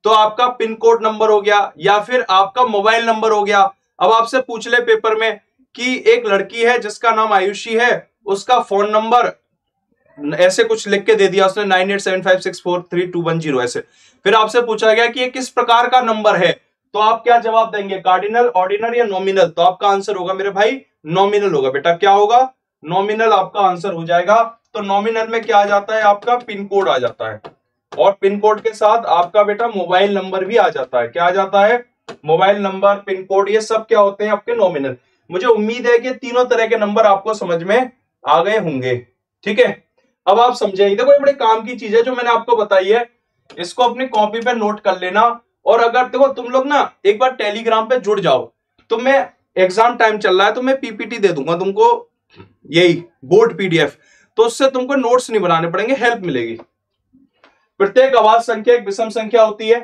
तो आपका पिन कोड नंबर हो गया या फिर आपका मोबाइल नंबर हो गया। अब आपसे पूछ ले पेपर में कि एक लड़की है जिसका नाम आयुषी है, उसका फोन नंबर ऐसे कुछ लिख के दे दिया उसने nine eight seven five six four three two one zero, ऐसे। फिर आपसे पूछा गया कि ये किस प्रकार का नंबर है, तो आप क्या जवाब देंगे, कार्डिनल, ऑर्डिनल या नॉमिनल। तो आपका आंसर होगा मेरे भाई नॉमिनल होगा बेटा। क्या होगा, नॉमिनल आपका आंसर हो जाएगा। तो नॉमिनल में क्या आ जाता है, आपका पिन कोड आ जाता है, और पिन कोड के साथ आपका बेटा मोबाइल नंबर भी आ जाता है। क्या आ जाता है, मोबाइल नंबर, पिन कोड, ये सब क्या होते हैं आपके नॉमिनल। मुझे उम्मीद है कि तीनों तरह के नंबर आपको समझ में आ गए होंगे, ठीक है। अब आप समझेंगे, देखो ये बड़े काम की चीज है जो मैंने आपको बताई है, इसको अपनी कॉपी पे नोट कर लेना। और अगर देखो तुम लोग ना एक बार टेलीग्राम पे जुड़ जाओ, तो मैं एग्जाम टाइम चल रहा है तो मैं पीपीटी दे दूंगा तुमको, यही बोर्ड पीडीएफ, तो उससे तुमको नोट्स नहीं बनाने पड़ेंगे, हेल्प मिलेगी। प्रत्येक अवांश संख्या एक विषम संख्या होती है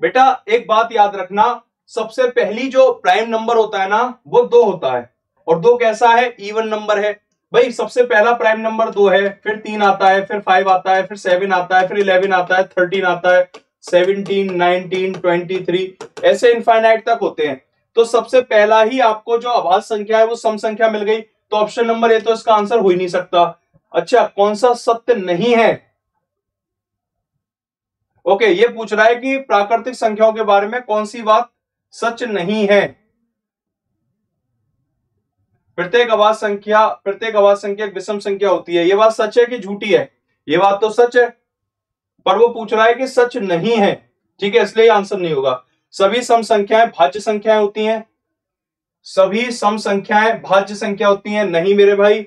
बेटा। एक बात याद रखना, सबसे पहली जो प्राइम नंबर होता है ना वो दो होता है, और दो कैसा है, इवन नंबर है भाई। सबसे पहला प्राइम नंबर दो है, फिर तीन आता है, फिर फाइव आता है, फिर सेवन आता है, फिर इलेवन आता है, थर्टीन आता है, सेवनटीन, नाइनटीन, ट्वेंटी थ्री, ऐसे इनफाइनाइट तक होते हैं। तो सबसे पहला ही आपको जो अभाज्य संख्या है वो सम संख्या मिल गई, तो ऑप्शन नंबर ए तो इसका आंसर हो ही नहीं सकता। अच्छा, कौन सा सत्य नहीं है, ओके okay, ये पूछ रहा है कि प्राकृतिक संख्याओं के बारे में कौन सी बात सच नहीं है। प्रत्येक अभाज्य संख्या प्रत्येक अभाज्य संख्या एक विषम संख्या होती है, ये बात सच है कि झूठी है, ये बात तो सच है, पर वो पूछ रहा है कि सच नहीं है, ठीक है, इसलिए आंसर नहीं होगा। सभी सम संख्याएं भाज्य संख्याएं होती हैं, सभी सम संख्याएं भाज्य संख्या होती हैं। नहीं मेरे भाई,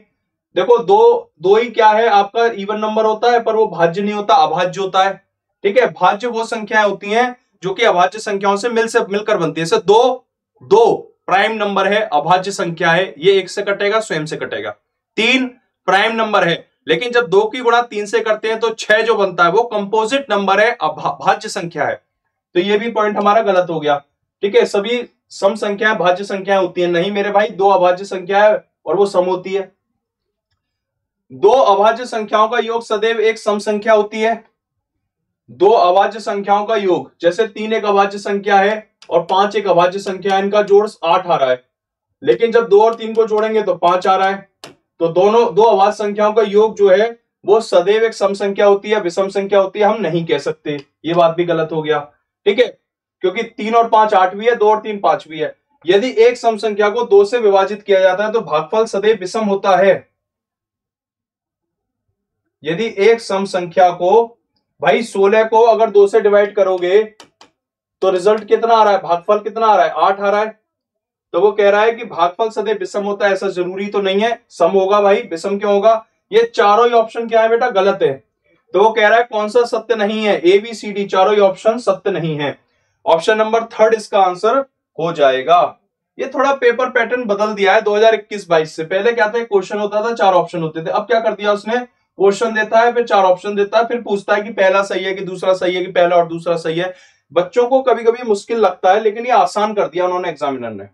देखो दो दो ही क्या है, आपका इवन नंबर होता है, पर वो भाज्य नहीं होता, अभाज्य होता है, ठीक है। भाज्य वो संख्याएं होती हैं जो कि अभाज्य संख्याओं से मिल से मिलकर बनती है। जैसे दो दो प्राइम नंबर है, अभाज्य संख्या है, ये एक से कटेगा, स्वयं से कटेगा। तीन प्राइम नंबर है, लेकिन जब दो की गुणा तीन से करते हैं तो छह जो बनता है वो कंपोजिट नंबर है, अभाज्य संख्या है। तो ये भी पॉइंट हमारा गलत हो गया, ठीक है। सभी सम संख्याएं भाज्य संख्याएं होती है। नहीं मेरे भाई, दो अभाज्य संख्या है और वो सम होती है। दो अभाज्य संख्याओं का योग सदैव एक सम संख्या होती है। दो अभाज्य संख्याओं का योग, जैसे तीन एक अभाज्य संख्या है और पांच एक अभाज्य संख्या है, इनका जोड़ आठ आ रहा है, लेकिन जब दो और तीन को जोड़ेंगे तो पांच आ रहा है। तो दोनों दो अभाज्य संख्याओं का योग जो है वो सदैव एक सम संख्या होती है, विषम संख्या होती है, हम नहीं कह सकते। ये बात भी गलत हो गया, ठीक है, क्योंकि तीन और पांच आठवीं है, दो और तीन पांचवीं है। यदि एक सम संख्या को दो से विभाजित किया जाता है तो भागफल सदैव विषम होता है। यदि एक सम संख्या को भाई सोलह को अगर दो से डिवाइड करोगे तो रिजल्ट कितना आ रहा है, भागफल कितना आ रहा है, आठ आ रहा है। तो वो कह रहा है कि भागफल सदैव विषम होता है, ऐसा जरूरी तो नहीं है, सम होगा भाई, विषम क्यों होगा। ये चारों ही ऑप्शन क्या है बेटा, गलत है। तो वो कह रहा है कौन सा सत्य नहीं है, ए बी सी डी चारों ही ऑप्शन सत्य नहीं है। ऑप्शन नंबर थर्ड इसका आंसर हो जाएगा। ये थोड़ा पेपर पैटर्न बदल दिया है दो हजार इक्कीस बाईस से। पहले क्या था, क्वेश्चन होता था चार ऑप्शन होते थे, अब क्या कर दिया उसने, क्वेश्चन देता है फिर चार ऑप्शन देता है, फिर पूछता है कि पहला सही है कि दूसरा सही है कि पहला और दूसरा सही है। बच्चों को कभी कभी मुश्किल लगता है, लेकिन ये आसान कर दिया उन्होंने एग्जामिनर ने।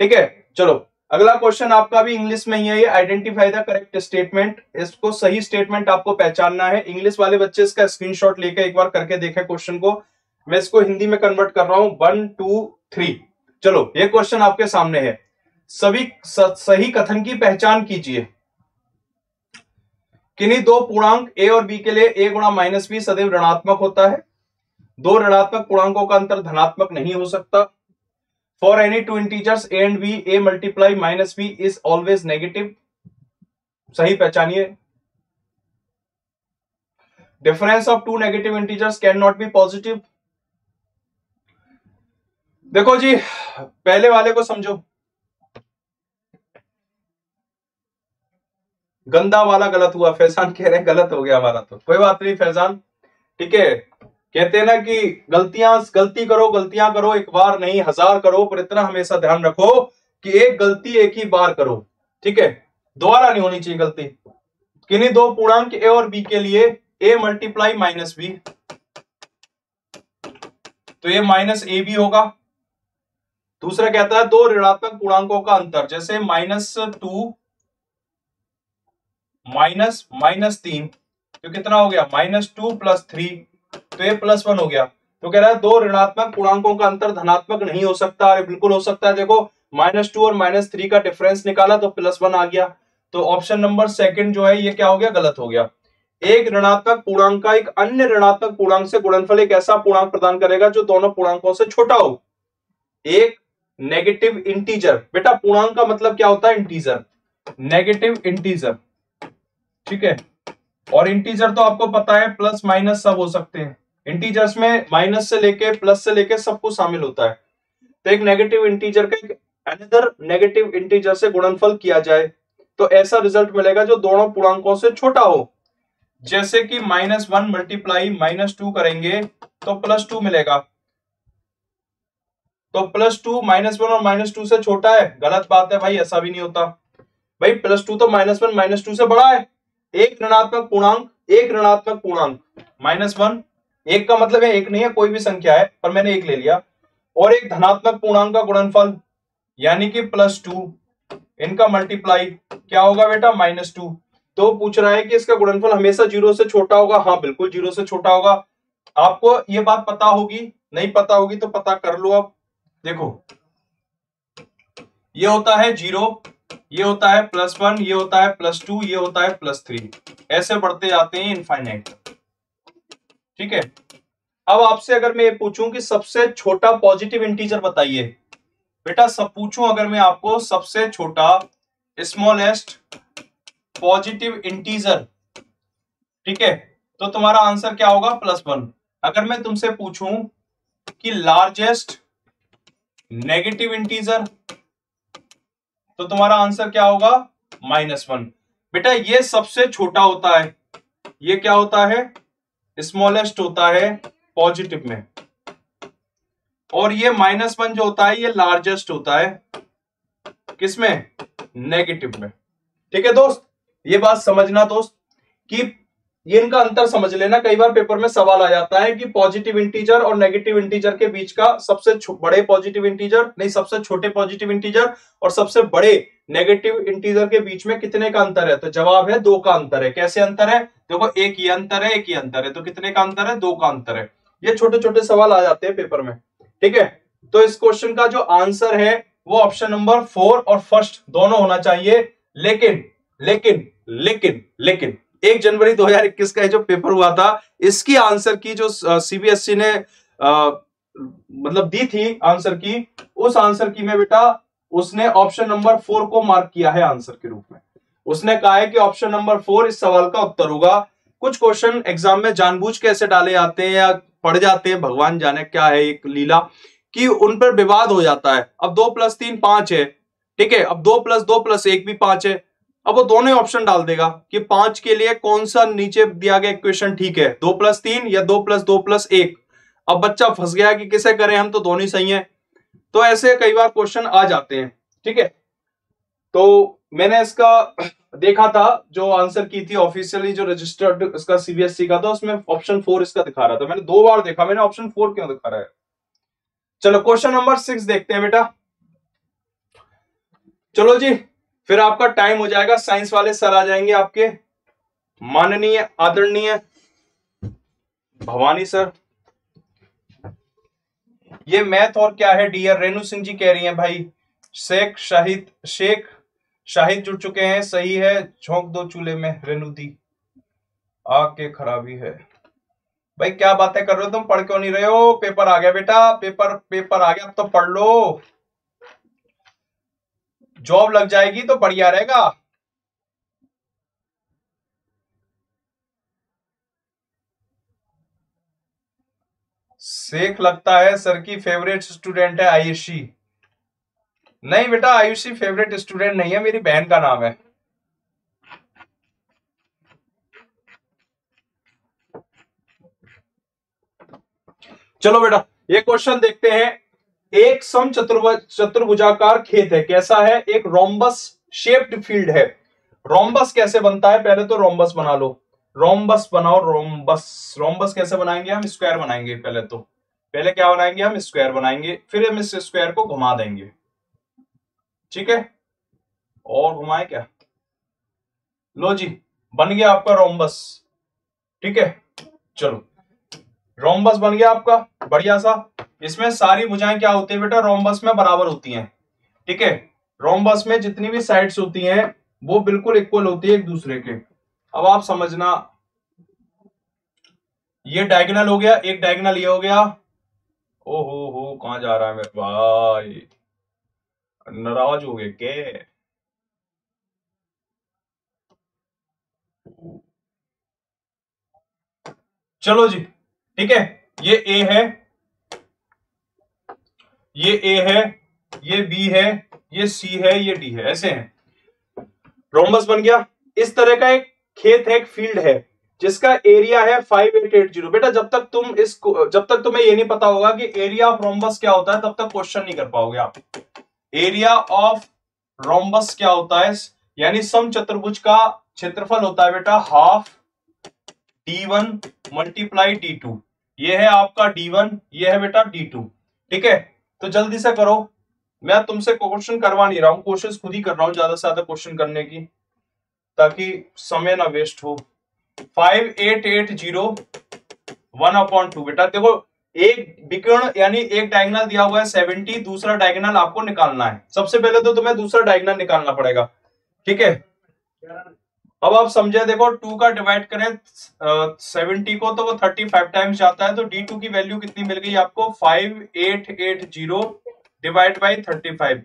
ठीक है, चलो अगला क्वेश्चन आपका भी इंग्लिश में ही है। ये आइडेंटिफाई द करेक्ट स्टेटमेंट, इसको सही स्टेटमेंट आपको पहचानना है। इंग्लिश वाले बच्चे इसका स्क्रीनशॉट लेकर एक बार करके देखें क्वेश्चन को, मैं इसको हिंदी में कन्वर्ट कर रहा हूं। वन टू थ्री, चलो ये क्वेश्चन आपके सामने है। सभी सही कथन की पहचान कीजिए। किन्हीं दो पूर्णांक ए और बी के लिए ए गुणा माइनस बी सदैव ऋणात्मक होता है। दो ऋणात्मक पूर्णांकों का अंतर धनात्मक नहीं हो सकता। For any two integers A and B, A multiply minus B is always negative. सही पहचानिए। Difference of two negative integers can not be positive. देखो जी, पहले वाले को समझो, गंदा वाला गलत हुआ। फैजान कह रहे हैं गलत हो गया हमारा, तो कोई बात नहीं फैजान, ठीक है। कहते हैं ना कि गलतियां गलती करो, गलतियां करो, एक बार नहीं हजार करो, पर इतना हमेशा ध्यान रखो कि एक गलती एक ही बार करो, ठीक है, दोबारा नहीं होनी चाहिए गलती। किन्हीं दो पूर्णांक ए और बी के लिए ए मल्टीप्लाई माइनस बी, तो ये माइनस ए बी होगा। दूसरा कहता है दो ऋणात्मक पूर्णांकों का अंतर, जैसे माइनस टू माइनस माइनस तीन, तो कितना हो गया, माइनस टू प्लस थ्री, तो ये प्लस वन हो गया। तो कह रहा है दो ऋणात्मक पूर्णांकों का अंतर धनात्मक नहीं हो सकता। अरे बिल्कुल हो सकता है, देखो माइनस टू और माइनस थ्री का डिफरेंस निकाला तो प्लस वन आ गया। तो ऑप्शन नंबर सेकंड जो है ये क्या हो गया, गलत हो गया। एक ऋणात्मक पूर्णांक का एक अन्य ऋणात्मक पूर्णांक से गुणनफल एक ऐसा पूर्णांक प्रदान करेगा जो दोनों पूर्णांकों से छोटा हो। एक नेगेटिव इंटीजर, बेटा पूर्णांक का मतलब क्या होता है, इंटीजर, नेगेटिव इंटीजर, ठीक है। और इंटीजर तो आपको पता है प्लस माइनस सब हो सकते हैं, इंटीजर्स में माइनस से लेके प्लस से लेके सब कुछ शामिल होता है। तो एक नेगेटिव इंटीजर का अनदर नेगेटिव इंटीजर से गुणनफल किया जाए तो ऐसा रिजल्ट मिलेगा जो दोनों पूर्णांकों से छोटा हो। जैसे कि minus one multiply minus two करेंगे तो प्लस टू मिलेगा। तो प्लस टू माइनस वन और माइनस टू से छोटा है, गलत बात है भाई, ऐसा भी नहीं होता भाई, प्लस टू तो माइनस वन माइनस टू से बड़ा है। एक ऋणात्मक पूर्णांक, एक ऋणात्मक पूर्णांक माइनस वन, एक का मतलब है एक नहीं है, कोई भी संख्या है, पर मैंने एक ले लिया, और एक धनात्मक पूर्णांक का गुणनफल यानी कि प्लस टू, इनका मल्टीप्लाई क्या होगा बेटा, माइनस टू। तो पूछ रहा है कि इसका गुणनफल हमेशा जीरो से छोटा होगा। हाँ बिल्कुल जीरो से छोटा होगा। आपको ये बात पता होगी, नहीं पता होगी तो पता कर लो। अब देखो, ये होता है जीरो, ये होता है प्लस वन, ये होता है प्लस टू, ये होता है प्लस थ्री, ऐसे बढ़ते जाते हैं इनफाइनाइट, ठीक है। अब आपसे अगर मैं ये पूछूं कि सबसे छोटा पॉजिटिव इंटीजर बताइए, बेटा सब पूछूं अगर मैं आपको, सबसे छोटा स्मॉलेस्ट पॉजिटिव इंटीजर, ठीक है, तो तुम्हारा आंसर क्या होगा, प्लस वन। अगर मैं तुमसे पूछूं कि लार्जेस्ट नेगेटिव इंटीजर, तो तुम्हारा आंसर क्या होगा, माइनस वन। बेटा ये सबसे छोटा होता है, ये क्या होता है, स्मॉलेस्ट होता है पॉजिटिव में, और ये माइनस वन जो होता है ये लार्जेस्ट होता है किसमें, नेगेटिव में, ठीक है दोस्त। ये बात समझना दोस्त कि ये इनका अंतर समझ लेना। कई बार पेपर में सवाल आ जाता है कि पॉजिटिव इंटीजर और नेगेटिव इंटीजर के बीच का सबसे बड़े पॉजिटिव इंटीजर, नहीं सबसे छोटे पॉजिटिव इंटीजर और सबसे बड़े नेगेटिव इंटीजर के बीच में कितने का अंतर है, तो जवाब है दो का अंतर है। कैसे अंतर है, देखो एक ये अंतर है, एक ये अंतर है, तो कितने का अंतर है, दो का अंतर है। ये छोटे छोटे सवाल आ जाते हैं पेपर में, ठीक है। तो इस क्वेश्चन का जो आंसर है वो ऑप्शन नंबर फोर और फर्स्ट दोनों होना चाहिए। लेकिन लेकिन लेकिन लेकिन एक जनवरी दो हजार इक्कीस का जो पेपर हुआ था, इसकी आंसर की जो सीबीएसई ने आ, मतलब दी थी आंसर की, उस आंसर की में बेटा उसने ऑप्शन नंबर फोर को मार्क किया है आंसर के रूप में। उसने कहा है कि ऑप्शन नंबर फोर इस सवाल का उत्तर होगा। कुछ क्वेश्चन एग्जाम में जानबूझ के ऐसे डाले आते हैं या पढ़ जाते हैं, भगवान जाने क्या है एक लीला कि उन पर विवाद हो जाता है। अब दो प्लस तीन पांच है, ठीक है, अब दो प्लस दो प्लस एक भी पांच है। अब वो दोनों ऑप्शन डाल देगा कि पांच के लिए कौन सा नीचे दिया गया इक्वेशन ठीक है, दो प्लस तीन या दो प्लस दो प्लस एक। अब बच्चा फंस गया कि किसे करें, हम तो दोनों ही सही है। तो ऐसे कई बार क्वेश्चन आ जाते हैं, ठीक है। तो मैंने इसका देखा था, जो आंसर की थी ऑफिशियली जो रजिस्टर्ड इसका सीबीएसई का था, उसमें ऑप्शन फोर इसका दिखा रहा था। मैंने दो बार देखा, मैंने ऑप्शन फोर क्यों दिखा रहा है। चलो क्वेश्चन नंबर सिक्स देखते हैं बेटा। चलो जी, फिर आपका टाइम हो जाएगा, साइंस वाले सर आ जाएंगे आपके, माननीय आदरणीय भवानी सर। ये मैथ और क्या है डियर, रेणु सिंह जी कह रही हैं भाई। शेख शाहिद, शेख शाहिद जुड़ चुके हैं, सही है। झोंक दो चूल्हे में रेणु दी, आग के खराबी है। भाई क्या बातें कर रहे हो तुम, पढ़ क्यों नहीं रहे हो, पेपर आ गया बेटा, पेपर पेपर आ गया, अब तो पढ़ लो, जॉब लग जाएगी तो बढ़िया रहेगा। शेख लगता है सर की फेवरेट स्टूडेंट है आयुषी। नहीं बेटा, आयुषी फेवरेट स्टूडेंट नहीं है, मेरी बहन का नाम है। चलो बेटा ये क्वेश्चन देखते हैं। एक सम चतुर्भुज चतुर्भुजाकार खेत है, कैसा है, एक रोम्बस शेप्ड फील्ड है। रोम्बस कैसे बनता है, पहले तो रोम्बस बना लो, रोम्बस बनाओ, रोम्बस रोम्बस कैसे बनाएंगे हम, स्क्वायर बनाएंगे पहले तो, पहले क्या बनाएंगे हम, स्क्वायर बनाएंगे, फिर हम इस स्क्वायर को घुमा देंगे, ठीक है, और घुमाए क्या, लो जी बन गया आपका रोम्बस, ठीक है। चलो रोम्बस बन गया आपका, बढ़िया सा। इसमें सारी भुजाएं क्या होती है बेटा, रोम्बस में बराबर होती हैं, ठीक है। रोम्बस में जितनी भी साइड्स होती हैं वो बिल्कुल इक्वल होती है एक दूसरे के। अब आप समझना, ये डायगोनल हो गया, एक डायगोनल ये हो गया। ओ हो हो कहां जा रहा है मेरे भाई, नाराज हो गए क्या। चलो जी ठीक है, ये ए है, ये ए है, ये बी है, ये सी है, ये डी है, ऐसे हैं। रोम्बस बन गया। इस तरह का एक खेत है, एक फील्ड है, जिसका एरिया है फाइव एट एट जीरो। बेटा जब तक तुम इस जब तक तुम्हें ये नहीं पता होगा कि एरिया ऑफ रोम्बस क्या होता है, तब तक क्वेश्चन नहीं कर पाओगे आप। एरिया ऑफ रोम्बस क्या होता है, यानी समचतुर्भुज का क्षेत्रफल होता है बेटा half d one multiply d two. ये है आपका डी वन, ये है बेटा डी टू, ठीक है। तो जल्दी से करो, मैं तुमसे क्वेश्चन करवा नहीं रहा हूं, कोशिश खुद ही कर रहा हूं ज्यादा से ज्यादा क्वेश्चन करने की, ताकि समय ना वेस्ट हो। Five eight eight zero one upon two. बेटा देखो, एक विकर्ण यानी एक डायगोनल दिया हुआ है सेवेंटी, दूसरा डायगोनल आपको निकालना है। सबसे पहले तो तुम्हें दूसरा डायगोनल निकालना पड़ेगा, ठीक है। अब आप समझे, देखो टू का डिवाइड करें सेवेंटी को तो वो थर्टी फाइव टाइम्स जाता है, तो डी टू की वैल्यू कितनी मिल गई आपको, five eight eight zero divide by thirty five.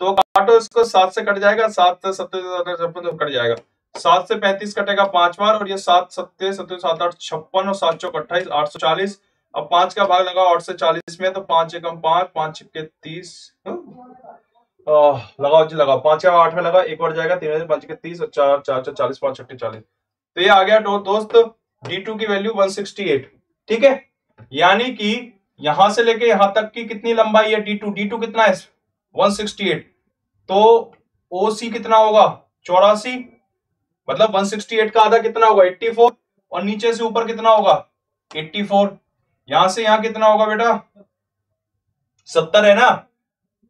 तो काटो इसको, सात से कट जाएगा, सात से सत्तर छप्पन कट जाएगा, सात से पैंतीस कटेगा पांच बार, और ये सात सत्तर सत्तर सात आठ छप्पन और सात चौक अट्ठाईस आठ सौ चालीस। अब पांच का भाग लगा आठ से चालीस में, तो पांच एकम पांच, पांच छक्के तीस, लगाओ जी लगाओ, पांच का आठ में लगा, एक बार जाएगा, तीन पांच के तीस और चार चार चार चालीस, पांच छठे चालीस, तो ये आ गया दोस्त डी टू की वैल्यू वन सिक्सटी एट, ठीक है। यानी कि यहां से लेके यहां तक की कितनी लंबाई है डी टू, डी टू कितना है वन सिक्सटी एट, तो ओ सी कितना होगा चौरासी, मतलब वन सिक्सटी एट का आधा कितना होगा एट्टी फोर, और नीचे से ऊपर कितना होगा एट्टी फोर, यहां से यहां कितना होगा बेटा सत्तर है ना,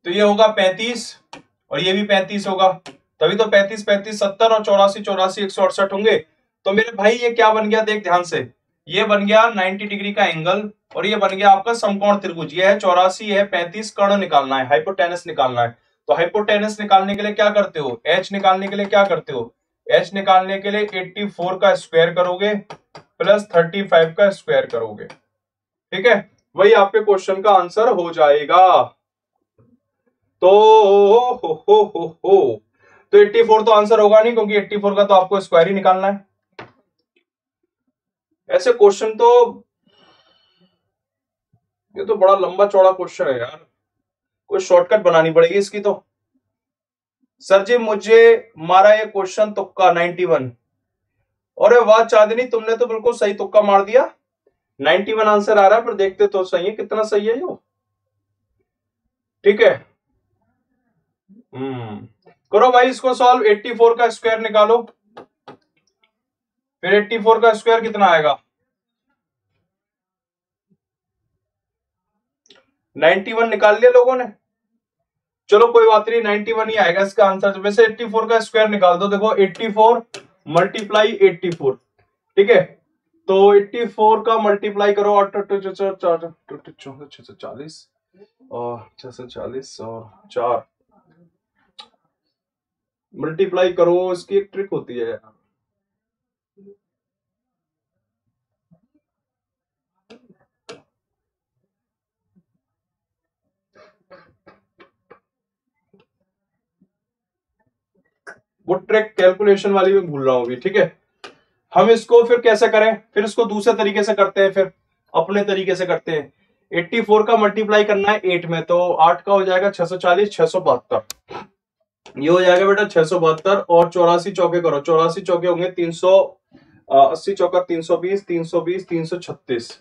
तो ये होगा पैंतीस और ये भी पैंतीस होगा, तभी तो पैंतीस पैंतीस सत्तर और चौरासी चौरासी एक सौ अड़सठ होंगे। तो मेरे भाई ये क्या बन गया, देख ध्यान से, ये बन गया नब्बे डिग्री का एंगल, और ये बन गया आपका समकोण त्रिभुज। ये है चौरासी है पैंतीस, कर्ण निकालना है, हाइपोटेनस निकालना है। तो हाइपोटेनस निकालने के लिए क्या करते हो, एच निकालने के लिए क्या करते हो, एच निकालने के लिए एट्टी फोर का स्क्वायर करोगे प्लस थर्टी फाइव का स्क्वायर करोगे, ठीक है, वही आपके क्वेश्चन का आंसर हो जाएगा। तो हो हो हो हो तो एट्टी फोर तो आंसर होगा नहीं, क्योंकि एट्टी फोर का तो आपको स्क्वायर ही निकालना है। ऐसे क्वेश्चन तो ये तो बड़ा लंबा चौड़ा क्वेश्चन है यार, कोई शॉर्टकट बनानी पड़ेगी इसकी। तो सर जी मुझे मारा ये क्वेश्चन तुक्का नाइंटी वन। अरे वाह चांदनी, तुमने तो बिल्कुल सही तुक्का मार दिया, नाइंटी वन आंसर आ रहा है। पर देखते तो सही है कितना सही है यो। ठीक है हम्म करो भाई इसको सॉल्व। एट्टी फोर का स्क्वायर निकालो, फिर एट्टी फोर का स्क्वायर कितना आएगा? नाइंटी वन निकाल लिया लोगों ने, चलो कोई बात नहीं, नाइंटी वन ही आएगा इसका आंसर। वैसे एट्टी फोर का स्क्वायर निकाल दो, देखो eighty four multiply eighty four. ठीक है तो एट्टी फोर का मल्टीप्लाई करो छह सौ चालीस और छह सौ चालीस और चार मल्टीप्लाई करो। इसकी एक ट्रिक होती है यार, वो ट्रिक कैलकुलेशन वाली में भूल रहा हूं अभी। ठीक है हम इसको फिर कैसे करें, फिर इसको दूसरे तरीके से करते हैं, फिर अपने तरीके से करते हैं। एट्टी फोर का मल्टीप्लाई करना है एट में, तो आठ का हो जाएगा छह सौ चालीस, छह सौ बहत्तर ये हो जाएगा बेटा छह सौ बहत्तर। और चौरासी चौके करो, चौरासी चौके होंगे तीन सौ अस्सी चौका तीन सौ बीस, तीन सौ बीस, तीन सौ छत्तीस।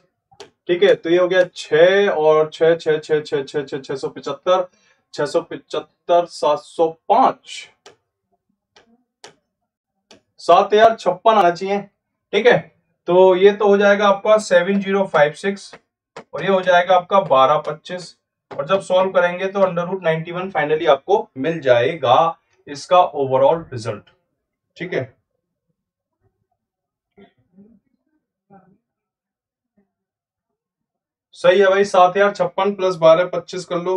ठीक है तो ये हो गया छह और छह छह छह छह छह छह छह सौ पिचहत्तर छह सौ पिचहत्तर सात सौ पांच सात हजार छप्पन आना चाहिए। ठीक है तो ये तो हो जाएगा आपका सेवन जीरो फाइव सिक्स और ये हो जाएगा आपका बारह पच्चीस। और जब सॉल्व करेंगे तो under root ninety one finally आपको मिल जाएगा इसका ओवरऑल रिजल्ट। ठीक है सही है भाई, सात हजार छप्पन प्लस बारह पच्चीस कर लो,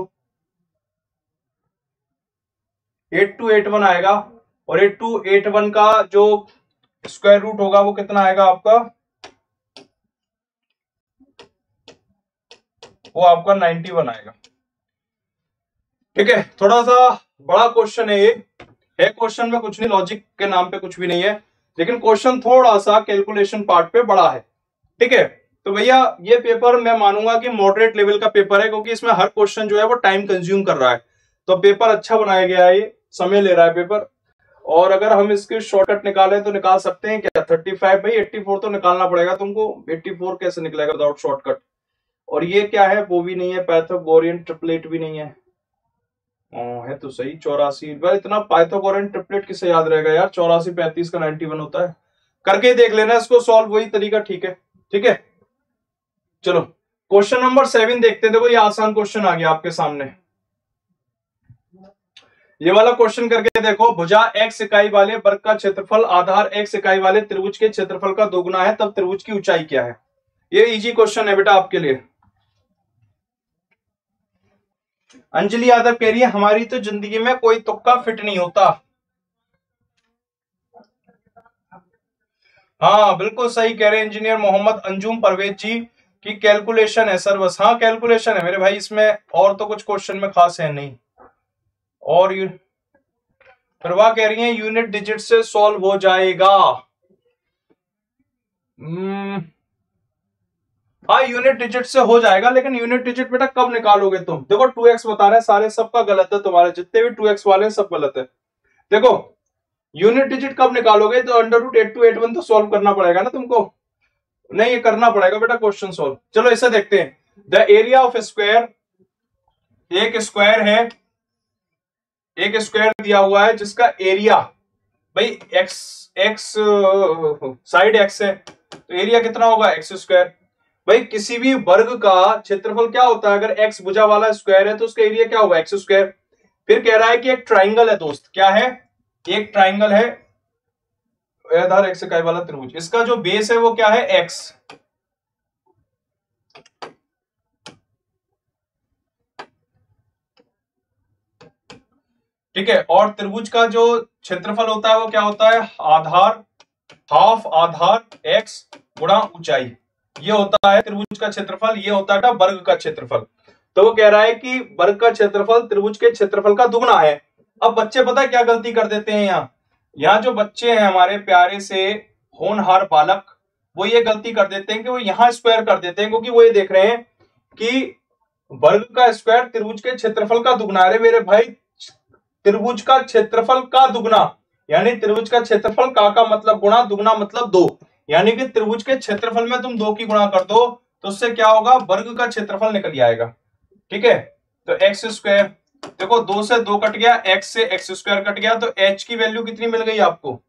एट टू एट वन आएगा। और एट टू एट वन का जो स्क्वायर रूट होगा वो कितना आएगा आपका, वो आपका नाइनटी वन आएगा। ठीक है थोड़ा सा बड़ा क्वेश्चन है ये, है क्वेश्चन में कुछ नहीं, लॉजिक के नाम पे कुछ भी नहीं है, लेकिन क्वेश्चन थोड़ा सा कैलकुलेशन पार्ट पे बड़ा है। ठीक है तो भैया ये पेपर मैं मानूंगा कि मॉडरेट लेवल का पेपर है, क्योंकि इसमें हर क्वेश्चन जो है वो टाइम कंज्यूम कर रहा है। तो पेपर अच्छा बनाया गया है, ये समय ले रहा है पेपर। और अगर हम इसके शॉर्टकट निकालें तो निकाल सकते हैं क्या थर्टी फाइव? भाई एट्टी फोर तो निकालना पड़ेगा तुमको, एट्टी फोर कैसे निकलेगा विदाउट शॉर्टकट? और ये क्या है, वो भी नहीं है, पाइथागोरियन ट्रिपलेट भी नहीं है। ओ, है तो सही चौरासी, इतना पाइथागोरियन ट्रिपलेट किसे याद रहेगा यार, चौरासी पैंतीस का नाइनटी वन होता है। करके देख लेना इसको सॉल्व, वही तरीका ठीक है। ठीक है चलो क्वेश्चन नंबर सेवन देखते हैं। देखो ये आसान क्वेश्चन आ गया आपके सामने, ये वाला क्वेश्चन करके देखो। भुजा एक्स इकाई वाले वर्ग का क्षेत्रफल आधार एक्स इकाई वाले त्रिभुज के क्षेत्रफल का दोगुना है, तब त्रिभुज की ऊंचाई क्या है? ये इजी क्वेश्चन है बेटा आपके लिए। अंजलि यादव कह रही है हमारी तो जिंदगी में कोई तुक्का फिट नहीं होता। हाँ बिल्कुल सही कह रहे हैं इंजीनियर मोहम्मद अंजुम परवेज जी की कैलकुलेशन है सर बस। हाँ कैलकुलेशन है मेरे भाई इसमें, और तो कुछ क्वेश्चन में खास है नहीं। और प्रभा कह रही है यूनिट डिजिट से सॉल्व हो जाएगा। hmm. हाँ यूनिट डिजिट से हो जाएगा, लेकिन यूनिट डिजिट बेटा कब निकालोगे तुम? देखो टू एक्स बता रहे हैं सारे, सबका गलत है तुम्हारे, जितने भी टू एक्स वाले हैं सब गलत है। देखो यूनिट डिजिट कब निकालोगे, तो under root eight two eight one तो सॉल्व करना पड़ेगा ना तुमको। नहीं ये करना पड़ेगा बेटा क्वेश्चन सॉल्व। चलो ऐसे देखते हैं, द एरिया ऑफ स्क्वायर, एक स्क्वायर है, एक स्क्वायर दिया हुआ है जिसका एरिया भाई एक्स एक्स साइड एक्स है, तो एरिया कितना होगा एक्स स्क्वायर। भाई किसी भी वर्ग का क्षेत्रफल क्या होता है, अगर एक्स भुजा वाला स्क्वायर है तो उसका एरिया क्या होगा एक्स स्क्वायर। फिर कह रहा है कि एक ट्राइंगल है दोस्त, क्या है एक ट्राइंगल है आधार एक्स इकाई वाला त्रिभुज, इसका जो बेस है वो क्या है एक्स। ठीक है और त्रिभुज का जो क्षेत्रफल होता है वो क्या होता है आधार हाफ आधार एक्स गुणा ऊंचाई, ये होता है त्रिभुज का क्षेत्रफल, ये होता है वर्ग का क्षेत्रफल। तो वो कह रहा है कि वर्ग का क्षेत्रफल त्रिभुज के क्षेत्रफल का दुगना है। अब बच्चे पता है क्या गलती कर देते हैं यहाँ, यहाँ जो बच्चे हैं हमारे प्यारे से होनहार बालक, वो ये गलती कर देते हैं कि वो यहाँ स्क्वायर कर देते हैं, क्योंकि वो ये देख रहे हैं कि वर्ग का स्क्वायर त्रिभुज के क्षेत्रफल का दुगना। अरे मेरे भाई, त्रिभुज का क्षेत्रफल का दुगना यानी त्रिभुज का क्षेत्रफल, का का मतलब गुणा, दुगना मतलब दो, यानी कि त्रिभुज के क्षेत्रफल में तुम दो की गुणा कर दो तो उससे क्या होगा, वर्ग का क्षेत्रफल निकल आएगा। ठीक है, तो एक्स स्क्वायर, देखो दो से दो कट गया, एक्स से एक्स स्क्वायर कट गया, तो एच की वैल्यू कितनी मिल गई आपको।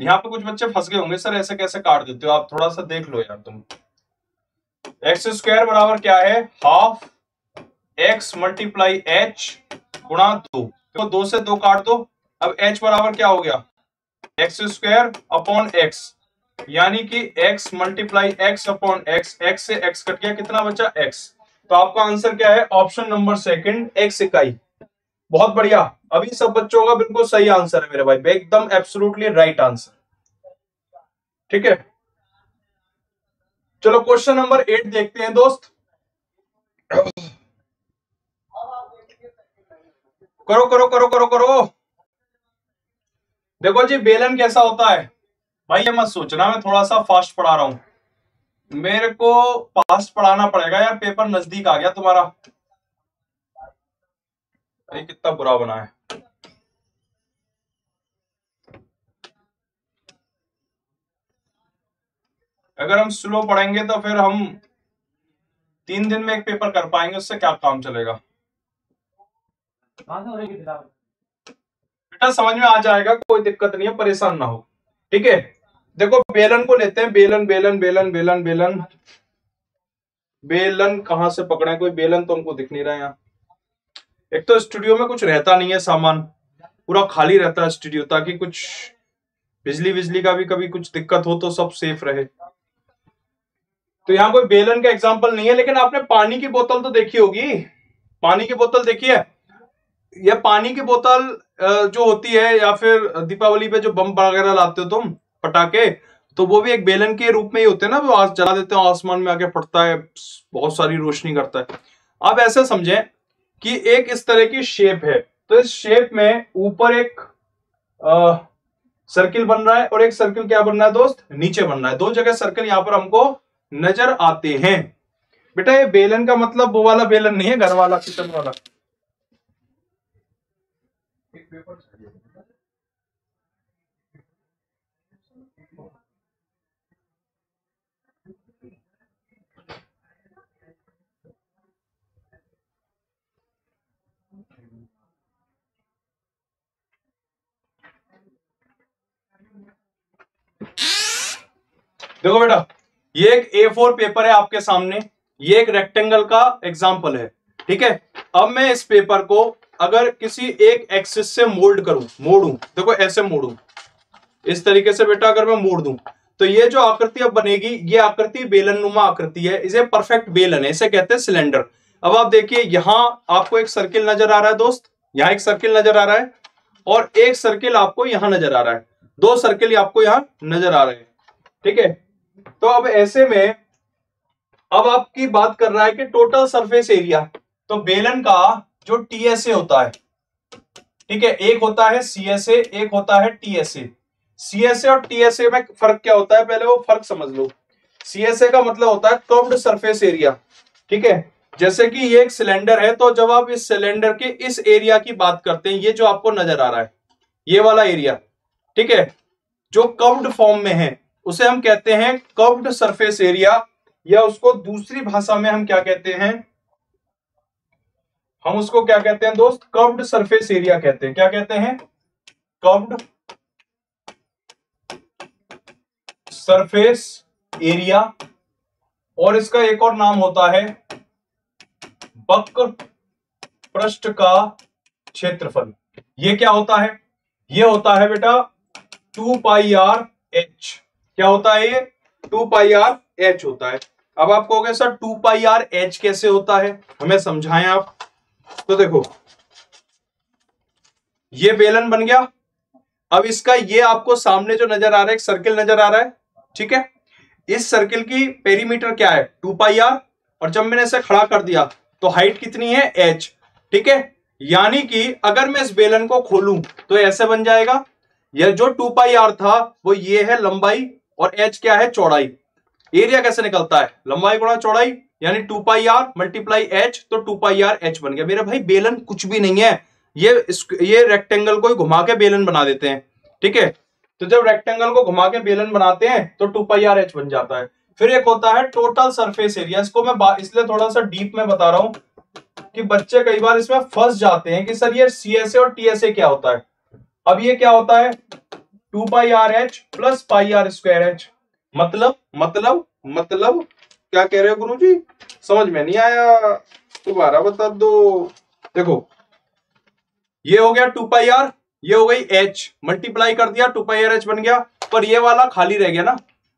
यहाँ पे कुछ बच्चे फंस गए होंगे, सर ऐसे कैसे काट देते हो आप, थोड़ा सा देख लो यार तुम। एक्स स्क्वायर बराबर क्या है, हाफ एक्स मल्टीप्लाई एच गुणा दो, तो दो से दो काट दो, अब एच बराबर क्या हो गया, एक्स स्क्वायर अपॉन एक्स, यानी कि x multiply x upon x, x से एक्स कट गया, कितना बचा एक्स। तो आपका आंसर क्या है, ऑप्शन नंबर सेकंड, एक्स इकाई। बहुत बढ़िया, अभी सब बच्चों का बिल्कुल सही आंसर है मेरे भाई, एकदम एब्सोल्युटली राइट आंसर। ठीक है, चलो क्वेश्चन नंबर एट देखते हैं दोस्त। करो करो करो करो करो। देखो जी बेलन कैसा होता है भाई, ये मत सोचना मैं थोड़ा सा फास्ट पढ़ा रहा हूं, मेरे को फास्ट पढ़ाना पड़ेगा यार, पेपर नजदीक आ गया तुम्हारा। ये कितना बुरा बना है, अगर हम स्लो पढ़ेंगे तो फिर हम तीन दिन में एक पेपर कर पाएंगे, उससे क्या काम चलेगा। बेटा समझ में आ जाएगा, कोई दिक्कत नहीं है, परेशान ना हो। ठीक है, देखो बेलन को लेते हैं, बेलन बेलन बेलन बेलन बेलन बेलन कहाँ से पकड़े, कोई बेलन तो हमको दिख नहीं रहा है यहाँ। एक तो स्टूडियो में कुछ रहता नहीं है सामान, पूरा खाली रहता है स्टूडियो, ताकि कुछ बिजली बिजली का भी कभी कुछ दिक्कत हो तो सब सेफ रहे। तो यहाँ कोई बेलन का एग्जांपल नहीं है, लेकिन आपने पानी की बोतल तो देखी होगी। पानी की बोतल देखिए, यह पानी की बोतल जो होती है, या फिर दीपावली पे जो बम वगैरह लाते हो तुम पटाखे, तो वो भी एक बेलन के रूप में ही होते हैं ना, वो आग जला देते हैं, आसमान में आके फटता है, बहुत सारी रोशनी करता है। आप ऐसे समझें कि एक इस तरह की शेप है, तो इस शेप में ऊपर एक आ, सर्किल बन रहा है और एक सर्किल क्या बन रहा है दोस्त, नीचे बन रहा है। दो जगह सर्किल यहाँ पर हमको नजर आते हैं। बेटा ये बेलन का मतलब वो वाला बेलन नहीं है, घर वाला किचन वाला। देखो बेटा ये एक ए फोर पेपर है आपके सामने, ये एक रेक्टेंगल का एग्जांपल है। ठीक है, अब मैं इस पेपर को अगर किसी एक एक्सिस से मोल्ड करूं, मोड़ूं, देखो ऐसे मोड़ूं इस तरीके से बेटा, अगर मैं मोड़ दूं तो ये जो आकृति अब बनेगी, ये आकृति बेलननुमा आकृति है, इसे परफेक्ट बेलन है, इसे कहते हैं सिलेंडर। अब आप देखिए यहां आपको एक सर्किल नजर आ रहा है दोस्त, यहाँ एक सर्किल नजर आ रहा है और एक सर्किल आपको यहाँ नजर आ रहा है, दो सर्किल आपको यहाँ नजर आ रहे हैं। ठीक है, तो अब ऐसे में अब आपकी बात कर रहा है कि टोटल सरफेस एरिया, तो बेलन का जो टीएसए होता है, ठीक है, एक होता है सीएसए, एक होता है टीएसए। सीएसए और टीएसए में फर्क क्या होता है, पहले वो फर्क समझ लो। सीएसए का मतलब होता है कर्व्ड सरफेस एरिया। ठीक है, जैसे कि ये एक सिलेंडर है, तो जब आप इस सिलेंडर के इस एरिया की बात करते हैं, ये जो आपको नजर आ रहा है ये वाला एरिया, ठीक है, जो कर्व्ड फॉर्म में है, उसे हम कहते हैं कर्व्ड सरफेस एरिया, या उसको दूसरी भाषा में हम क्या कहते हैं, हम उसको क्या कहते हैं दोस्त, कर्व्ड सरफेस एरिया कहते हैं। क्या कहते हैं, कर्व्ड सरफेस एरिया, और इसका एक और नाम होता है वक्र पृष्ठ का क्षेत्रफल। ये क्या होता है, ये होता है बेटा टू पाई आर एच। क्या होता है ये, टू पाई आर एच होता है। अब आप कहोगे sir two pi r h कैसे होता है, हमें समझाएं आप। तो देखो ये बेलन बन गया, अब इसका ये आपको सामने जो नजर आ रहा है एक सर्किल नजर आ रहा है। ठीक है, इस सर्किल की पेरीमीटर क्या है, टू पाई आर, और जब मैंने इसे खड़ा कर दिया तो हाइट कितनी है, एच। ठीक है, यानी कि अगर मैं इस बेलन को खोलूं तो ऐसे बन जाएगा, यह जो टू पाई आर था वो ये है लंबाई, और एच क्या है, चौड़ाई। एरिया कैसे निकलता है, लंबाई गुणा चौड़ाई, यानी two pi r multiply h, तो टू पाई आर एच बन गया। मेरे भाई बेलन कुछ भी नहीं है, ये ये रेक्टेंगल को घुमा के बेलन बना देते हैं। ठीक है, तो जब रेक्टेंगल को घुमा के बेलन बनाते हैं तो टू पाई आर एच बन जाता है। फिर एक होता है टोटल सरफेस एरिया। इसको मैं इसलिए थोड़ा सा डीप में बता रहा हूँ कि बच्चे कई बार इसमें फंस जाते हैं कि सर ये सीएसए और टीएसए क्या होता है। अब ये क्या होता है, two pi r h plus pi r square h. मतलब मतलब मतलब क्या कह रहे हो गुरु जी, समझ में नहीं आया, दोबारा बता दो। देखो ये हो गया टू पाई आर, ये हो गई एच, मल्टीप्लाई कर दिया टू पाई आर एच बन गया, पर ये वाला खाली रह गया ना।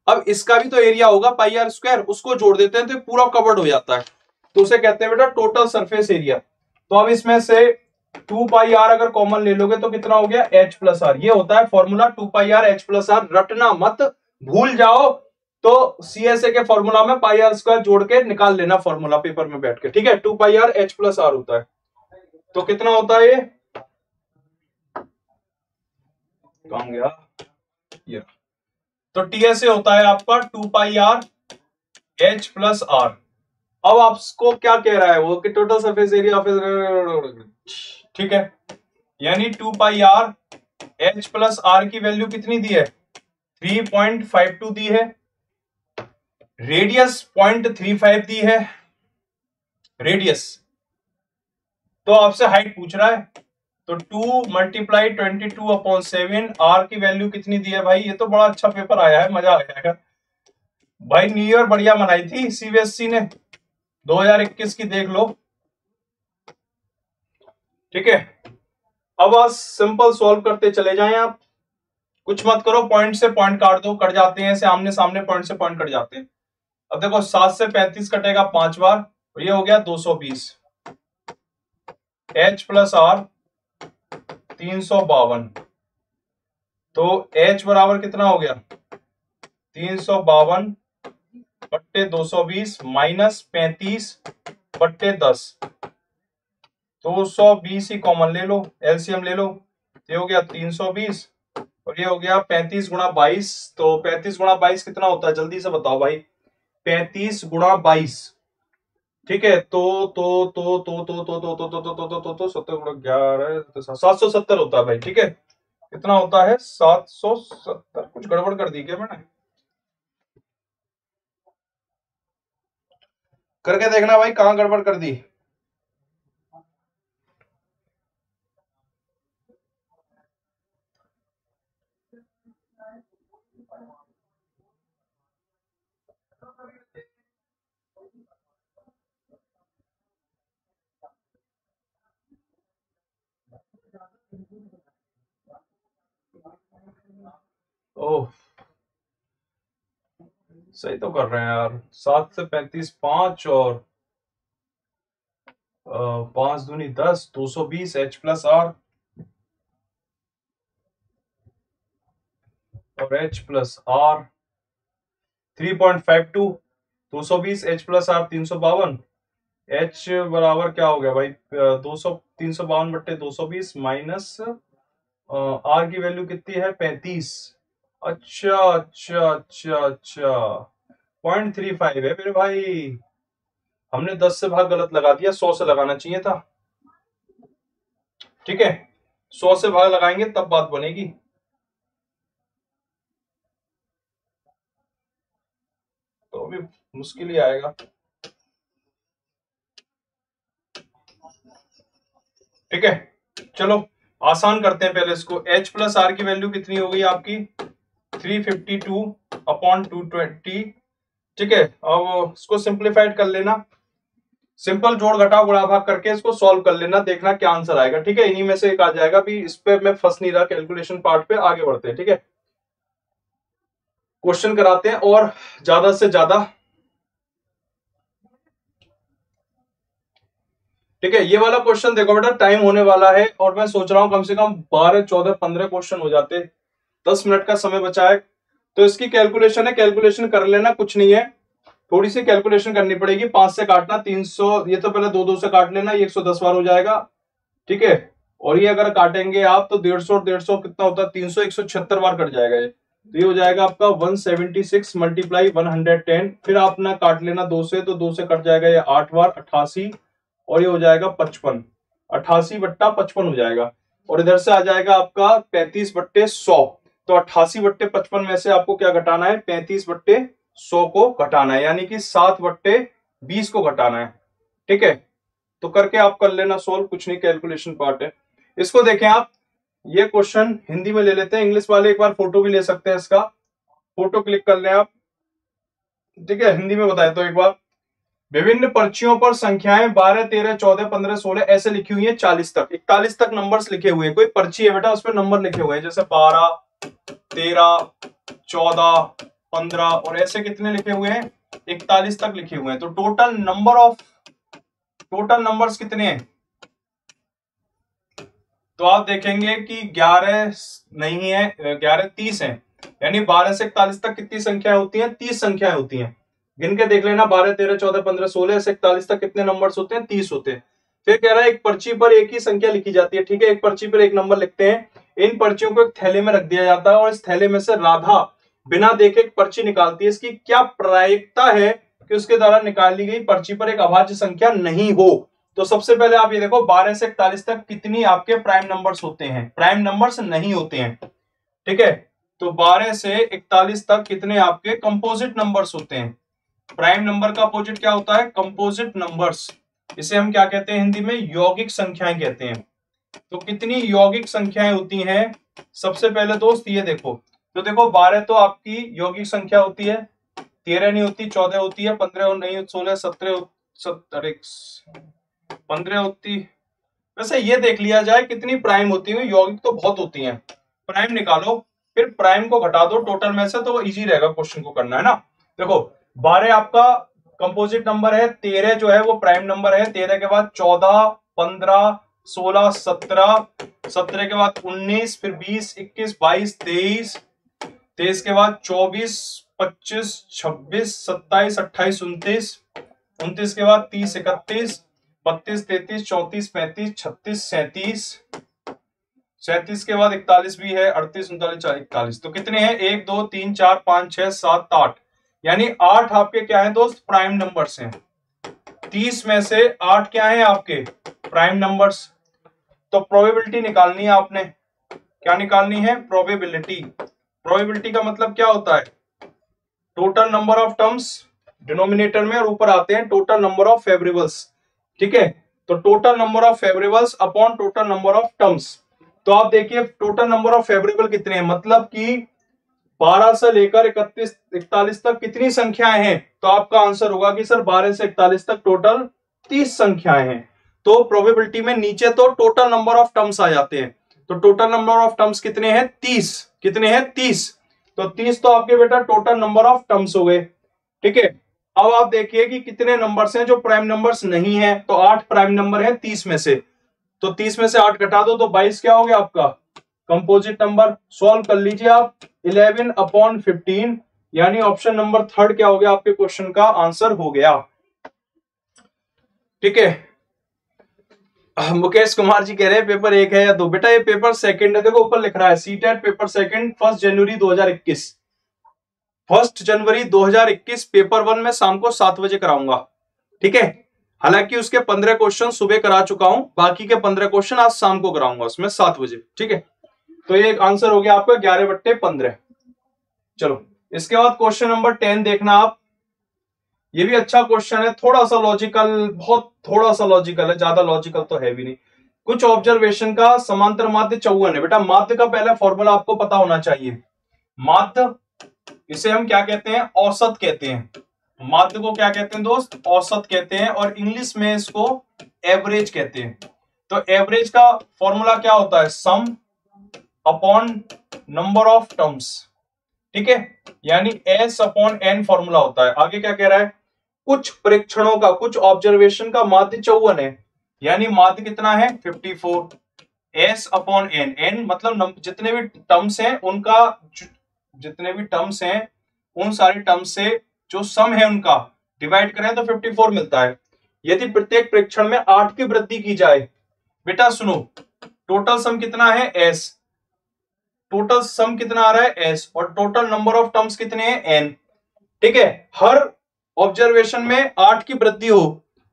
अब इसका भी तो एरिया होगा पाई आर स्क्वायर, उसको जोड़ देते हैं तो पूरा कवर्ड हो जाता है, तो उसे कहते हैं बेटा टोटल सरफेस एरिया। तो अब इसमें से टू पाई आर अगर कॉमन ले लोगे तो कितना हो गया, एच प्लस आर। ये होता है formula two pi r h plus r. रटना मत, भूल जाओ तो सीएसए के फॉर्मूला में पाई आर स्क्वायर जोड़ के निकाल लेना फॉर्मूला पेपर में बैठ के। ठीक है, two pi r h plus r होता है, तो कितना होता है ये, कम गया ये, तो टीएसए होता है आपका two pi r h plus r. अब आपको क्या कह रहा है वो कि टोटल सरफेस एरिया ऑफ, ठीक है, यानी two pi r h plus are की वैल्यू कितनी दी है, थ्री पॉइंट फाइव टू दी है, रेडियस पॉइंट थ्री फाइव दी है, रेडियस। तो आपसे हाइट पूछ रहा है, तो two multiply twenty two upon seven, r की वैल्यू कितनी दी है। भाई ये तो बड़ा अच्छा पेपर आया है, मजा आ जाएगा भाई। न्यू ईयर बढ़िया मनाई थी सीबीएसई ने दो हज़ार इक्कीस की, देख लो। ठीक है, अब आज सिंपल सॉल्व करते चले जाएं आप, कुछ मत करो, पॉइंट से पॉइंट काट दो, कट जाते हैं ऐसे आमने सामने, पॉइंट से पॉइंट कट जाते हैं। अब देखो सात से पैंतीस कटेगा पांच बार, ये हो गया दो सौ बीस, एच प्लस आर तीन सौ बावन, तो h बराबर कितना हो गया, तीन सौ बावन बट्टे दो सौ बीस माइनस पैंतीस बट्टे दस, दो सौ बीस ही कॉमन ले लो, एलसीएम ले लो। ये हो गया तीन सौ बीस और ये हो गया पैंतीस गुणा बाईस, तो पैंतीस गुणा बाईस कितना होता है, जल्दी से बताओ भाई, पैंतीस गुणा बाईस। ठीक है, तो तो तो तो तो तो तो तो तो तो तो तो तो सत्तर गुणा ग्यारह, सात सौ सत्तर होता है भाई। ठीक है, कितना होता है, सात सौ सत्तर। कुछ गड़बड़ कर दी क्या मैंने, करके देखना भाई कहाँ गड़बड़ कर दी। ओह, सही तो कर रहे हैं यार, सात से पैंतीस पांच और पांच दूनी दस, दो सौ बीस एच प्लस आर और h plus r three point five two, दो सौ बीस एच प्लस आर तीन सौ बावन, एच बराबर क्या हो गया भाई, दो सौ तीन सौ बावन बट्टे दो सौ बीस माइनस आर की वैल्यू कितनी है, पैंतीस। अच्छा अच्छा अच्छा अच्छा पॉइंट थ्री फाइव है मेरे भाई, हमने दस से भाग गलत लगा दिया, सौ से लगाना चाहिए था। ठीक है, सौ से भाग लगाएंगे तब बात बनेगी। तो अभी मुश्किल ही आएगा। ठीक है, चलो आसान करते हैं पहले इसको। h प्लस आर की वैल्यू कितनी हो गई आपकी, three fifty two upon two twenty. ठीक है, अब इसको सिंप्लीफाइड कर लेना, सिंपल जोड़ घटाव गुणा भाग करके इसको सॉल्व कर लेना, देखना क्या आंसर आएगा। ठीक है, इन्हीं में से एक आ जाएगा, भी इस पे मैं फंस नहीं रहा, कैलकुलेशन पार्ट पे आगे बढ़ते हैं। ठीक है, क्वेश्चन कराते हैं और ज्यादा से ज्यादा। ठीक है, ये वाला क्वेश्चन देखो बेटा, टाइम होने वाला है और मैं सोच रहा हूँ कम से कम बारह चौदह पंद्रह क्वेश्चन हो जाते, दस मिनट का समय बचा है। तो इसकी कैलकुलेशन है, कैलकुलेशन कर लेना, कुछ नहीं है, थोड़ी सी कैलकुलेशन करनी पड़ेगी। पांच से काटना तीन सौ, ये तो पहले दो दो से काट लेना, ये एक सौ दस बार हो जाएगा। ठीक है, और ये अगर काटेंगे आप तो डेढ़ सौ डेढ़ सौ कितना होता है, तीन सौ, एक सौ छिहत्तर बार कट जाएगा ये। तो ये हो जाएगा आपका एक सौ छिहत्तर मल्टीप्लाई एक सौ दस, फिर आप ना काट लेना दो से, तो दो से कट जाएगा ये आठ बार अट्ठासी, और ये हो जाएगा पचपन, अट्ठासी बट्टा पचपन हो जाएगा। और इधर से आ जाएगा आपका पैंतीस बट्टे सौ, तो अट्ठासी बट्टे पचपन में से आपको क्या घटाना है, पैंतीस बट्टे सौ को घटाना है, यानी कि सात बट्टे बीस को घटाना है। ठीक है, तो करके आप कर लेना सोल्व, कुछ नहीं कैलकुलेशन पार्ट है। इसको देखें आप, ये क्वेश्चन हिंदी में ले लेते हैं, इंग्लिश वाले एक बार फोटो भी ले सकते हैं, इसका फोटो क्लिक कर लें आप। ठीक है, हिंदी में बताए तो एक बार, विभिन्न पर्चियों पर संख्याएं बारह, तेरह, चौदह, पंद्रह, सोलह ऐसे लिखी हुई है चालीस तक, इकतालीस तक नंबर्स लिखे हुए हैं। कोई पर्ची है बेटा, उसमें नंबर लिखे हुए हैं, जैसे बारह, तेरह, चौदह, पंद्रह और ऐसे कितने लिखे हुए हैं, इकतालीस तक लिखे हुए हैं। तो total number of total numbers कितने हैं, तो आप देखेंगे कि ग्यारह नहीं है, ग्यारह तीस है, यानी बारह से इकतालीस तक कितनी संख्याएं होती हैं, तीस संख्याएं होती हैं। गिन के देख लेना, बारह, तेरह, चौदह, पंद्रह, सोलह से इकतालीस तक कितने नंबर्स होते हैं, तीस होते हैं। फिर कह रहा है एक पर्ची पर एक ही संख्या लिखी जाती है। ठीक है, एक पर्ची पर एक नंबर लिखते हैं, इन पर्चियों को एक थैले में रख दिया जाता है और इस थैले में से राधा बिना देखे एक पर्ची निकालती है। इसकी क्या प्रायिकता है कि उसके द्वारा निकाली गई पर्ची पर एक अभाज्य संख्या नहीं हो। तो सबसे पहले आप ये देखो, बारह से इकतालीस तक कितनी आपके प्राइम नंबर्स होते हैं, प्राइम नंबर्स नहीं होते हैं। ठीक है, तो बारह से इकतालीस तक कितने आपके कंपोजिट नंबर्स होते हैं, प्राइम नंबर का अपोजिट क्या होता है, कंपोजिट नंबर्स, इसे हम क्या कहते हैं हिंदी में, यौगिक संख्याएं कहते हैं। तो कितनी यौगिक संख्याएं होती हैं, सबसे पहले दोस्त ये देखो, तो देखो बारह तो आपकी यौगिक संख्या होती है, तेरह नहीं होती, चौदह होती है, पंद्रह नहीं, सोलह, सत्रह सत्रह पंद्रह होती। वैसे ये देख लिया जाए कितनी प्राइम होती है, यौगिक तो बहुत होती हैं, प्राइम निकालो फिर प्राइम को घटा दो टोटल में से, तो इजी रहेगा क्वेश्चन को करना, है ना। देखो बारह आपका कंपोजिट नंबर है, तेरह जो है वो प्राइम नंबर है, तेरह के बाद चौदह, पंद्रह, सोलह, सत्रह, सत्रह के बाद उन्नीस, फिर बीस, इक्कीस, बाईस, तेईस, तेईस के बाद चौबीस, पच्चीस, छब्बीस, सत्ताईस, अट्ठाईस, उनतीस, उनतीस के बाद तीस, इकतीस, बत्तीस, तैंतीस, चौंतीस, पैंतीस, छत्तीस, सैंतीस, सैंतीस के बाद इकतालीस भी है, अड़तीस, उनतालीस, चालीस, इकतालीस। तो कितने हैं, एक, दो, तीन, चार, पांच, छह, सात, आठ, यानी आठ आपके क्या हैं दोस्त, प्राइम नंबर्स हैं। तीस में से आठ क्या हैं आपके, प्राइम नंबर्स। तो प्रोबेबिलिटी निकालनी है आपने, क्या निकालनी है, प्रोबेबिलिटी। प्रोबेबिलिटी का मतलब क्या होता है, total number of terms denominator में, और ऊपर आते हैं टोटल नंबर ऑफ फेवरेबल्स। ठीक है, तो total number of favourables upon total number of terms. तो आप देखिए टोटल नंबर ऑफ फेवरेबल कितने हैं, मतलब कि बारह से लेकर इकतीस इकतालीस तक कितनी संख्याएं हैं, तो आपका आंसर होगा कि सर बारह से इकतालीस तक टोटल तीस संख्याएं हैं। तो प्रोबेबिलिटी में नीचे तो टोटल नंबर ऑफ टर्म्स आ जाते हैं, तो टोटल नंबर ऑफ टर्म्स कितने हैं, तीस, कितने हैं, तीस। तो तीस तो आपके बेटा टोटल नंबर ऑफ टर्म्स हो गए। ठीक है, अब आप देखिए कि कितने नंबर्स हैं जो प्राइम नंबर्स नहीं हैं, तो आठ प्राइम नंबर हैं तीस में से, तो तीस में से आठ घटा दो तो बाईस क्या हो गया आपका कंपोजिट नंबर। सॉल्व कर लीजिए आप, ग्यारह अपॉन पंद्रह, यानी ऑप्शन नंबर थर्ड क्या हो गया आपके क्वेश्चन का आंसर हो गया। ठीक है, मुकेश कुमार जी कह रहे हैं पेपर एक है या दो, बेटा ये पेपर सेकेंड है, देखो ऊपर लिख रहा है सीटेट पेपर सेकेंड फर्स्ट जनवरी दो हजार इक्कीस, फर्स्ट जनवरी दो हजार इक्कीस पेपर वन में शाम को सात बजे कराऊंगा। ठीक है, हालांकि उसके पंद्रह क्वेश्चन सुबह करा चुका हूं, बाकी के पंद्रह क्वेश्चन आज शाम को कराऊंगा उसमें सात बजे। ठीक है, तो ये आंसर हो गया आपका ग्यारह बट्टे पंद्रह। चलो इसके बाद क्वेश्चन नंबर टेन देखना आप, ये भी अच्छा क्वेश्चन है, थोड़ा सा लॉजिकल, बहुत थोड़ा सा लॉजिकल है, ज्यादा लॉजिकल तो है भी नहीं। कुछ ऑब्जर्वेशन का समांतर माध्य चौवन है। बेटा माध्य का पहला फॉर्मूला आपको पता होना चाहिए, माध्य, इसे हम क्या कहते हैं, औसत कहते हैं, माध्य को क्या कहते हैं दोस्त, औसत कहते हैं, और इंग्लिश में इसको एवरेज कहते हैं। तो एवरेज का फॉर्मूला क्या होता है, sum upon number of terms. ठीक है, यानी एस अपॉन एन फॉर्मूला होता है। आगे क्या कह रहा है, कुछ परीक्षणों का, कुछ ऑब्जर्वेशन का माध्य चौवन है, यानी माध्य कितना है fifty four, S upon N, N मतलब जितने भी टर्म्स हैं उनका, जितने भी टर्म्स हैं उन सारे टर्म्स से जो सम है उनका डिवाइड करें तो चौवन मिलता है। यदि प्रत्येक परीक्षण में आठ की वृद्धि की जाए, बेटा सुनो टोटल सम कितना है, एस, टोटल सम कितना आ रहा है एस और टोटल नंबर ऑफ टर्म्स कितने हैं एन। ठीक है, हर ऑब्जर्वेशन में आठ की वृद्धि हो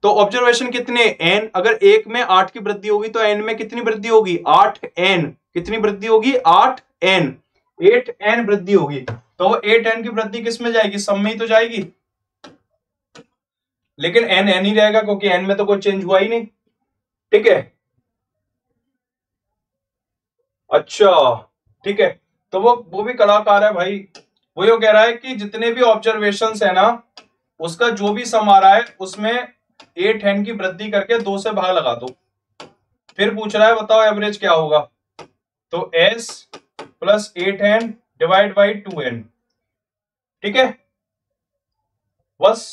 तो ऑब्जर्वेशन कितने एन, अगर एक में आठ की वृद्धि होगी तो एन में कितनी वृद्धि होगी आठ एन, कितनी वृद्धि होगी आठ एन, एट एन वृद्धि होगी। तो वो एट एन की वृद्धि किस में जाएगी, सम में ही तो जाएगी, लेकिन एन एन ही रहेगा क्योंकि एन में तो कोई चेंज हुआ ही नहीं। ठीक है, अच्छा ठीक है, तो वो वो भी कलाकार है भाई, वो ये कह रहा है कि जितने भी ऑब्जर्वेशंस है ना उसका जो भी सम आ रहा है उसमें एट एन की वृद्धि करके दो से भाग लगा दो। फिर पूछ रहा है बताओ एवरेज क्या होगा, तो S plus eight N divide by two N. ठीक है, बस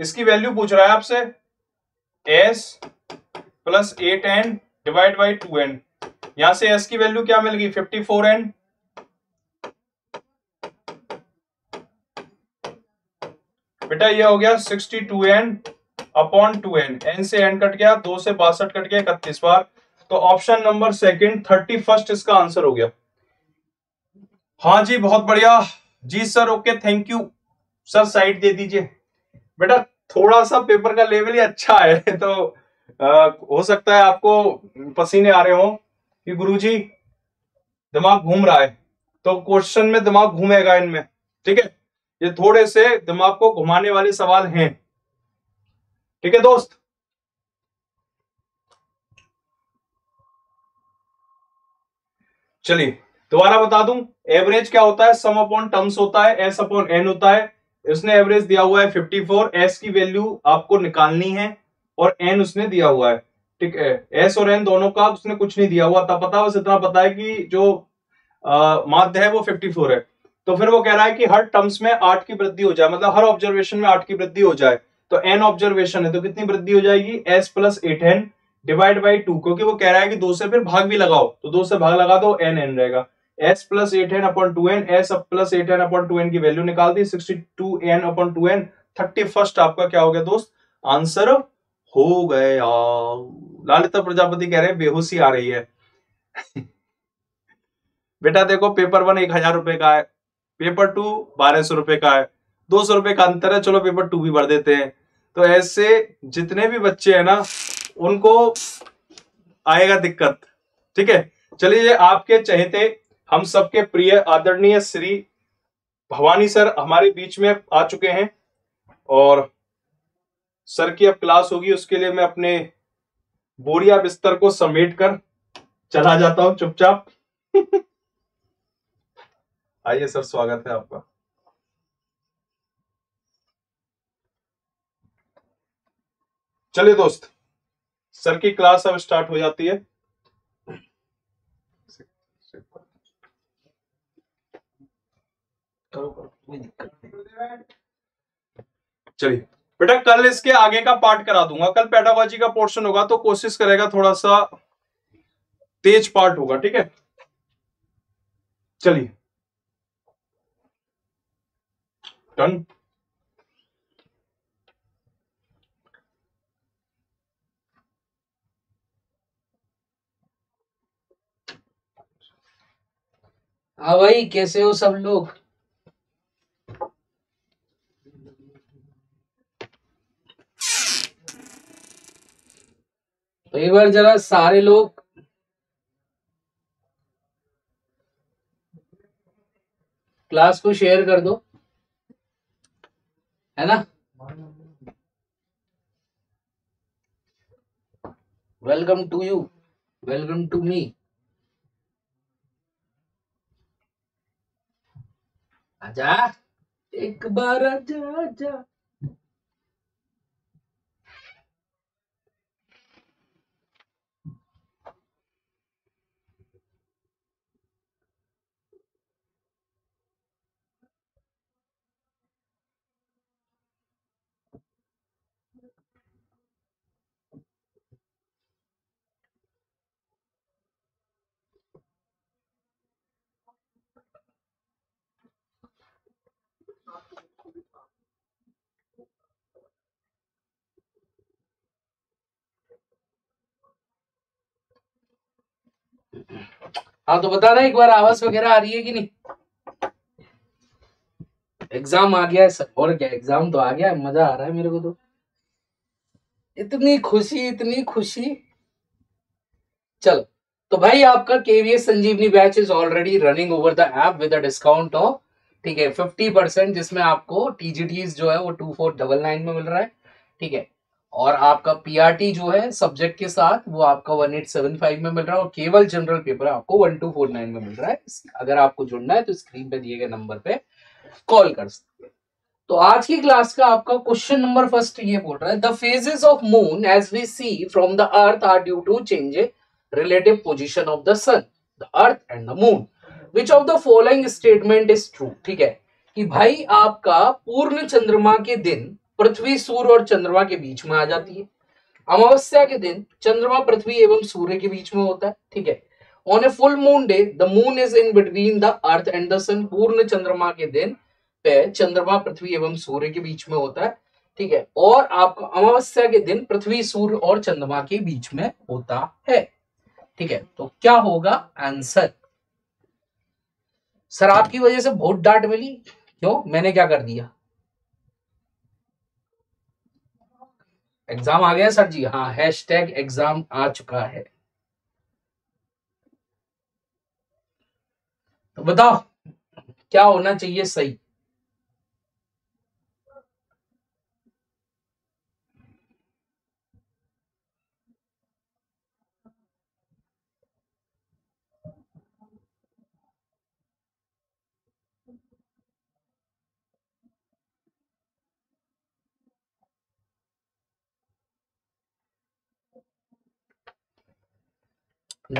इसकी वैल्यू पूछ रहा है आपसे, S plus eight N divide by two N. यहां से एस की वैल्यू क्या मिल गई फिफ्टी फोर एन, बेटा ये हो गया sixty two N upon two N, N से एन कट गया, दो से बासठ कट गया इकतीस बार, तो option number second thirty first इसका आंसर हो गया। हाँ जी बहुत बढ़िया जी sir, okay thank you sir, side दे दीजिए। बेटा थोड़ा सा पेपर का लेवल ही अच्छा है तो आ, हो सकता है आपको पसीने आ रहे हो कि गुरुजी दिमाग घूम रहा है, तो क्वेश्चन में दिमाग घूमेगा इनमें। ठीक है, ये थोड़े से दिमाग को घुमाने वाले सवाल हैं। ठीक है दोस्त, चलिए दोबारा बता दूं, एवरेज क्या होता है, सम अपॉन टर्म्स होता है, एस अपॉन एन होता है। उसने एवरेज दिया हुआ है फिफ्टी फोर, एस की वैल्यू आपको निकालनी है और एन उसने दिया हुआ है। ठीक है, एस और एन दोनों का उसने कुछ नहीं दिया हुआ था पता, बस इतना पता है कि जो माध्य है वो फिफ्टी फोर है। तो फिर वो कह रहा है कि हर टर्म्स में आठ की वृद्धि हो जाए, मतलब हर ऑब्जर्वेशन में आठ की वृद्धि हो जाए, तो एन ऑब्जर्वेशन है तो कितनी वृद्धि हो जाएगी S plus eight N divide by two, क्योंकि वो कह रहा है कि दो से फिर भाग भी लगाओ, तो दो से भाग लगा दो एन एन रहेगा। S plus eight N upon two N, S plus eight N upon two N की वैल्यू निकाल दी sixty two N upon two N, thirty first आपका क्या हो गया दोस्त आंसर हो गया। लालिता प्रजापति कह रहे हैं बेहोशी आ रही है बेटा देखो पेपर वन एक हजार रुपए का है, पेपर टू बारह सौ रुपए का है, दो सौ रुपए का अंतर है, चलो पेपर टू भी भर देते हैं। तो ऐसे जितने भी बच्चे हैं ना उनको आएगा दिक्कत। ठीक है, चलिए आपके चहेते हम सबके प्रिय आदरणीय श्री भवानी सर हमारे बीच में आ चुके हैं और सर की अब क्लास होगी, उसके लिए मैं अपने बोरिया बिस्तर को समेट कर चला जाता हूं चुपचाप आइए सर, स्वागत है आपका। चलिए दोस्त, सर की क्लास अब स्टार्ट हो जाती है। चलिए बेटा कल इसके आगे का पार्ट करा दूंगा, कल पेडागॉजी का पोर्शन होगा तो कोशिश करेगा थोड़ा सा तेज पार्ट होगा। ठीक है, चलिए डन। हाँ भाई कैसे हो सब लोग, तो एक बार जरा सारे लोग क्लास को शेयर कर दो, है ना। Welcome to you, welcome to me. आजा एक बार आजा आजा। हाँ तो बताना एक बार आवाज वगैरह आ रही है कि नहीं। एग्जाम आ गया है सर, और क्या, एग्जाम तो आ गया है, मजा आ रहा है मेरे को तो, इतनी खुशी इतनी खुशी। चलो तो भाई आपका KVS Sanjeevani batch is already running over the app with a discount of ठीक है फिफ्टी परसेंट, जिसमें आपको टीजीटीज जो है वो टू फोर डबल नाइन में मिल रहा है ठीक है, और आपका पीआरटी जो है सब्जेक्ट के साथ वो आपका वन एट सेवन फाइव में मिल रहा है, और केवल जनरल पेपर आपको वन टू फोर नाइन में मिल रहा है। अगर आपको जुड़ना है तो स्क्रीन पे दिए गए नंबर पे कॉल कर सकते हैं। तो आज की क्लास का आपका क्वेश्चन नंबर फर्स्ट ये बोल रहा है, the phases of moon as we see from the earth are due to change relative position of the sun the earth and the moon, which of the following statement is true. ठीक है कि भाई आपका पूर्ण चंद्रमा के दिन पृथ्वी सूर्य और चंद्रमा के बीच में आ जाती है, अमावस्या के दिन चंद्रमा पृथ्वी एवं सूर्य के बीच में होता है ठीक है, on a full moon day the moon is in between the earth and the sun, पूर्ण चंद्रमा के दिन पे चंद्रमा पृथ्वी एवं सूर्य के बीच में होता है ठीक है, और आपका अमावस्या के दिन पृथ्वी सूर्य और चंद्रमा के बीच में होता है ठीक है। तो क्या होगा आंसर? सर आपकी वजह से बहुत डांट मिली, क्यों, मैंने क्या कर दिया? एग्जाम आ गया सर जी, हाँ हैशटैग एग्जाम आ चुका है। तो बताओ क्या होना चाहिए सही?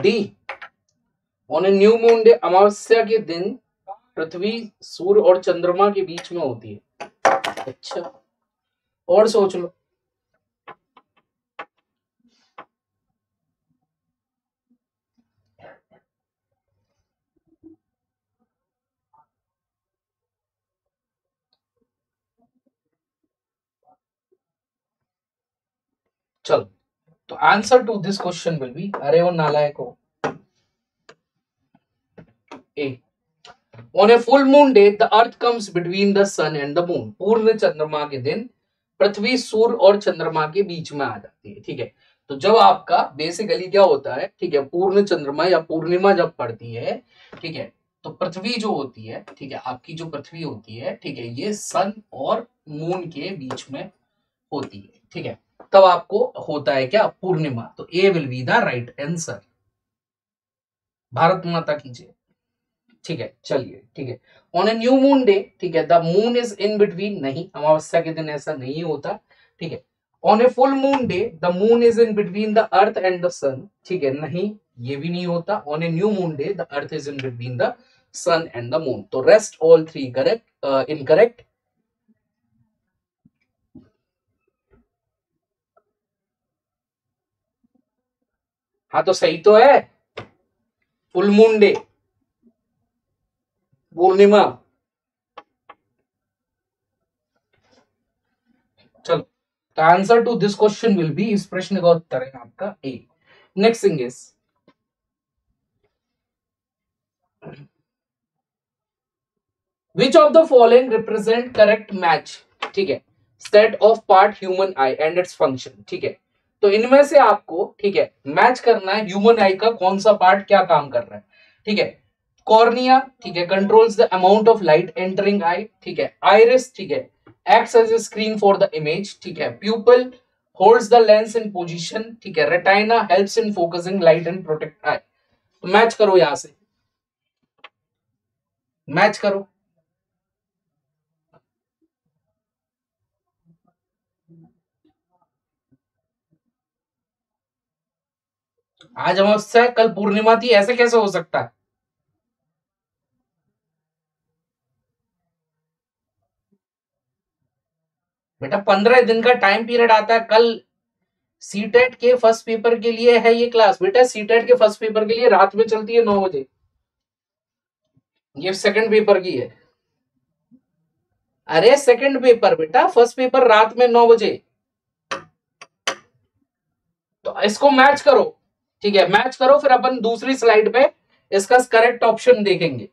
D, on a new moon day अमावस्या के दिन पृथ्वी सूर्य और चंद्रमा के बीच में होती है। अच्छा और सोच लो, चलो तो answer to this question will be, अरे वो नालायक हो, A on a full moon day the earth comes between the sun and the moon, पूर्ण चंद्रमा के दिन पृथ्वी सूर्य और चंद्रमा के बीच में आ जाती है ठीक है। तो जब आपका बेसिकली क्या होता है ठीक है, पूर्ण चंद्रमा या पूर्णिमा जब पड़ती है ठीक है, तो पृथ्वी जो होती है ठीक है, आपकी जो पृथ्वी होती है ठीक है, ये सन और मून के बीच में होती है ठीक है, तब आपको होता है क्या, पूर्णिमा। तो A will be the right answer, Bharat माता की जय ठीक है। चलिए ठीक है, on a new moon day ठीक है the moon is in between, नहीं अमावस्या के दिन ऐसा नहीं होता ठीक है, on a full moon day the moon is in between the earth and the sun ठीक है, नहीं ये भी नहीं होता, on a new moon day the earth is in between the sun and the moon. तो rest all three correct, incorrect. हाँ तो सही तो है, फुल मून डे पूर्णिमा। चलो answer to this question will be, इस प्रश्न का उत्तर है आपका A. Next thing is which of the following represent correct match ठीक है set of part human eye and its function ठीक है। तो इनमें से आपको ठीक है मैच करना है ह्यूमन आई का कौन सा पार्ट क्या काम कर रहा है ठीक है। कॉर्निया ठीक है controls the amount of light entering eye ठीक है, आइरिस ठीक है acts as a screen for the image ठीक है, pupil holds the lens in position ठीक है, retina helps in focusing light and protect eye. तो मैच करो, यहां से मैच करो, आज अमावस्या कल पूर्णिमा थी, ऐसे कैसे हो सकता है? बेटा पंद्रह दिन का टाइम पीरियड आता है, कल सीटेट के फर्स्ट पेपर के लिए है ये क्लास, बेटा सीटेट के फर्स्ट पेपर के लिए रात में चलती है नौ बजे, ये सेकंड पेपर की है। अरे सेकंड पेपर बेटा, फर्स्ट पेपर रात में नौ बजे। तो इसको मैच करो ठीक है, मैच करो, फिर अपन दूसरी स्लाइड पे इसका करेक्ट ऑप्शन देखेंगे।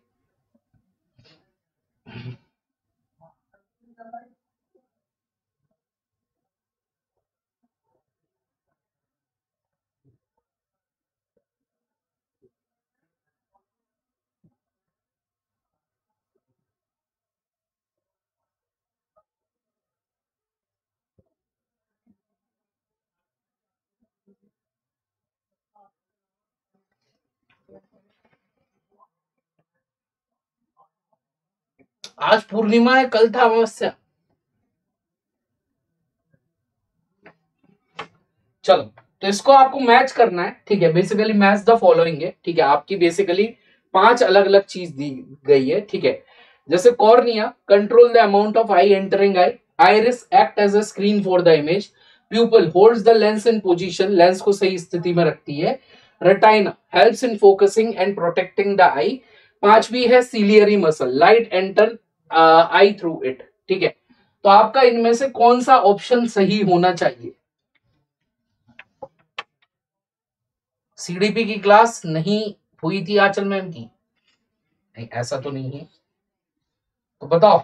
आज पूर्णिमा है, कल था अमावस्या। चलो तो इसको आपको मैच करना है, ठीक है। बेसिकली मैच द फॉलोइंग है, ठीक है। आपकी बेसिकली पांच अलग अलग चीज दी गई है, ठीक है। जैसे cornea, control the amount of eye entering eye. Iris act as a screen for the image. Pupil holds the lens in position, lens को सही स्थिति में रखती है। Retina helps in focusing and protecting the eye. पांचवी है ciliary muscle, light enter eye through it, ठीक है। तो आपका इनमें से कौन सा ऑप्शन सही होना चाहिए? सीडीपी की क्लास नहीं हुई थी आंचल मैम की? नहीं, ऐसा तो नहीं है, तो बताओ।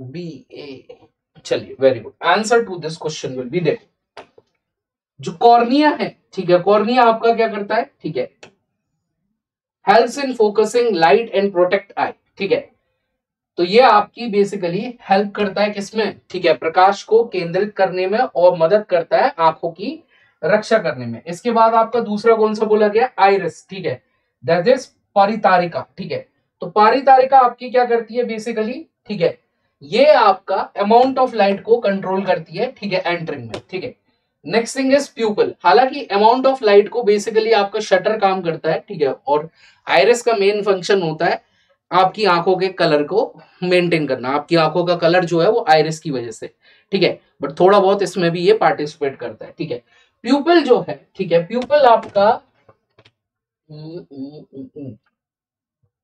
B A. चलिए, very good. Answer to this question will be that. जो कॉर्निया है, ठीक है, कॉर्निया आपका क्या करता है, ठीक है, helps in focusing light and protect eye, ठीक है। तो ये आपकी बेसिकली हेल्प करता है किसमें, ठीक है, प्रकाश को केंद्रित करने में और मदद करता है आंखों की रक्षा करने में। इसके बाद आपका दूसरा कौन सा बोला गया, आइरिस, ठीक है, दैट इज पारितारिका, ठीक है। तो पारितारिका आपकी क्या करती है बेसिकली, ठीक है, ये आपका अमाउंट ऑफ लाइट को कंट्रोल करती है, ठीक है, एंटरिंग में, ठीक है। Next thing is pupil. हालांकि अमाउंट ऑफ लाइट को बेसिकली आपका शटर काम करता है, ठीक है, और आइरिस का मेन फंक्शन होता है आपकी आंखों के कलर को मेंटेन करना। आपकी आंखों का कलर जो है वो आइरिस की वजह से, ठीक है, बट थोड़ा बहुत इसमें भी ये पार्टिसिपेट करता है, ठीक है। प्यूपिल जो है, ठीक है, प्यूपिल आपका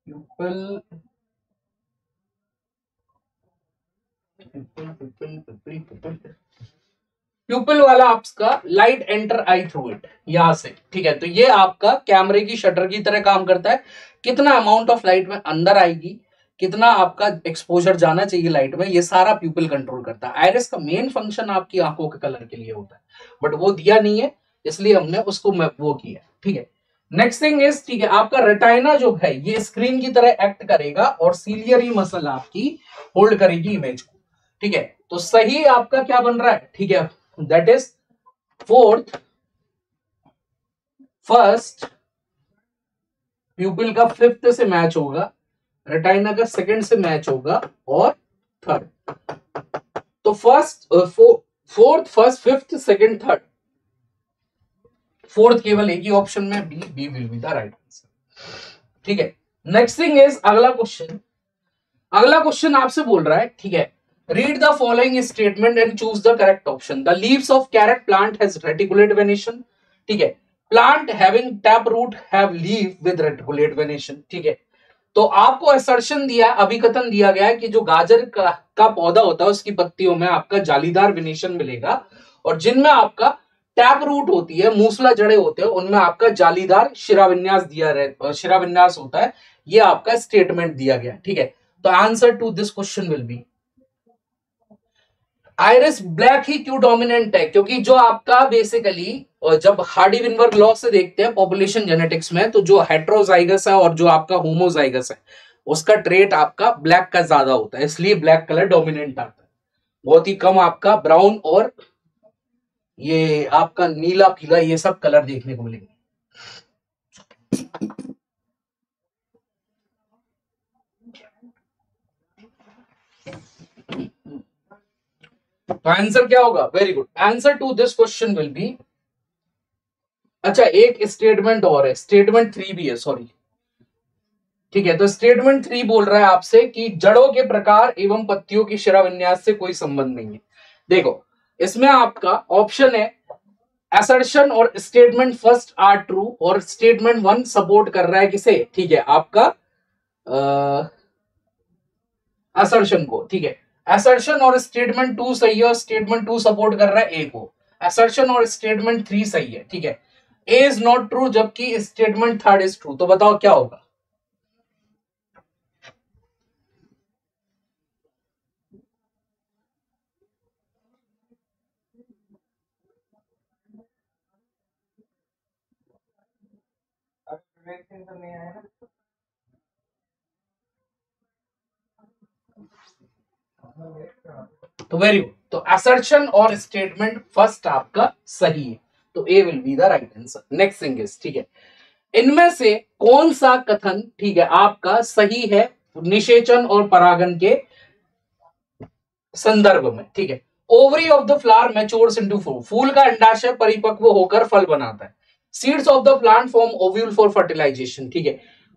प्यूपिल प्यूपिल वाला आपका light enter eye through it, यहां से, ठीक है। तो ये आपका कैमरे की शटर की तरह काम करता है। कितना अमाउंट ऑफ लाइट में अंदर आएगी, कितना आपका एक्सपोजर जाना चाहिए लाइट में, ये सारा प्यूपिल कंट्रोल करता है। आइरिस का मेन फंक्शन आपकी आंखों के कलर के लिए होता है, बट वो दिया नहीं है इसलिए हमने उसको वो किया, ठीक है। नेक्स्ट थिंग इज, ठीक है, आपका रेटिना जो है ये स्क्रीन की तरह एक्ट करेगा और सीलियरी मसल आपकी होल्ड करेगी इमेज को, ठीक है। तो सही आपका क्या बन रहा है, ठीक है, that is fourth. First pupil का फिफ्थ से मैच होगा, रेटिना का सेकंड से मैच होगा और थर्ड। तो first fourth first fifth second third, fourth केवल एक ही ऑप्शन में, B B will be the right answer, ठीक है। नेक्स्ट थिंग इज अगला क्वेश्चन। अगला क्वेश्चन आपसे बोल रहा है, ठीक है, read the following statement and choose the correct option. The leaves of carrot plant has reticulate venation, ठीक है, plant having taproot have leaf with reticulate venation, ठीक है। तो आपको assertion दिया, अभिकथन दिया गया है कि जो गाजर का, का पौधा होता है उसकी पत्तियों में आपका जालीदार वेनेशन मिलेगा और जिनमें आपका टैप रूट होती है, मूसला जड़े होते हैं, उनमें आपका जालीदार शिराविन्यास दिया रहता, शिराविन्यास होता है। ये आपका स्टेटमेंट दिया गया, ठीक है। तो answer to this question will be iris black ही क्यों डोमिनेंट है, क्योंकि जो आपका बेसिकली जब हार्डी विनबर्ग लॉ से देखते हैं पॉपुलेशन जेनेटिक्स में, तो जो हेट्रोजाइगस है और जो आपका होमोजाइगस है उसका ट्रेट आपका ब्लैक का ज्यादा होता है, इसलिए ब्लैक कलर डोमिनेंट आता है। बहुत ही कम आपका ब्राउन और ये आपका नीला पीला ये सब कलर देखने को मिलेंगे। तो आंसर क्या होगा, very good, answer to this question will be. अच्छा, एक स्टेटमेंट और है, स्टेटमेंट थ्री भी है, सॉरी, ठीक है। तो स्टेटमेंट थ्री बोल रहा है आपसे कि जड़ों के प्रकार एवं पत्तियों की शिराविन्यास से कोई संबंध नहीं है। देखो, इसमें आपका ऑप्शन है असर्शन और स्टेटमेंट फर्स्ट आर ट्रू और स्टेटमेंट वन सपोर्ट कर रहा है किसे, ठीक है, आपका असर्शन को, ठीक है, असर्शन और स्टेटमेंट टू सही है और स्टेटमेंट टू सपोर्ट कर रहा है ए को, असर्शन और स्टेटमेंट थ्री सही है, ठीक है, ए इज नॉट ट्रू जबकि स्टेटमेंट थर्ड इज ट्रू, तो बताओ क्या होगा। तो वेरी गुड, तो असर्शन और स्टेटमेंट फर्स्ट आपका सही है, तो A will be the right answer. Next thing is, ठीक है, इनमें से कौन सा कथन, ठीक है, आपका सही है निषेचन और परागण के संदर्भ में, ठीक है। Ovary of the flower matures into फूल, फूल का अंडाशय परिपक्व होकर फल बनाता है। Seeds of the plant form ovule for fertilisation, ठीक है,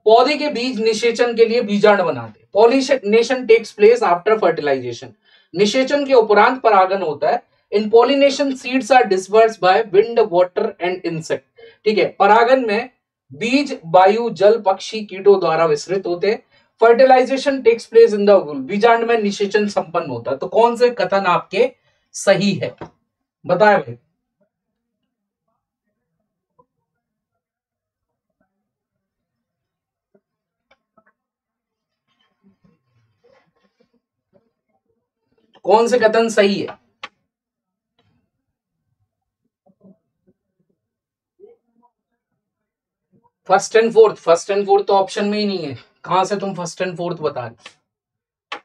पौधे के बीज निषेचन के लिए बीजाणु बनाते हैं। Pollination takes place after fertilisation, निषेचन के उपरांत परागण होता है। In pollination seeds are dispersed by wind, water and insect, ठीक है, परागण में बीज वायु, जल, पक्षी, कीटों द्वारा विसृत होते हैं। Fertilisation takes place in the ovule, बीजांड में निषेचन संपन्न होता है। तो कौन से कथन आपके सही है बताए भाई? कौन से कथन सही है? First and fourth, first and fourth तो ऑप्शन में ही नहीं है, कहां से तुम फर्स्ट एंड फोर्थ बता रहे?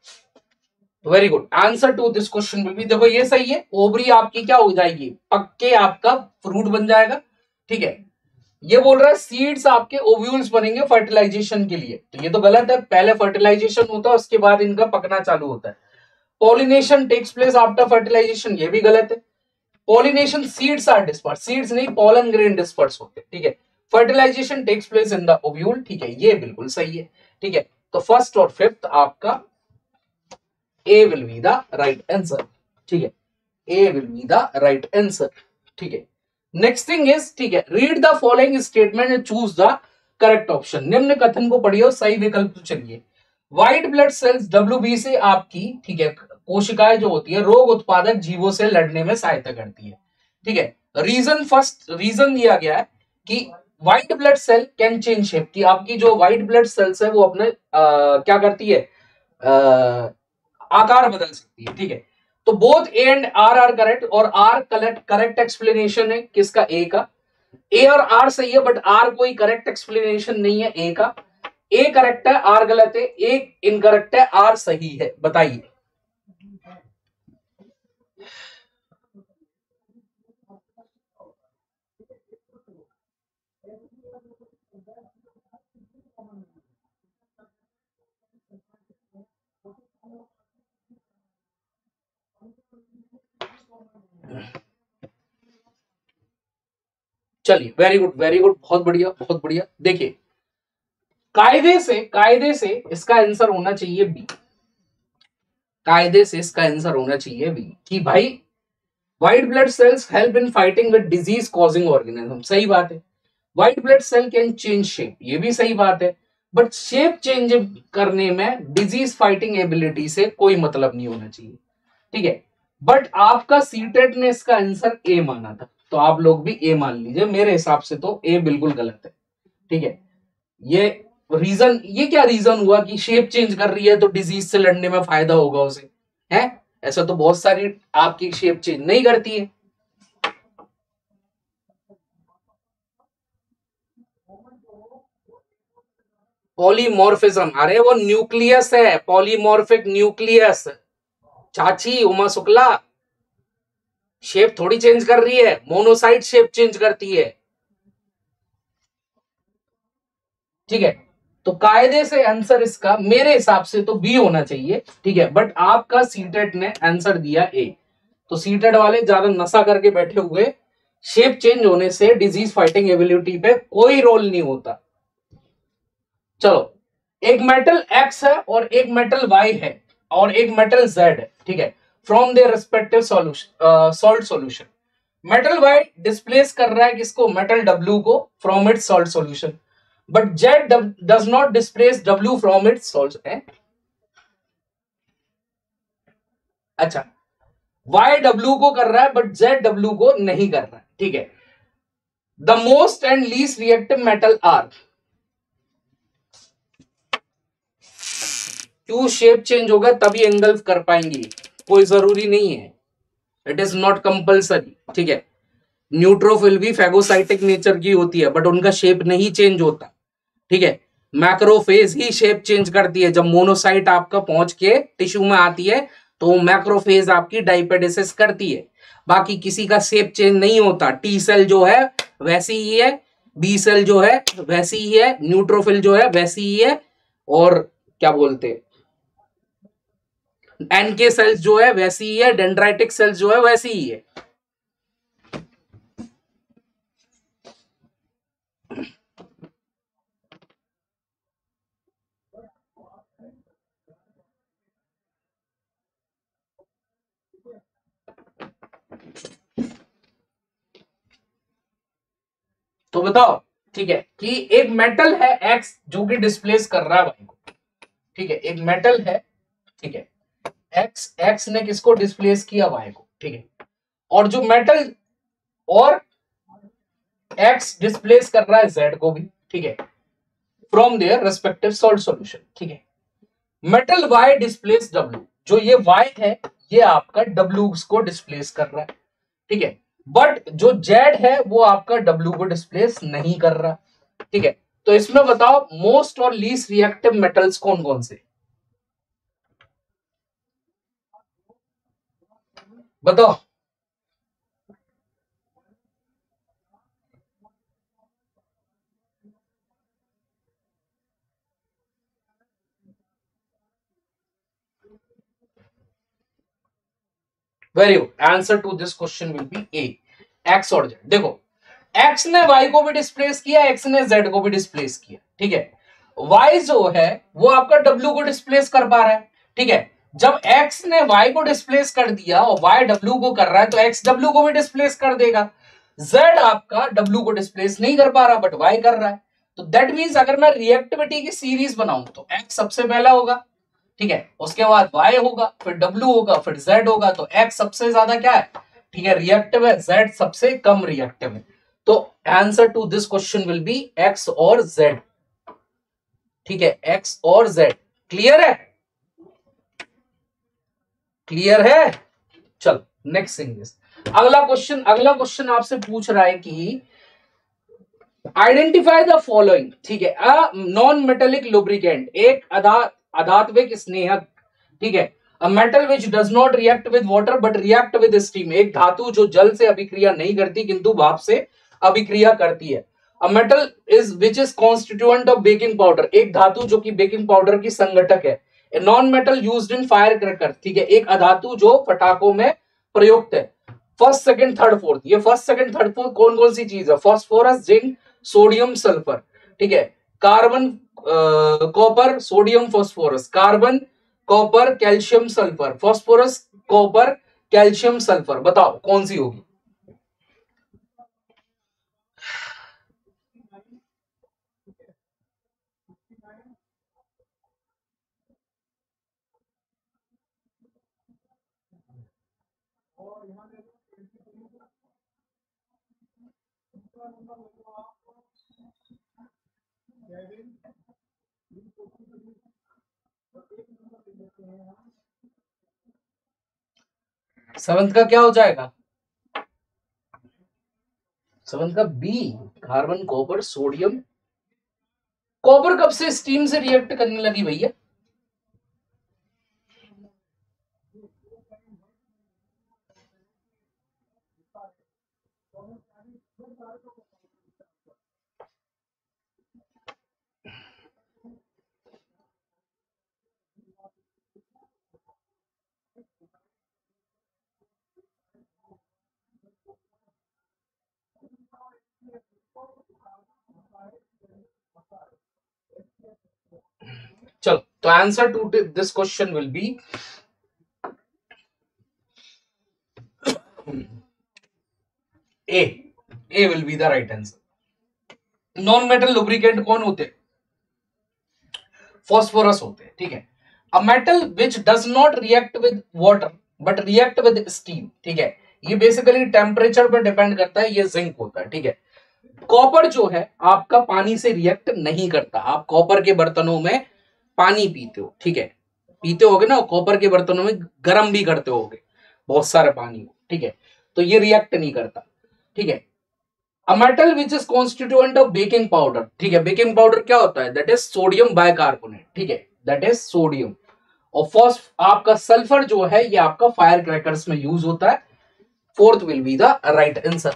Very good, answer to this question will be, देखो ये सही है, ओवरी आपकी क्या हो जाएगी, पक्के आपका फ्रूट बन जाएगा, ठीक है। ये बोल रहा है सीड्स आपके ओव्यूल्स बनेंगे फर्टिलाइजेशन के लिए, तो ये तो गलत है, पहले फर्टिलाइजेशन होता है उसके बाद इनका पकना चालू होता है। Pollination takes place after fertilisation, ये भी गलत है। Pollination seeds are disperse, seeds नहीं पॉलन ग्रेन डिस्पर्स होते, ठीक है। Fertilisation takes place in the ovule, ठीक है, ये बिल्कुल सही है, ठीक है। तो फर्स्ट और फिफ्थ आपका A will be the right answer, ठीक है, A will be the right answer, ठीक है। नेक्स्ट थिंग इज, ठीक है, read the following statement and choose the correct option, निम्न कथन को पढ़िए और सही विकल्प चुनिए। White blood cells W B से आपकी, ठीक है, कोशिकाएं जो होती है रोग उत्पादक जीवों से लड़ने में सहायता करती है, ठीक है। रीजन फर्स्ट, रीजन दिया गया है कि white blood cell can change shape, कि आपकी जो व्हाइट ब्लड सेल्स है वो अपने आ, क्या करती है, आ, आकार बदल सकती है, ठीक है। तो both A and R are correct, और आर करेक्ट करेक्ट एक्सप्लेनेशन है किसका, ए का। ए और आर सही है बट आर कोई करेक्ट एक्सप्लेनेशन नहीं है ए का। ए करेक्ट है, आर गलत है, ए इनकरेक्ट है, आर सही है, बताइए। चलिए, वेरी गुड वेरी गुड, बहुत बढ़िया बहुत बढ़िया। देखिए कायदे से, कायदे से इसका आंसर होना चाहिए बी, कायदे से इसका आंसर होना चाहिए बी, कि भाई white blood cells help in fighting with disease causing organism, सही बात है। White blood cell can change shape, ये भी सही बात है, बट शेप चेंज करने में डिजीज फाइटिंग एबिलिटी से कोई मतलब नहीं होना चाहिए, ठीक है। बट आपका सीटेट ने इसका आंसर ए माना था, तो आप लोग भी ए मान लीजिए, मेरे हिसाब से तो ए बिल्कुल गलत है, ठीक है। ये रीजन, ये क्या रीजन हुआ कि शेप चेंज कर रही है तो डिजीज से लड़ने में फायदा होगा उसे, है ऐसा, तो बहुत सारी आपकी शेप चेंज नहीं करती है। पॉलीमॉर्फिज्म, अरे वो न्यूक्लियस है, पॉलीमॉर्फिक न्यूक्लियस, चाची उमा शुक्ला, शेप थोड़ी चेंज कर रही है, मोनोसाइट शेप चेंज करती है, ठीक है। तो कायदे से आंसर इसका मेरे हिसाब से तो बी होना चाहिए, ठीक है, बट आपका सीटेट ने आंसर दिया ए, तो सीटेट वाले ज्यादा नशा करके बैठे हुए, शेप चेंज होने से डिजीज फाइटिंग एबिलिटी पे कोई रोल नहीं होता। चलो, एक मेटल एक्स है और एक मेटल वाई है और एक मेटल जेड है, ठीक है, from their respective solution salt solution. Metal Y displace कर रहा है किसको, मेटल डब्ल्यू को from its salt solution, but Z does not displace W from its salt. अच्छा, वाई डब्ल्यू को कर रहा है बट जेड डब्ल्यू को नहीं कर रहा है, ठीक है। The most and least reactive metal are, क्यू शेप चेंज होगा तभी एंगल्फ कर पाएंगी, कोई जरूरी नहीं है, इट इज नॉट कंपल्सरी, ठीक है। न्यूट्रोफिल भी फेगोसाइटिक नेचर की होती है बट उनका शेप नहीं चेंज होता, ठीक है। मैक्रोफेज ही शेप चेंज करती है, जब मोनोसाइट आपका पहुंच के टिश्यू में आती है तो मैक्रोफेज आपकी डाइपेडेसिस करती है, बाकी किसी का शेप चेंज नहीं होता। टी सेल जो है वैसी ही है, बी सेल जो है वैसी ही है, न्यूट्रोफिल जो है वैसी ही है, और क्या बोलते हैं एनके सेल्स जो है वैसी ही है, डेंड्राइटिक सेल्स जो है वैसी ही है। तो बताओ, ठीक है, कि एक मेटल है एक्स जो कि डिस्प्लेस कर रहा है वाई को, ठीक है। एक मेटल है, ठीक है, एक्स एक्स ने किसको डिस्प्लेस किया, वाई को, ठीक है। और जो मेटल और एक्स डिस्प्लेस कर रहा है जेड को भी, ठीक है, from their respective salt solution, ठीक है। मेटल वाई डिस्प्लेस डब्ल्यू, जो ये वाई है ये आपका डब्ल्यू को डिस्प्लेस कर रहा है, ठीक है, बट जो जेड है वो आपका डब्ल्यू को डिस्प्लेस नहीं कर रहा, ठीक है। तो इसमें बताओ मोस्ट और लीस्ट रिएक्टिव मेटल्स कौन कौन से, बताओ। Very good, answer to this question will be A, X और जेड। देखो एक्स ने वाई को भी डिस्प्लेस किया, एक्स ने जेड को भी डिस्प्लेस किया, ठीक है। वाई जो है वो आपका डब्ल्यू को डिस्प्लेस कर पा रहा है, ठीक है। जब एक्स ने वाई को डिस्प्लेस कर दिया और वाई डब्ल्यू को कर रहा है तो एक्स डब्ल्यू को भी डिस्प्लेस कर देगा। जेड आपका डब्ल्यू को डिस्प्लेस नहीं कर पा रहा बट वाई कर रहा है, तो दैट मीन्स अगर मैं रिएक्टिविटी की सीरीज बनाऊं तो एक्स सबसे पहला होगा, ठीक है, उसके बाद y होगा, फिर w होगा, फिर z होगा। तो x सबसे ज्यादा क्या है, ठीक है, रिएक्टिव है, z सबसे कम रिएक्टिव है। तो answer to this question will be x और z, ठीक है, x और z। क्लियर है, क्लियर है। चलो नेक्स्ट इंग्लिश, अगला क्वेश्चन। अगला क्वेश्चन आपसे पूछ रहा है कि आइडेंटिफाई द फॉलोइंग, ठीक है, अ नॉन मेटेलिक लुब्रिकेंट, एक आधार अधात्विक स्नेहक, ठीक है, a metal which does not react with water but react with steam, एक धातु जो जल से अभिक्रिया नहीं करती किंतु भाप से अभिक्रिया करती है। A metal is which is constituent of baking powder, एक धातु जो कि बेकिंग पाउडर की संघटक है। A non metal used in fire cracker, ठीक है, एक अधातु जो पटाखों में प्रयुक्त है। फर्स्ट सेकंड थर्ड फोर्थ, ये फर्स्ट सेकंड थर्ड फोर्थ कौन कौन सी चीज है, फॉस्फोरस, जिंक, सोडियम, सल्फर, ठीक है, carbon, copper, sodium, phosphorus, carbon, copper, calcium, sulphur, phosphorus, copper, calcium, sulphur. बताओ कौन सी होगी। सेवंथ का क्या हो जाएगा, सेवंथ का B, carbon, copper, sodium. Copper कब से स्टीम से रिएक्ट करने लगी भैया, चलो। तो answer to this question will be A. A will be the right answer. Non metal lubricant कौन होते? फॉस्फोरस होते, ठीक है. A metal which does not react with water but react with steam, ठीक है. ये बेसिकली टेम्परेचर पर depend करता है, ये जिंक होता है, ठीक है. कॉपर जो है आपका पानी से रिएक्ट नहीं करता. आप कॉपर के बर्तनों में पानी पीते हो, ठीक है, पीते होगे ना, कॉपर के बर्तनों में गर्म भी करते होगे, बहुत सारा पानी हो, ठीक है, तो ये रिएक्ट नहीं करता, ठीक है. A metal which is constituent of baking powder, ठीक है. बेकिंग पाउडर क्या होता है? दैट इज सोडियम बाइकार्बोनेट, ठीक है, दैट इज सोडियम. और फर्स्ट आपका सल्फर जो है ये आपका फायर क्रैकर्स में यूज होता है. Fourth will be the right answer.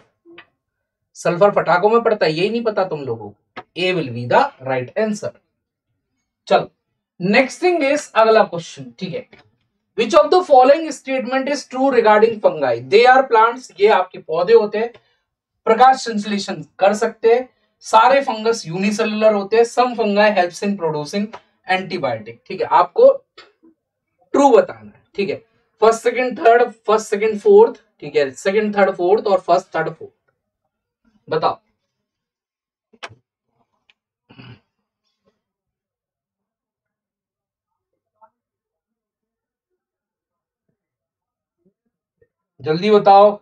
Sulphur पटाखों में पड़ता है, यही नहीं पता तुम लोगों को. A will be the right answer. चलो नेक्स्ट थिंग इज अगला क्वेश्चन, ठीक है. Which of the following statement is true regarding fungi? They are plants, ये आपके पौधे होते हैं, प्रकाश संश्लेषण कर सकते हैं, सारे फंगस यूनिसेलुलर होते हैं, some fungi helps in producing antibiotic, ठीक है. आपको ट्रू बताना है, ठीक है. First second third, first second fourth, ठीक है, सेकंड थर्ड फोर्थ और फर्स्ट थर्ड फोर्थ, बताओ. जल्दी बताओ.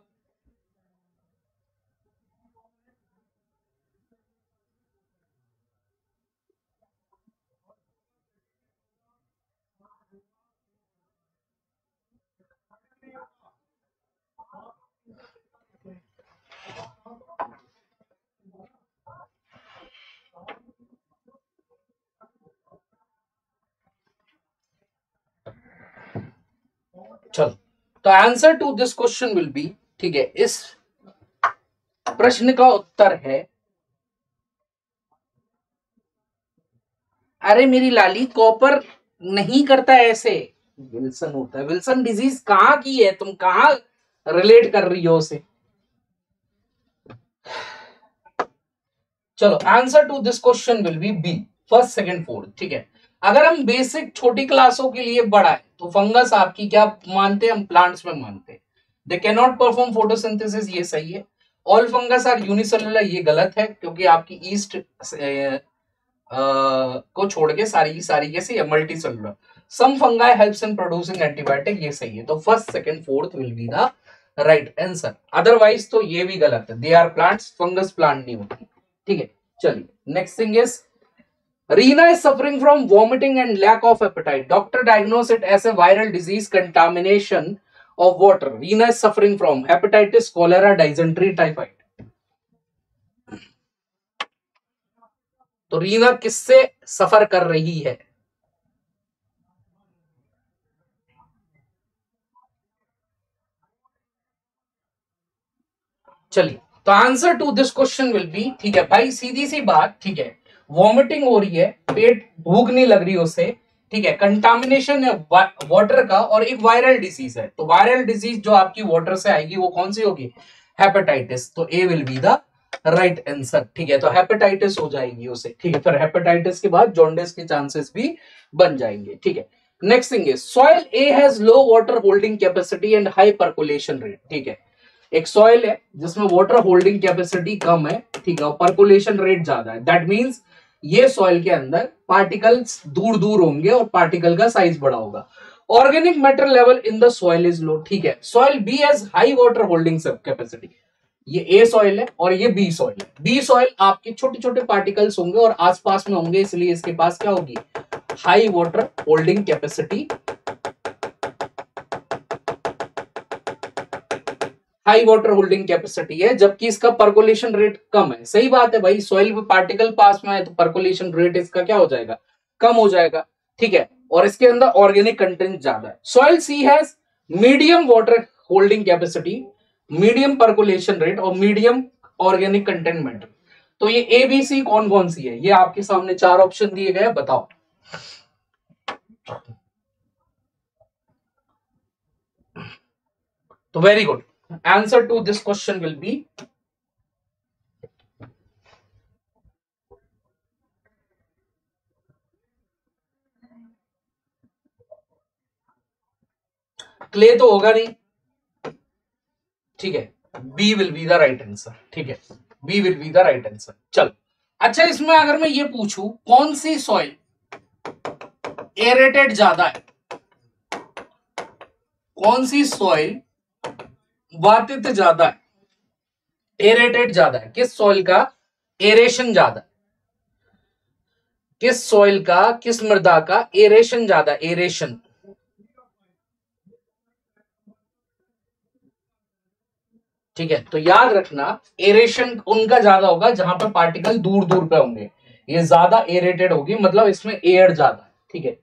चलो तो answer to this question will be, ठीक है, इस प्रश्न का उत्तर है, अरे मेरी लाली कॉपर नहीं करता ऐसे, विल्सन होता है. विल्सन डिजीज कहाँ की है, तुम कहाँ रिलेट कर रही हो उसे? चलो answer to this question will be B, first second fourth, ठीक है. अगर हम बेसिक छोटी क्लासों के लिए बड़ा है तो फंगस आपकी क्या मानते हैं हम? प्लांट्स में मानते हैं. They can not perform photosynthesis, ये सही है. ऑल फंगस आर यूनिसेलुलर, ये गलत है क्योंकि आपकी ईस्ट को छोड़ के सारी की सारी कैसी multicellular. Some fungi helps in producing antibiotic, ये सही है. तो first second fourth will be the right answer. Otherwise तो ये भी गलत है. They are plants, fungus plant नहीं होती, ठीक है. चलिए next thing is Reena is suffering from vomiting and lack of appetite. Doctor diagnosed it as a viral disease contamination of water. Reena is suffering from hepatitis, cholera, dysentery, typhoid. तो रीना किससे सफर कर रही है? चलिए तो answer to this question will be, ठीक है भाई, सीधी सी बात, ठीक है, वॉमिटिंग हो रही है, पेट भूख नहीं लग रही उसे, ठीक है, कंटामिनेशन है वाटर का और एक वायरल डिजीज है. तो वायरल डिजीज जो आपकी वाटर से आएगी वो कौन सी होगी? हेपेटाइटिस. तो A will be the right answer, ठीक है. तो हेपेटाइटिस हो जाएगी उसे, ठीक है. फिर हेपेटाइटिस के बाद जॉन्डिस के चांसेस भी बन जाएंगे, ठीक है. Next thing is soil A has low water holding capacity and high percolation rate, ठीक है. एक सॉइल है जिसमें वाटर होल्डिंग कैपेसिटी कम है, ठीक है, और परकोलेशन रेट ज्यादा है. दैट मीन्स ये सॉइल के अंदर पार्टिकल्स दूर दूर होंगे और पार्टिकल का साइज बड़ा होगा. Organic matter level in the soil is low, ठीक है. Soil B has high water holding capacity, ये ए सॉइल है और ये बी सॉइल है. बी सॉइल आपके छोटे छोटे पार्टिकल्स होंगे और आसपास में होंगे, इसलिए इसके पास क्या होगी? High water holding capacity, high water holding capacity है, जबकि इसका परकोलेशन रेट कम है. सही बात है भाई, सॉइल पे पार्टिकल पास में है तो परकोलेशन रेट इसका क्या हो जाएगा? कम हो जाएगा, ठीक है, और इसके अंदर ऑर्गेनिक कंटेंट ज्यादा है. Soil C has medium water holding capacity, medium percolation rate और मीडियम ऑर्गेनिक कंटेंट मैटर. तो ये ए बी सी कौन कौन सी है? ये आपके सामने चार ऑप्शन दिए गए, बताओ. तो very good, answer to this question will be clay. तो होगा नहीं, ठीक है, B will be the right answer. ठीक है, B will be the right answer. चलो अच्छा, इसमें अगर मैं ये पूछूं कौन सी सॉइल एरेटेड ज्यादा है, कौन सी सॉइल वातित ज्यादा है, एरेटेड ज्यादा है, किस सॉइल का एरेशन ज्यादा है, किस सॉइल का, किस मृदा का एरेशन ज्यादा, एरेशन ठीक है। तो याद रखना एरेशन उनका ज्यादा होगा जहां पर पार्टिकल दूर दूर पे होंगे, ये ज्यादा एरेटेड होगी, मतलब इसमें एयर ज्यादा है। ठीक है,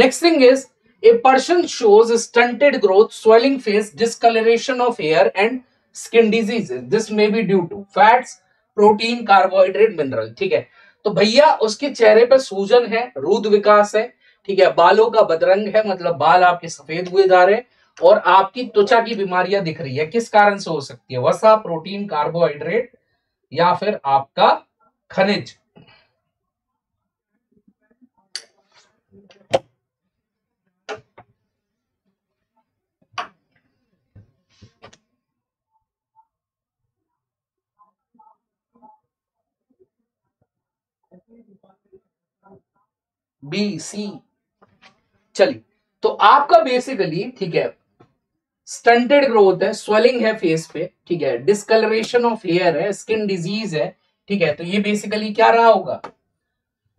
next thing is a person shows stunted growth, swelling face, discolouration of hair and skin disease, this may be due to fats, protein, carbohydrate, mineral. ठीक है, तो भैया उसके चेहरे पर सूजन है, रुद्ध विकास है, ठीक है, बालों का बदरंग है, मतलब बाल आपके सफेद हुए जा रहे हैं, और आपकी त्वचा की बीमारियां दिख रही है, किस कारण से हो सकती है, वसा, प्रोटीन, कार्बोहाइड्रेट या फिर आपका खनिज। B C. चलिए, तो आपका बेसिकली ठीक है स्टंटेड ग्रोथ है, स्वेलिंग है फेस पे, ठीक है, डिस्कलरेशन ऑफ हेयर है, स्किन डिजीज है, ठीक है, तो ये बेसिकली क्या रहा होगा,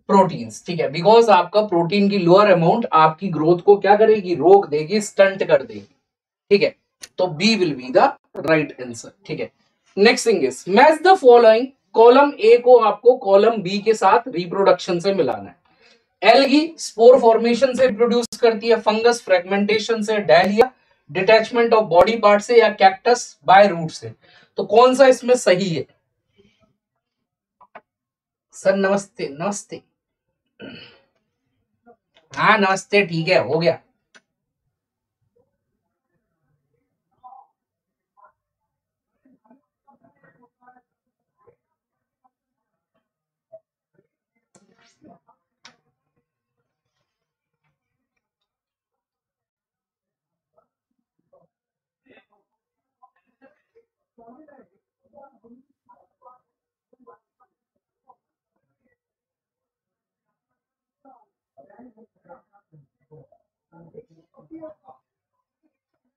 प्रोटीन्स। ठीक है, बिकॉज आपका प्रोटीन की लोअर अमाउंट आपकी ग्रोथ को क्या करेगी, रोक देगी, स्टंट कर देगी। ठीक है, तो B will be the right answer. ठीक है, next thing is match the following, column A को आपको कॉलम बी के साथ रिप्रोडक्शन से मिलाना है। एल्गी स्पोर फॉर्मेशन से रिप्रोड्यूस करती है, फंगस फ्रेगमेंटेशन से, dahlia detachment of body part से, या कैक्टस बाय रूट से। तो कौन सा इसमें सही है सर? नमस्ते नमस्ते, हाँ नमस्ते, ठीक है हो गया।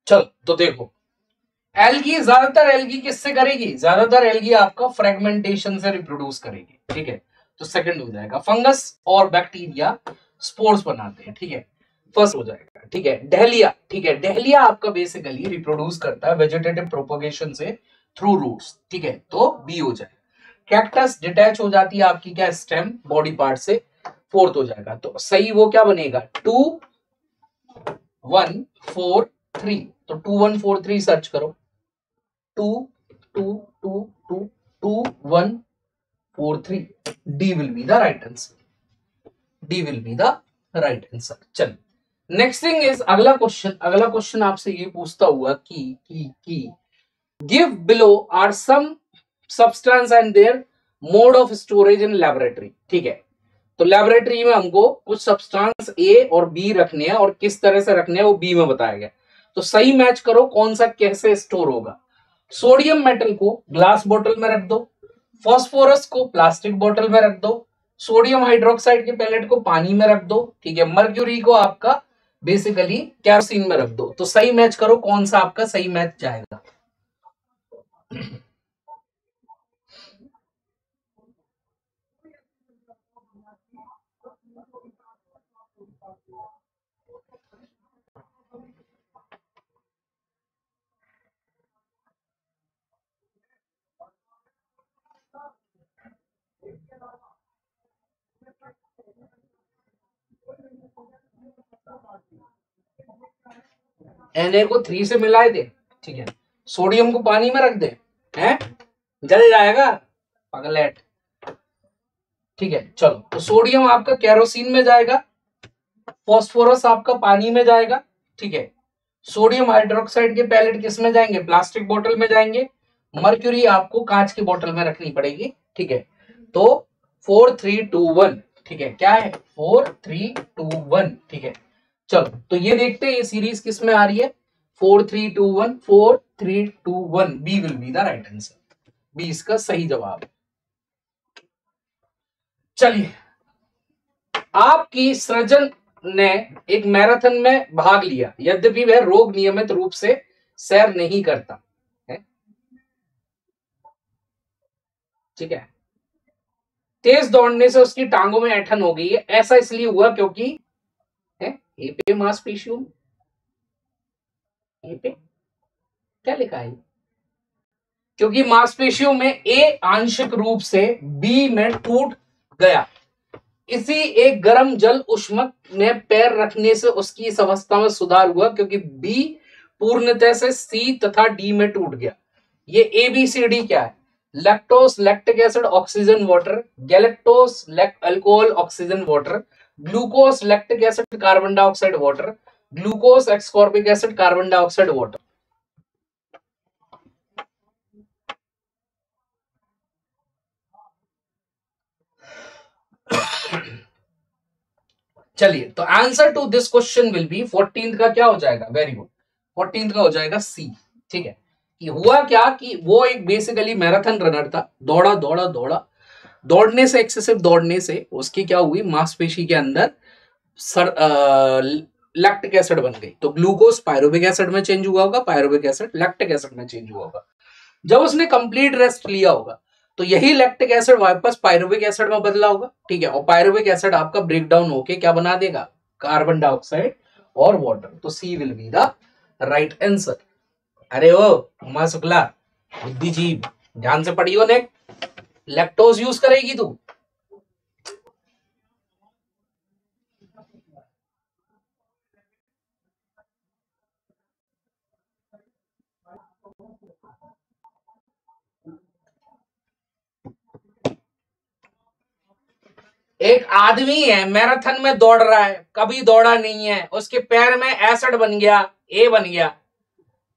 चल तो देखो, एल्गी ज्यादातर एल्गी किससे करेगी, ज्यादातर एल्गी आपका फ्रेगमेंटेशन से रिप्रोड्यूस करेगी। ठीक है, तो सेकंड हो जाएगा। फंगस और बैक्टीरिया स्पोर्स बनाते हैं, ठीक है, फर्स्ट हो जाएगा। ठीक है, डहलिया, ठीक है, डहलिया आपका बेसिकली रिप्रोड्यूस करता है वेजिटेटिव प्रोपोगेशन से थ्रू रूट्स। ठीक है, तो बी हो जाएगा। कैक्टस डिटैच हो जाती है आपकी क्या, स्टेम, बॉडी पार्ट से, फोर्थ हो जाएगा। तो सही वो क्या बनेगा, टू वन फोर थ्री, तो two one four three search करो, two two two two two one four three, D will be the right answer, D will be the right answer. चल नेक्स्ट थिंग इज अगला question, अगला question आपसे ये पूछता हुआ कि कि कि give below are some substance and their mode of storage in laboratory. ठीक है, तो लैबोरेटरी में हमको कुछ सब्सटेंस ए और बी रखने हैं और किस तरह से रखने हैं वो बी में बताया गया। तो सही मैच करो कौन सा कैसे स्टोर होगा। सोडियम मेटल को ग्लास बोतल में रख दो, फास्फोरस को प्लास्टिक बोतल में रख दो, सोडियम हाइड्रोक्साइड के पैलेट को पानी में रख दो, ठीक है, मर्क्यूरी को आपका बेसिकली कैरोसिन में रख दो। तो सही मैच करो कौन सा आपका सही मैच जाएगा। Na को थ्री से मिलाए दे, ठीक है, सोडियम को पानी में रख दे, हैं जल जाएगा पगलेट। ठीक है, चलो, तो सोडियम आपका केरोसिन में जाएगा, फास्फोरस आपका पानी में जाएगा, ठीक है, सोडियम हाइड्रोक्साइड के पैलेट किस में जाएंगे, प्लास्टिक बोतल में जाएंगे, मर्क्यूरी आपको कांच की बोतल में रखनी पड़ेगी। ठीक है, तो फोर थ्री टू वन, ठीक है, क्या है, फोर थ्री टू वन। ठीक है, चलो, तो ये देखते हैं ये सीरीज किस में आ रही है, four three two one, four three two one, B will be the right answer, B इसका सही जवाब। चलिए, आपकी सृजन ने एक मैराथन में भाग लिया, यद्यपि वह रोग नियमित रूप से सैर नहीं करता है, ठीक है, तेज दौड़ने से उसकी टांगों में ऐंठन हो गई है, ऐसा इसलिए हुआ क्योंकि एपे मांसपेशियों में, एपे क्या लिखा है, क्योंकि मांसपेशियों में ए आंशिक रूप से बी में टूट गया। इसी एक गर्म जल ऊष्मक में पैर रखने से उसकी इस अवस्था में सुधार हुआ, क्योंकि बी पूर्णतः से सी तथा डी में टूट गया। ये ए बी सी डी क्या है? Lactose lactic acid oxygen water, galactose alcohol oxygen water, glucose lactic acid carbon dioxide water, glucose ascorbic acid carbon dioxide water. चलिए, तो answer to this question will be fourteen का क्या हो जाएगा, very good, fourteen का हो जाएगा सी। ठीक है, कि हुआ क्या कि वो एक बेसिकली मैराथन रनर था, दौड़ा दौड़ा दौड़ा दौड़ने से, एक्सेसिव दौड़ने से उसकी क्या हुई, मांसपेशी के अंदर सर लैक्टिक एसिड बन गई, तो ग्लूकोज पायरुविक एसिड में चेंज हुआ होगा, पायरुविक एसिड लैक्टिक एसिड में चेंज हुआ होगा। जब उसने कंप्लीट रेस्ट लिया होगा तो यही लैक्टिक एसिड वापस पायरुविक एसिड में बदला होगा, ठीक है, और पायरुविक एसिड आपका ब्रेकडाउन होके क्या बना देगा, कार्बन डाइऑक्साइड और वाटर। तो C will be the right answer. अरे ओ उमा शुक्ला, बुद्धिजीव, ध्यान से पढ़ियो ने, लैक्टोज यूज करेगी तू। एक आदमी है, मैराथन में दौड़ रहा है, कभी दौड़ा नहीं है, उसके पैर में एसिड बन गया, ए बन गया,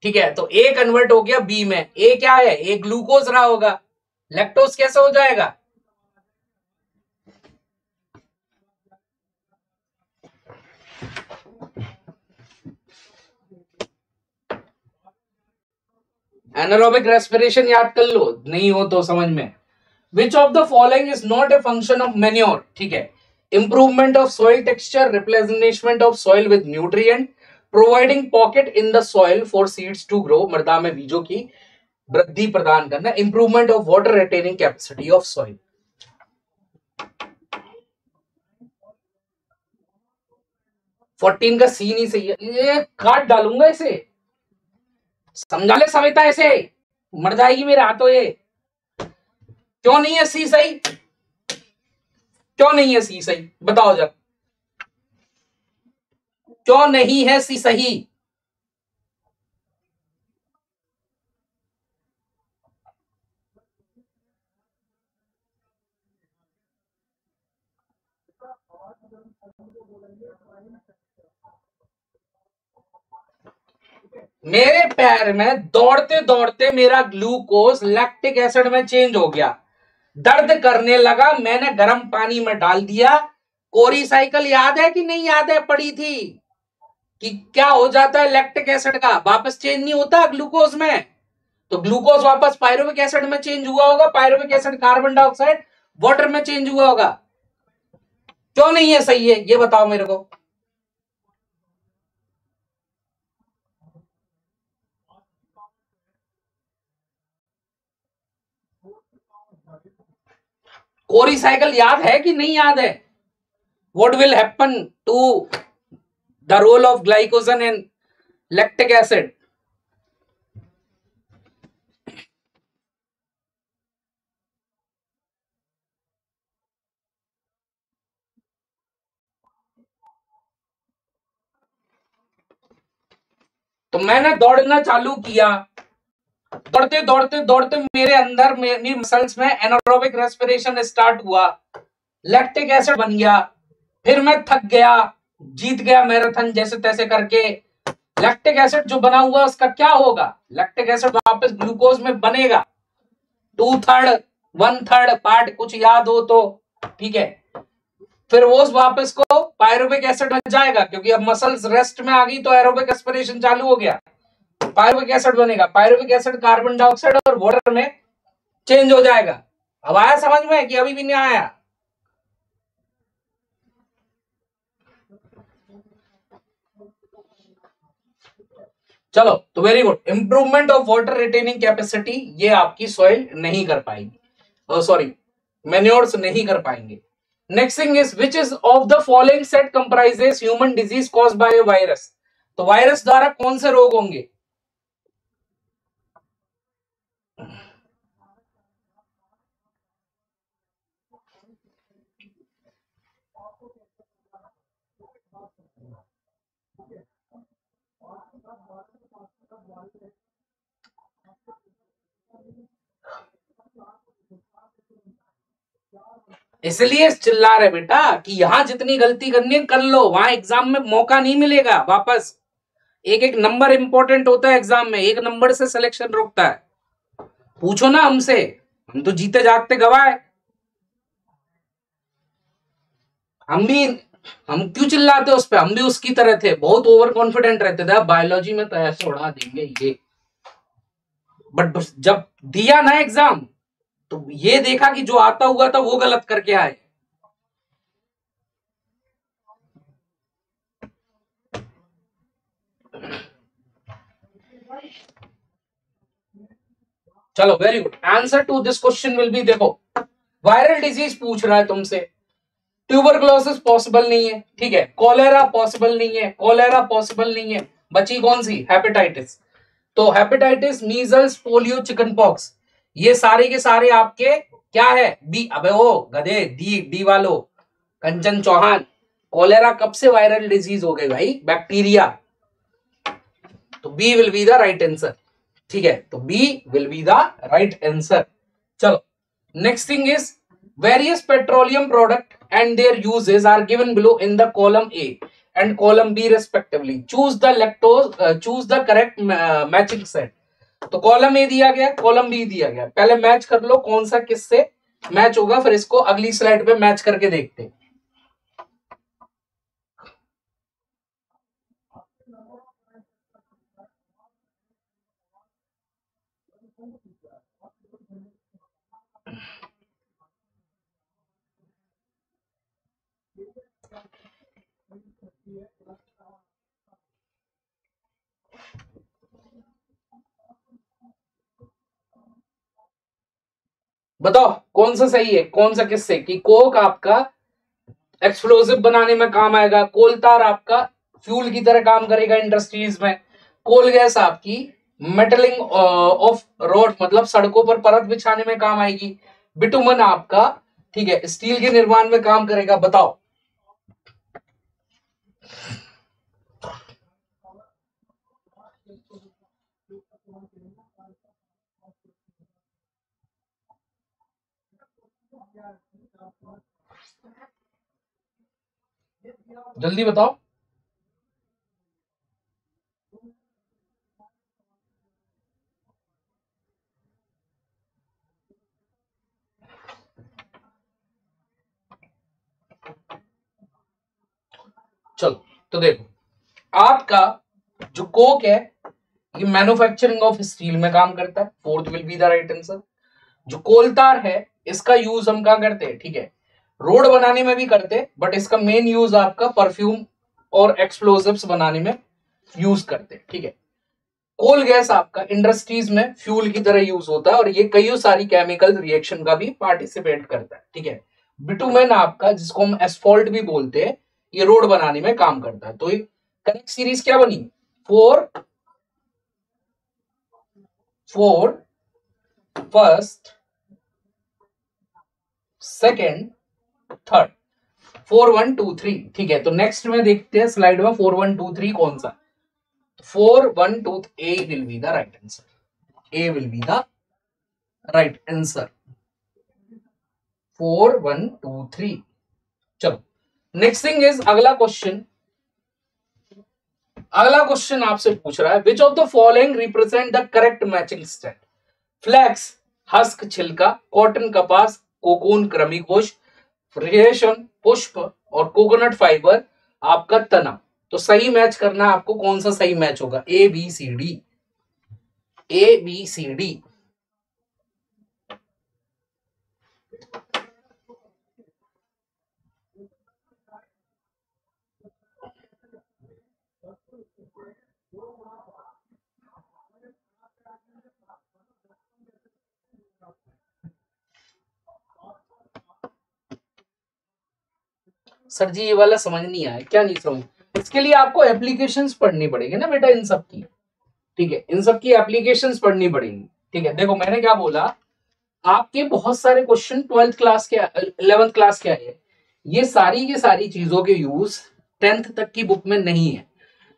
ठीक है, तो ए कन्वर्ट हो गया बी में। ए क्या है, ए ग्लूकोज रहा होगा, लैक्टोज कैसे हो जाएगा, एनारोबिक रेस्पिरेशन याद कर लो, नहीं हो तो समझ में। Which of the following is not a function of manure? ठीक है, improvement of soil texture, replenishment of soil with nutrient, providing pocket in the soil for seeds to grow, मृदा में बीजों की वृद्धि प्रदान करना, improvement of water retaining capacity of soil। Fourteen का सी नहीं सही है, ये काट डालूंगा इसे, समझा ले सविता, ऐसे मर जाएगी मेरे हाथों। ये क्यों नहीं है सी सही, क्यों नहीं है सी सही, बताओ जब क्यों नहीं है सी सही। मेरे पैर में दौड़ते दौड़ते मेरा ग्लूकोज लैक्टिक एसिड में चेंज हो गया, दर्द करने लगा, मैंने गर्म पानी में डाल दिया। कोरी साइकिल याद है कि नहीं याद है, पड़ी थी कि क्या हो जाता है लैक्टिक एसिड का, वापस चेंज नहीं होता ग्लूकोज में, तो ग्लूकोज वापस पायरुविक एसिड में चेंज हुआ होगा, pyruvic acid carbon dioxide water में चेंज हुआ होगा। क्यों नहीं है सही है ये बताओ मेरे को। कोरी साइकिल याद है कि नहीं याद है, what will happen to the role of glycogen and lactic acid. तो मैंने दौड़ना चालू किया, दौड़ते दौड़ते दौड़ते मेरे अंदर मेरी मसल्स में एनारोबिक रेस्पिरेशन स्टार्ट हुआ, लैक्टिक एसिड बन गया, फिर मैं थक गया, जीत गया मैराथन जैसे तैसे करके। लैक्टिक एसिड जो बना हुआ उसका क्या होगा, लैक्टिक एसिड वापस ग्लूकोज में बनेगा, two third one third part कुछ याद हो तो, ठीक है, फिर वो वापस को पायरुविक एसिड बन जाएगा, क्योंकि अब मसल्स रेस्ट में आ गई तो एरोबिक रेस्पिरेशन चालू हो गया, पायरुविक एसिड बनेगा। पायरुविक एसिड कार्बन डाइऑक्साइड और वाटर में चेंज हो जाएगा। अब आया समझ में कि अभी भी नहीं आया? चलो, तो very good. Improvement of water retaining capacity ये आपकी सॉइल नहीं कर पाएंगे, सॉरी मैन्योर्स नहीं कर पाएंगे। Next thing is which is of the following set comprises human disease cause by a virus. तो वायरस द्वारा कौन से रोग होंगे? इसलिए चिल्ला रहे बेटा कि यहां जितनी गलती करनी है कर लो, वहां एग्जाम में मौका नहीं मिलेगा वापस। एक एक नंबर इंपॉर्टेंट होता है एग्जाम में, एक नंबर से सिलेक्शन रोकता है। पूछो ना हमसे, हम तो जीते जागते गवाह है। हम भी हम क्यों चिल्लाते उस पर, हम भी उसकी तरह थे, बहुत ओवर कॉन्फिडेंट रहते थे। बायोलॉजी में तो ऐसे उड़ा देंगे ये, बट जब दिया ना एग्जाम तो ये देखा कि जो आता हुआ था वो गलत करके आए। चलो very good. Answer to this question will be, देखो वायरल डिजीज पूछ रहा है तुमसे, ट्यूबरकुलोसिस पॉसिबल नहीं है, ठीक है, कॉलेरा पॉसिबल नहीं है, कॉलेरा पॉसिबल नहीं है, बची कौन सी? हेपेटाइटिस। तो hepatitis, measles, polio, chicken pox, ये सारे के सारे आपके क्या है? बी। अबे ओ गधे, डी डी वालो, कंचन चौहान, कॉलेरा कब से वायरल डिजीज हो गई भाई? बैक्टीरिया। तो B will be the right answer, ठीक है, तो B will be the right answer. चलो next thing is various petroleum product and their uses are given below in the column A and column B respectively. Choose the lactose, uh, choose the correct uh, matching set. तो column A दिया गया, column B दिया गया, पहले match कर लो कौन सा किससे match होगा, फिर इसको अगली slide पे match करके देखते हैं। बताओ कौन सा सही है, कौन सा किससे? कि कोक आपका एक्सप्लोसिव बनाने में काम आएगा, कोलतार आपका फ्यूल की तरह काम करेगा इंडस्ट्रीज में, कोल गैस आपकी मेटलिंग ऑफ रोड मतलब सड़कों पर परत बिछाने में काम आएगी, बिटुमन आपका ठीक है स्टील के निर्माण में काम करेगा। बताओ जल्दी बताओ। चलो तो देखो आपका जो कोक है ये मैन्युफैक्चरिंग ऑफ स्टील में काम करता है, fourth will be the right answer. जो कोलतार है इसका यूज हम क्या करते हैं, ठीक है, रोड बनाने में भी करते, बट इसका मेन यूज आपका परफ्यूम और एक्सप्लोजिव्स बनाने में यूज करते, ठीक है। कोल गैस आपका इंडस्ट्रीज में फ्यूल की तरह यूज होता है और ये कई सारी केमिकल रिएक्शन का भी पार्टिसिपेट करता है, ठीक है। बिटुमेन आपका जिसको हम एस्फॉल्ट भी बोलते हैं, ये रोड बनाने में काम करता है। तो करेक्ट सीरीज क्या बनी? Four four first second third, four one two three, ठीक है। तो नेक्स्ट में देखते हैं स्लाइड में फोर वन टू थ्री कौन सा? Four one two A will be the right answer, A will be the right answer, four one two three. चलो नेक्स्ट थिंग इज अगला क्वेश्चन, अगला क्वेश्चन आपसे पूछ रहा है which of the following represent the correct matching state? Flax, husk छिलका, cotton कपास, cocoon क्रमिकोश, रेशम पुष्प और कोकोनट फाइबर आपका तना। तो सही मैच करना है आपको, कौन सा सही मैच होगा? A B C D. A B C D, sir ji ये वाला समझ नहीं आया क्या नहीं समझ। इसके लिए आपको एप्लीकेशंस पढ़नी पड़ेगी ना बेटा इन सब की, ठीक है, इन सब की एप्लीकेशंस पढ़नी पड़ेंगी। ठीक है, देखो मैंने क्या बोला, आपके बहुत सारे क्वेश्चन ट्वेल्थ क्लास के इलेवेंथ क्लास के आए हैं, ये सारी की सारी चीजों के यूज टेंथ तक की बुक में नहीं है।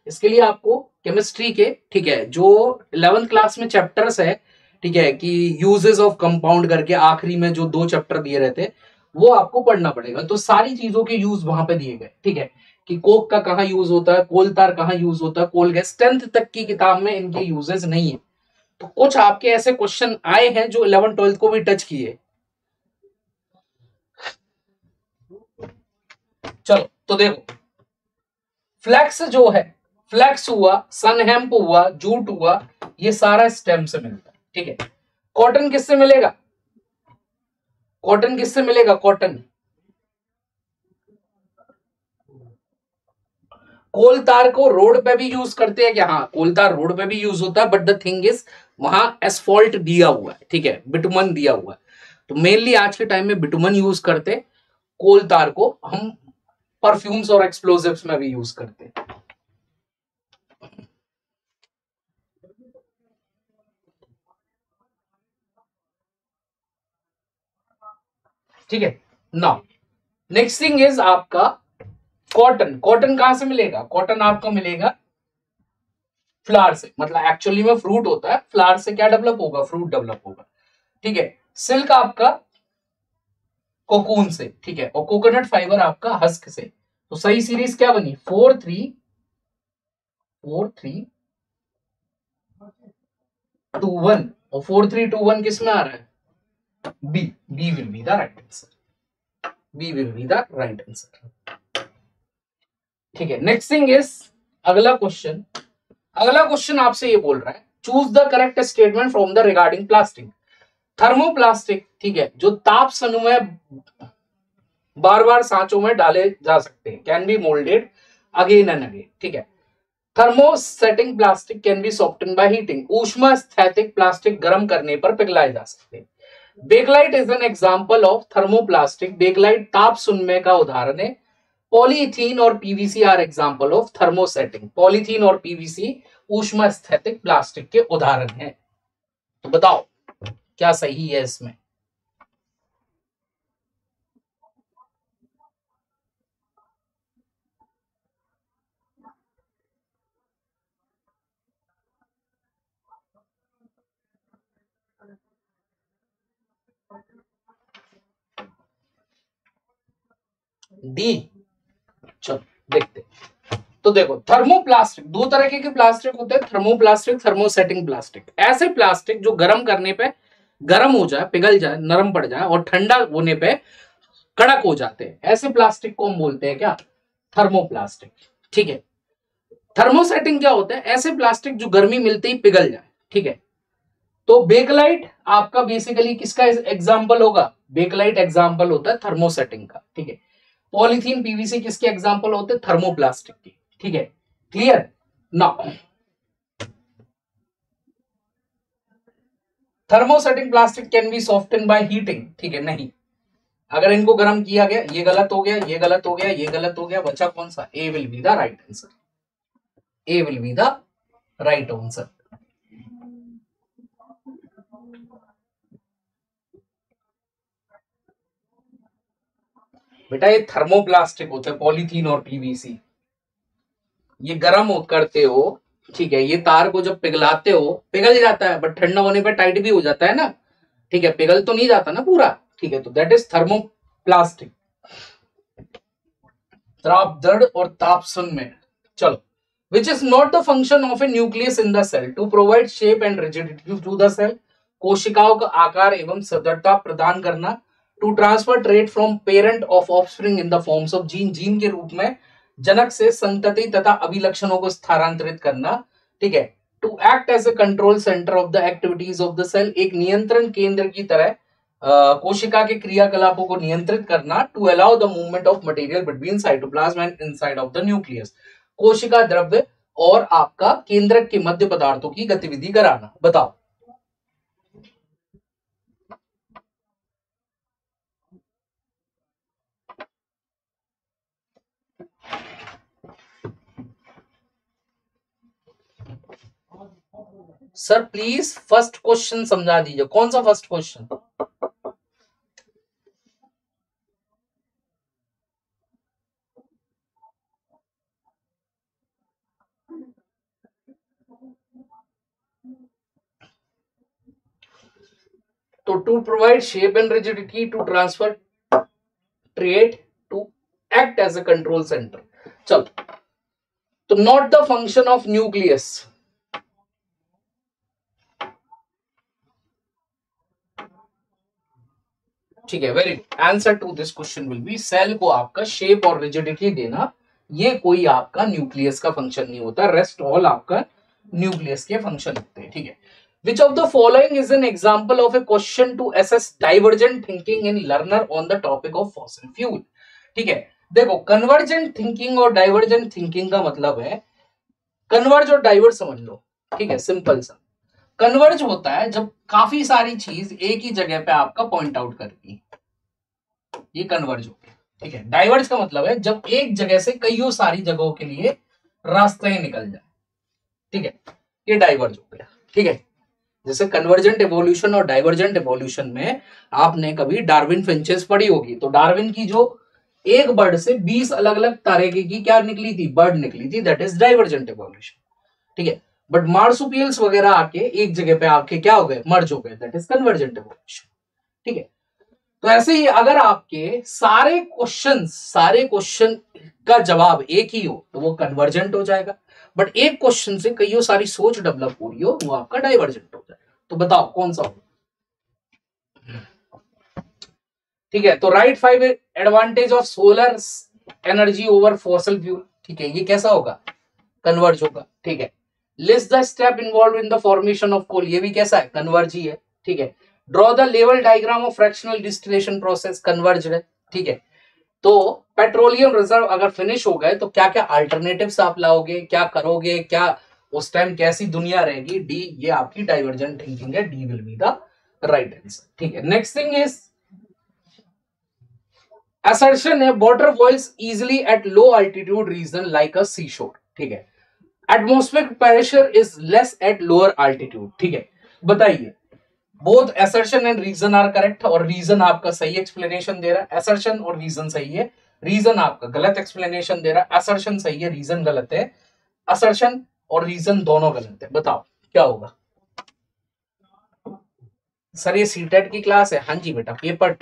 इसके लिए आपको केमिस्ट्री के, ठीक है, जो इलेवेंथ क्लास में चैप्टर्स है, ठीक है, कि यूजेस ऑफ कंपाउंड करके आखिरी में जो दो चैप्टर दिए रहते वो आपको पढ़ना पड़ेगा। तो सारी चीजों के यूज वहां पे दिए गए, ठीक है, कि कोक का कहाँ यूज होता है, कोल तार कहाँ यूज होता है, कोल गैस, टेंथ तक की किताब में इनके यूजेस नहीं है। तो कुछ आपके ऐसे क्वेश्चन आए हैं जो इलेवन ट्वेल्थ को भी टच किए। चलो तो देखो, फ्लैक्स जो है, फ्लैक्स हुआ, सनहैम्प हुआ, जूट हुआ, ये सारा स्टेम से मिलता है, ठीक है। कॉटन किससे मिलेगा, कॉटन किससे मिलेगा, कॉटन कोल तार को रोड पे भी यूज करते हैं कि हाँ कोल तार रोड पे भी यूज होता है, बट द थिंग इज वहां एस्फॉल्ट दिया हुआ है, ठीक है, बिटुमन दिया हुआ है। तो मेनली आज के टाइम में बिटुमन यूज करते, कोल तार को हम परफ्यूम्स और एक्सप्लोजिव्स में भी यूज करते हैं। ठीक है, नाउ नेक्स्ट थिंग इज आपका कॉटन। कॉटन कहां से मिलेगा, कॉटन आपका मिलेगा फ्लावर से, मतलब एक्चुअली में फ्रूट होता है, फ्लावर से क्या डेवलप होगा, फ्रूट डेवलप होगा, ठीक है। सिल्क आपका कोकून से, ठीक है, और कोकोनट फाइबर आपका हस्क से। तो सही सीरीज क्या बनी, four three four three two one, और फोर थ्री टू वन किसमें आ रहा है, B, B will be the right answer. B will be the right answer. ठीक है, नेक्स्ट थिंग इज अगला क्वेश्चन। अगला क्वेश्चन आपसे ये बोल रहा है, choose the correct statement from the regarding plastic. Thermoplastic, ठीक है, जो ताप समूह में बार बार सांचों में डाले जा सकते हैं, can be moulded again and again, ठीक है। Thermosetting plastic can be soften by heating. ऊष्मास्थैतिक प्लास्टिक गर्म करने पर पिघलाए जा सकते हैं। Bakelite is an example of thermoplastic. Bakelite ताप सुनने का उदाहरण है। पॉलीथीन और PVC are example of thermosetting. Polythene और पीवीसी ऊष्मास्थैतिक प्लास्टिक के उदाहरण हैं। तो बताओ क्या सही है इसमें। डी, चलो देखते। तो देखो थर्मोप्लास्टिक, दो तरह के प्लास्टिक होते हैं, थर्मोप्लास्टिक, थर्मोसेटिंग प्लास्टिक। ऐसे प्लास्टिक जो गर्म करने पे गर्म हो जाए, पिघल जाए, नरम पड़ जाए, और ठंडा होने पे कड़क हो जाते हैं, ऐसे प्लास्टिक को हम बोलते हैं क्या, थर्मोप्लास्टिक, ठीक है। थर्मोसेटिंग क्या होता है, ऐसे प्लास्टिक जो गर्मी मिलते ही पिघल जाए, ठीक है। तो बेकलाइट आपका बेसिकली किसका एग्जाम्पल होगा, बेकलाइट एग्जाम्पल होता है थर्मोसेटिंग का, ठीक है। पॉलीथीन, पीवीसी किसके एग्जाम्पल होते हैं, थर्मोप्लास्टिक के, ठीक है, clear. Now thermosetting plastic can be soften by heating, ठीक है, नहीं, अगर इनको गर्म किया गया, ये गलत हो गया, ये गलत हो गया, ये गलत हो गया, बचा कौन सा, A will be the right answer, A will be the right answer. बेटा ये थर्मोप्लास्टिक होते हैं, पॉलीथीन और पीवीसी, ये गर्म करते हो, ठीक है, ये तार को जब पिघलाते हो पिघल जाता है, बट ठंडा होने पर टाइट भी हो जाता है ना, ठीक है, पिघल तो नहीं जाता ना पूरा, ठीक है। तो दैट इज थर्मोप्लास्टिक, ताप दर्द और ताप सुन में। चलो, which is not the function of a nucleus in the cell to provide shape and rigidity to the cell. कोशिकाओं का आकार एवं सदृढ़ता प्रदान करना। To transfer trait from parent of offspring in the forms of gene, gene के रूप में जनक से संतति तथा अभिलक्षणों को स्थानांतरित करना, ठीक है। To act as a control centre of the activities of the cell, एक नियंत्रण केंद्र की तरह Uh, कोशिका के क्रियाकलापों को नियंत्रित करना, to allow the movement of material between cytoplasm and inside of the nucleus, कोशिका द्रव्य और आपका केंद्रक के मध्य पदार्थों की गतिविधि कराना। बताओ सर प्लीज फर्स्ट क्वेश्चन समझा दीजिए, कौन सा फर्स्ट क्वेश्चन? तो to provide shape and rigidity to transfer trait to act as a control centre. चलो, तो not the function of nucleus, ठीक है, very good. Answer to this question will be cell को आपका शेप और rigidity देना, ये कोई आपका न्यूक्लियस का फंक्शन नहीं होता, रेस्ट ऑल आपका न्यूक्लियस के फंक्शन होते हैं, ठीक है। Which of the following is an example of a question to assess divergent thinking in learner on the topic of fossil fuel? ठीक है, देखो convergent thinking और divergent thinking का मतलब है, converge और diverge समझ लो, ठीक है, सिंपल सा। converge होता है जब काफी सारी चीज एक ही जगह पे आपका पॉइंट आउट करती, ये converge होती है, ठीक है। diverge का मतलब है जब एक जगह से कईयों सारी जगहों के लिए रास्ते निकल जाए, ठीक है, ये diverge हो गया, ठीक है। जैसे कन्वर्जेंट एवोल्यूशन और डाइवर्जेंट एवोल्यूशन में आपने कभी डार्विन फिंचेस पढ़ी होगी, तो डार्विन की जो एक बर्ड से बीस अलग अलग तरीके की क्या निकली थी, बर्ड निकली थी, दैट इज डाइवर्जेंट एवोल्यूशन, ठीक है। बट मार्सुपियल्स वगैरह आके एक जगह पे आपके क्या हो गए, मर्ज हो गए, दैट इज कन्वर्जेंट एवोल्यूशन, ठीक है। तो ऐसे ही अगर आपके सारे क्वेश्चन सारे क्वेश्चन का जवाब एक ही हो तो वो कन्वर्जेंट हो जाएगा, बट एक क्वेश्चन से कईयों सारी सोच डेवलप हो रही हो वो आपका डाइवर्जेंट हो जाएगा। तो बताओ कौन सा होगा, ठीक है। तो write five advantage of solar energy over fossil fuel, ठीक है, ये कैसा होगा, कन्वर्ज होगा, ठीक है। List the step involve in the formation of coal, ये भी कैसा है, कन्वर्ज ही है, ठीक है। Draw the level diagram of fractional distillation process, converge है, ठीक है। तो पेट्रोलियम रिजर्व अगर फिनिश हो गए तो क्या क्या अल्टरनेटिव्स आप लाओगे, क्या करोगे, क्या उस टाइम कैसी दुनिया रहेगी, डी, ये आपकी डाइवर्जेंट थिंकिंग है, D will be the right answer, ठीक है। नेक्स्ट थिंग इज असर्शन है water boils easily at low altitude reason like a sea shore, ठीक है। Atmospheric pressure is less at lower altitude, ठीक है। बताइए both assertion and reason are correct, और reason आपका सही एक्सप्लेनेशन दे रहा है, assertion और रीजन सही है, रीजन आपका गलत एक्सप्लेनेशन दे रहा है, assertion सही है, रीजन गलत है, assertion और रीजन दोनों गलत है, बताओ क्या होगा। सर ये सीटेट की क्लास है, हाँ जी बेटा, पेपर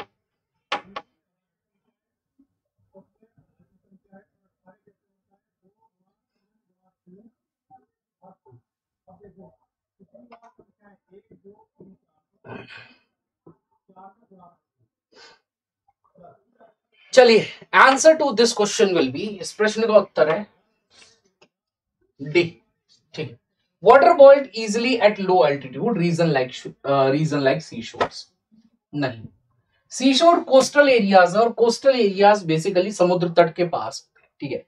चलिए। Answer to this question will be, इस प्रश्न का उत्तर है डी, ठीक है। Water boiled easily at low altitude reason like reason like sea shores, नहीं, सी शोर कोस्टल एरियाज, और कोस्टल एरियाज बेसिकली समुद्र तट के पास होते हैं, ठीक है।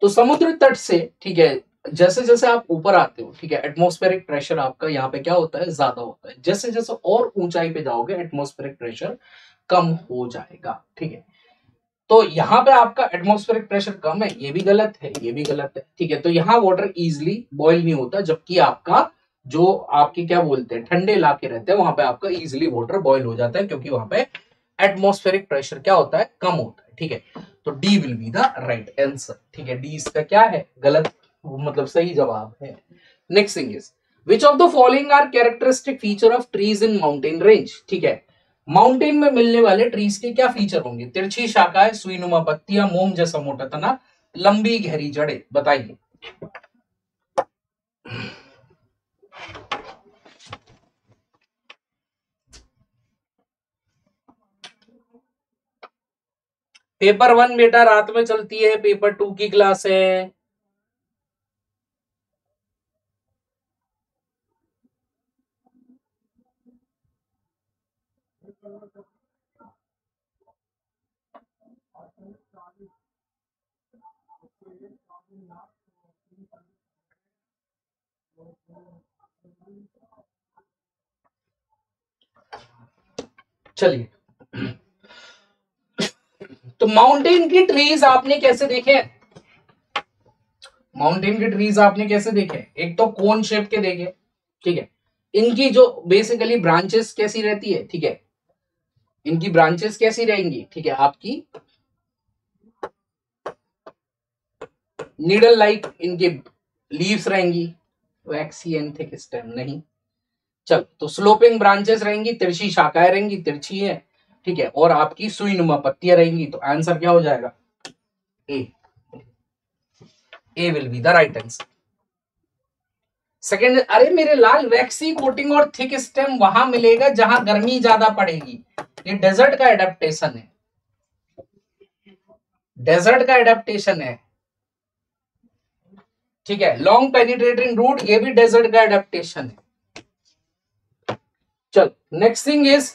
तो समुद्र तट से, ठीक है, जैसे जैसे आप ऊपर आते हो, ठीक है, एटमॉस्फेरिक प्रेशर आपका यहाँ पे क्या होता है, ज्यादा होता है, जैसे जैसे और ऊंचाई पे जाओगे एटमॉस्फेरिक प्रेशर कम हो जाएगा, ठीक है। तो यहाँ पे आपका एटमॉस्फेरिक प्रेशर कम है, ये भी गलत है, ये भी गलत है, ठीक है। तो यहाँ वाटर इजिली बॉइल नहीं होता, जबकि आपका जो आपके क्या बोलते हैं ठंडे इलाके रहते हैं वहां पे आपका इजिली वाटर बॉइल हो जाता है, क्योंकि वहां पे एटमॉस्फेरिक प्रेशर क्या होता है, कम होता है, ठीक है। तो D will be the right answer, ठीक है, डी इसका क्या है, गलत मतलब सही जवाब है। Next thing is which of the following are characteristic feature of trees in mountain range, ठीक है। माउंटेन में मिलने वाले ट्रीज के क्या फीचर होंगे, तिरछी शाखाएं, सुईनुमा पत्तियां, मोम जैसा मोटा तना, लंबी गहरी जड़ें, बताइए। पेपर वन बेटा रात में चलती है, पेपर टू की क्लास है। चलिए, तो माउंटेन की ट्रीज आपने कैसे देखे? माउंटेन की ट्रीज आपने कैसे देखे? एक तो कोन शेप के देखे, ठीक है। इनकी जो बेसिकली ब्रांचेस कैसी रहती है, ठीक है, इनकी ब्रांचेस कैसी रहेंगी, ठीक है, आपकी नीडल लाइक इनके लीव्स रहेंगी, वैक्सी एंड थिक स्टेम नहीं। चल, तो स्लोपिंग ब्रांचेस रहेंगी, तिरछी शाखाएं रहेंगी, तिरछी है, ठीक है, और आपकी सुईनुमा पत्तियां रहेंगी। तो आंसर क्या हो जाएगा? A A will be the right answer. Second, अरे मेरे लाल, वैक्सी कोटिंग और थिक स्टेम वहां मिलेगा जहां गर्मी ज्यादा पड़ेगी। ये डेजर्ट का एडेप्टेशन है, डेजर्ट का एडेप्टेशन है, ठीक है। लॉन्ग पेनिट्रेटिंग रूट, ये भी डेजर्ट का एडेप्टेशन है। चल, next thing is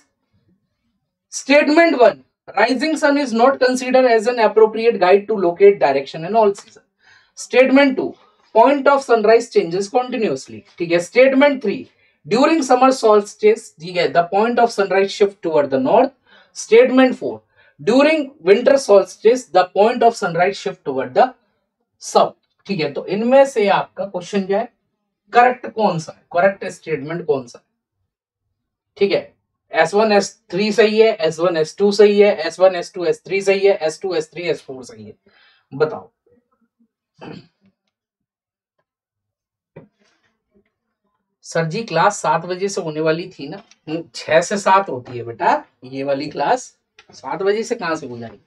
statement one, rising sun is not consider as an appropriate guide to locate direction in all season. Statement two, point of sunrise changes continuously, ठीक है। Statement three, during summer solstice, ठीक है, the point of sunrise shift toward the north. Statement four, during winter solstice the point of sunrise shift toward the south, ठीक है। तो इनमें से आपका क्वेश्चन क्या है, करेक्ट कौन सा है, करेक्ट स्टेटमेंट कौन सा है, ठीक है। एस वन एस थ्री सही है, एस वन एस टू सही है, S one S two S three सही है, S two S three S four सही है, बताओ। सर जी क्लास सात बजे से होने वाली थी ना, छह से सात होती है बेटा, ये वाली क्लास सात बजे से कहां से हो जाएगी।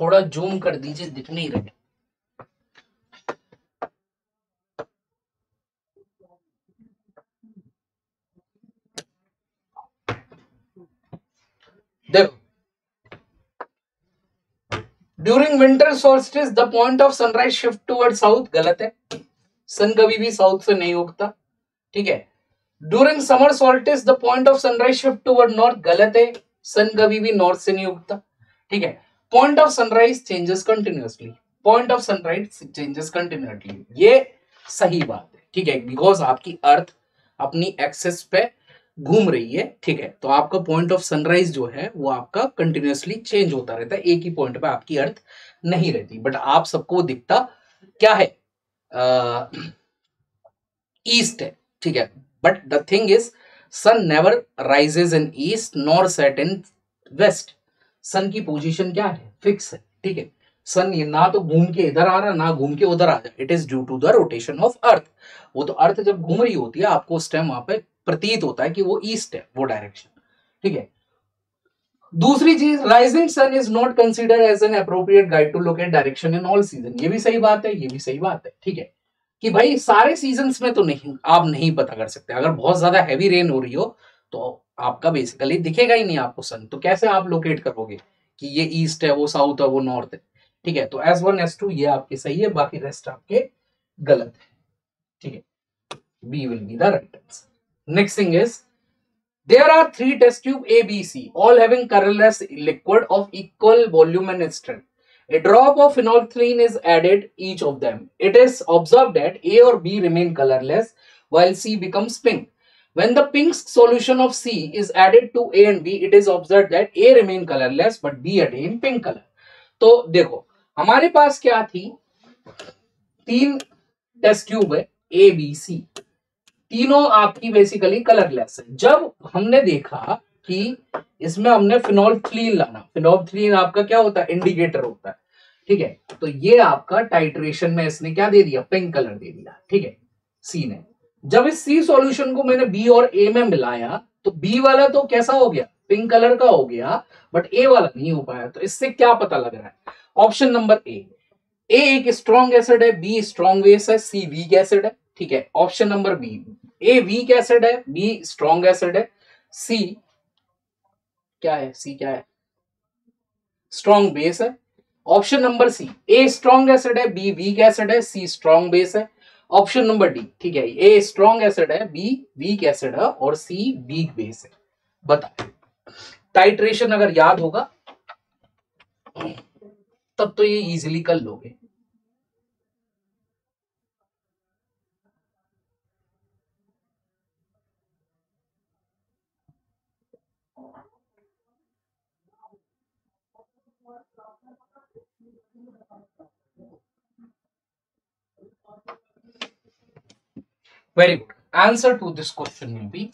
थोड़ा जूम कर दीजिए, दिख नहीं रहे। देखो, during winter solstice the point of sunrise shift toward south, गलत है, सन कभी भी साउथ से नहीं उगता, ठीक है। During summer solstice the point of sunrise shift toward north, गलत है, सन कभी भी नॉर्थ से नहीं उगता, ठीक है। Point of sunrise changes continuously, point of sunrise changes continuously, ये सही बात है, ठीक है, बिकॉज आपकी अर्थ अपनी एक्सेस पे घूम रही है, ठीक है। तो आपका पॉइंट ऑफ सनराइज जो है वो आपका कंटिन्यूअसली चेंज होता रहता है, एक ही पॉइंट पे आपकी अर्थ नहीं रहती। बट आप सबको दिखता क्या है, ईस्ट है, ठीक है। But the thing is sun never rises in east nor set in west. Sun की पोजीशन क्या है, फिक्स है, ठीक है। सन ये ना तो घूम के इधर आ रहा ना घूम के उधर आ रहा, it is due to the rotation of earth. वो तो अर्थ जब घूम रही होती है आपको उस टाइम वहां पे प्रतीत होता है कि वो ईस्ट है, वो डायरेक्शन, ठीक है। दूसरी चीज, rising sun is not considered as an appropriate guide to locate direction in all season, ये भी सही बात है, ये भी सही बात है, ठीक है। कि भाई सारे सीजन्स में तो नहीं, आप नहीं पता कर सकते, अगर बहुत ज्यादा हैवी रेन हो रही हो तो आपका बेसिकली दिखेगा ही नहीं आपको सन, तो कैसे आप लोकेट करोगे कि ये ईस्ट है, वो साउथ है, वो नॉर्थ है, ठीक है। तो एस वन एस टू ये आपके सही है, बाकी रेस्ट आपके गलत है, ठीक है। B will be the right answer. Next thing is there are three test tube A B C all having colourless liquid of equal volume and strength. A drop of phenolphthalein is added each of them. It is observed that A or B remain colorless while C becomes pink. When the pink solution of C is added to A and B, it is observed that A remain colorless but B attain pink color. तो देखो हमारे पास क्या थी, तीन test tube है A, B, C, तीनों आपकी basically colourless है। जब हमने देखा कि इसमें हमने फिनोल्फथलीन लाना, फिनोल्फथलीन आपका क्या होता है, इंडिकेटर होता है, ठीक है। तो ये आपका टाइट्रेशन में इसने क्या दे दिया, पिंक कलर दे दिया, ठीक है, सी ने। जब इस सी सॉल्यूशन को मैंने बी और ए में मिलाया तो बी वाला तो कैसा हो गया, पिंक कलर का हो गया बट ए वाला नहीं हो पाया। तो इससे क्या पता लग रहा है? ऑप्शन नंबर ए, ए एक स्ट्रॉन्ग एसिड है, बी स्ट्रॉन्ग बेस है, सी वीक एसिड है। ठीक है, option number B, A weak acid है, बी स्ट्रॉन्ग एसिड है, सी क्या है, सी क्या है, स्ट्रॉन्ग बेस है। Option number C, A strong acid है, बी वीक एसिड है, सी स्ट्रॉन्ग बेस है। ऑप्शन नंबर डी, ठीक है, ए स्ट्रॉन्ग एसिड है, बी वीक एसिड है और सी वीक बेस है। बताओ, टाइट्रेशन अगर याद होगा तब तो ये इजीली कर लोगे। Very good, answer to this question will be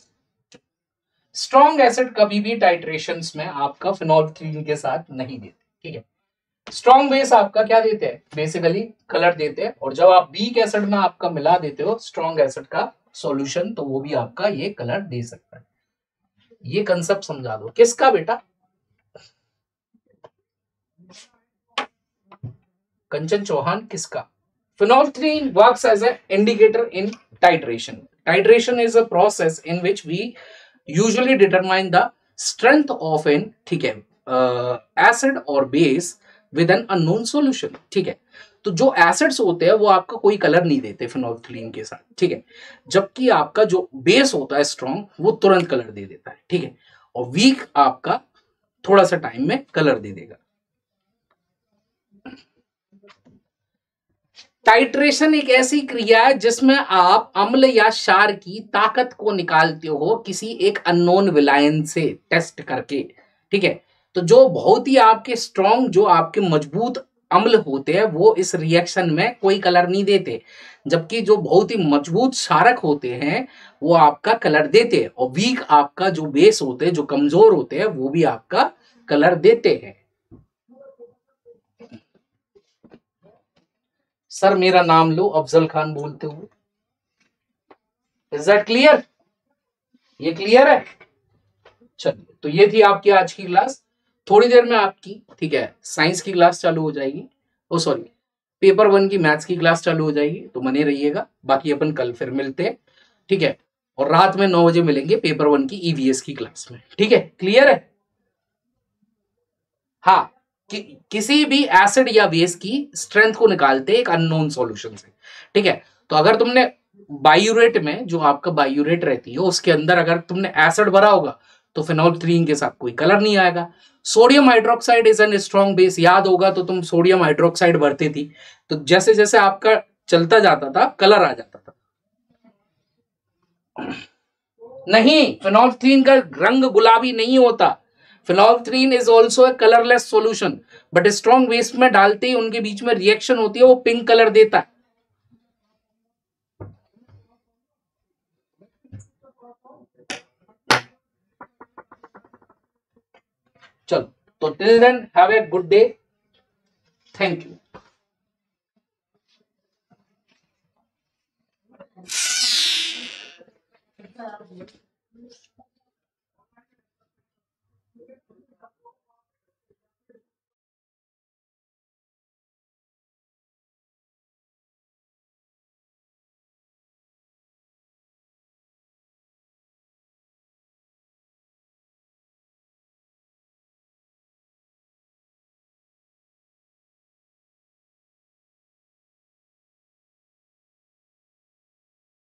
strong acid कभी भी टाइट्रेशंस में आपका फिनोल्फथलीन के साथ नहीं देते। ठीक है, स्ट्रॉन्ग बेस आपका क्या देते हैं, बेसिकली कलर देते हैं, और जब आप वीक एसिड में आपका मिला देते हो स्ट्रॉन्ग एसिड का सॉल्यूशन तो वो भी आपका ये कलर दे सकता है। ये कंसेप्ट समझा दो किसका बेटा, कंचन चौहान किसका। Phenolphthalein works as an indicator in titration. Titration is a process in which we usually determine the strength of an ठीक है uh, acid or base with an unknown solution. ठीक है, तो जो एसिड्स होते हैं वो आपका कोई कलर नहीं देते फिनोल्फथलीन के साथ। ठीक है, जबकि आपका जो बेस होता है स्ट्रॉन्ग वो तुरंत कलर दे देता है। ठीक है, और वीक आपका थोड़ा सा टाइम में कलर दे देगा। टाइट्रेशन एक ऐसी क्रिया है जिसमें आप अम्ल या क्षार की ताकत को निकालते हो किसी एक अननोन विलायन से टेस्ट करके। ठीक है, तो जो बहुत ही आपके स्ट्रॉन्ग, जो आपके मजबूत अम्ल होते हैं वो इस रिएक्शन में कोई कलर नहीं देते, जबकि जो बहुत ही मजबूत क्षारक होते हैं वो आपका कलर देते हैं, और वीक आपका जो बेस होते हैं, जो कमजोर होते हैं वो भी आपका कलर देते हैं। सर मेरा नाम लो, अफजल खान बोलते हुए। Is that clear? ये क्लियर है? चलिए, तो ये थी आपकी आज की क्लास। थोड़ी देर में आपकी ठीक है साइंस की क्लास चालू हो जाएगी, ओ सॉरी पेपर वन की मैथ्स की क्लास चालू हो जाएगी, तो बने रहिएगा। बाकी अपन कल फिर मिलते हैं, ठीक है, और रात में नौ बजे मिलेंगे पेपर वन की ईवीएस की क्लास में। ठीक है, क्लियर है? हाँ, कि, किसी भी एसिड या बेस की स्ट्रेंथ को निकालते एक अननोन सॉल्यूशन से। ठीक है, तो अगर तुमने बायोरेट में, जो आपका बायोरेट रहती है उसके अंदर अगर तुमने एसिड भरा होगा तो फिनोल्फथलीन के साथ कोई कलर नहीं आएगा। Sodium hydroxide is an strong base, याद होगा तो तुम सोडियम हाइड्रोक्साइड भरती थी तो जैसे जैसे आपका चलता जाता था कलर आ जाता था। नहीं, फिनोल्फथलीन का रंग गुलाबी नहीं होता। Phenolphthalein is also a colourless solution but strong base में डालते ही उनके बीच में रिएक्शन होती है, वो पिंक कलर देता है। चलो, तो till then have a good day, thank you.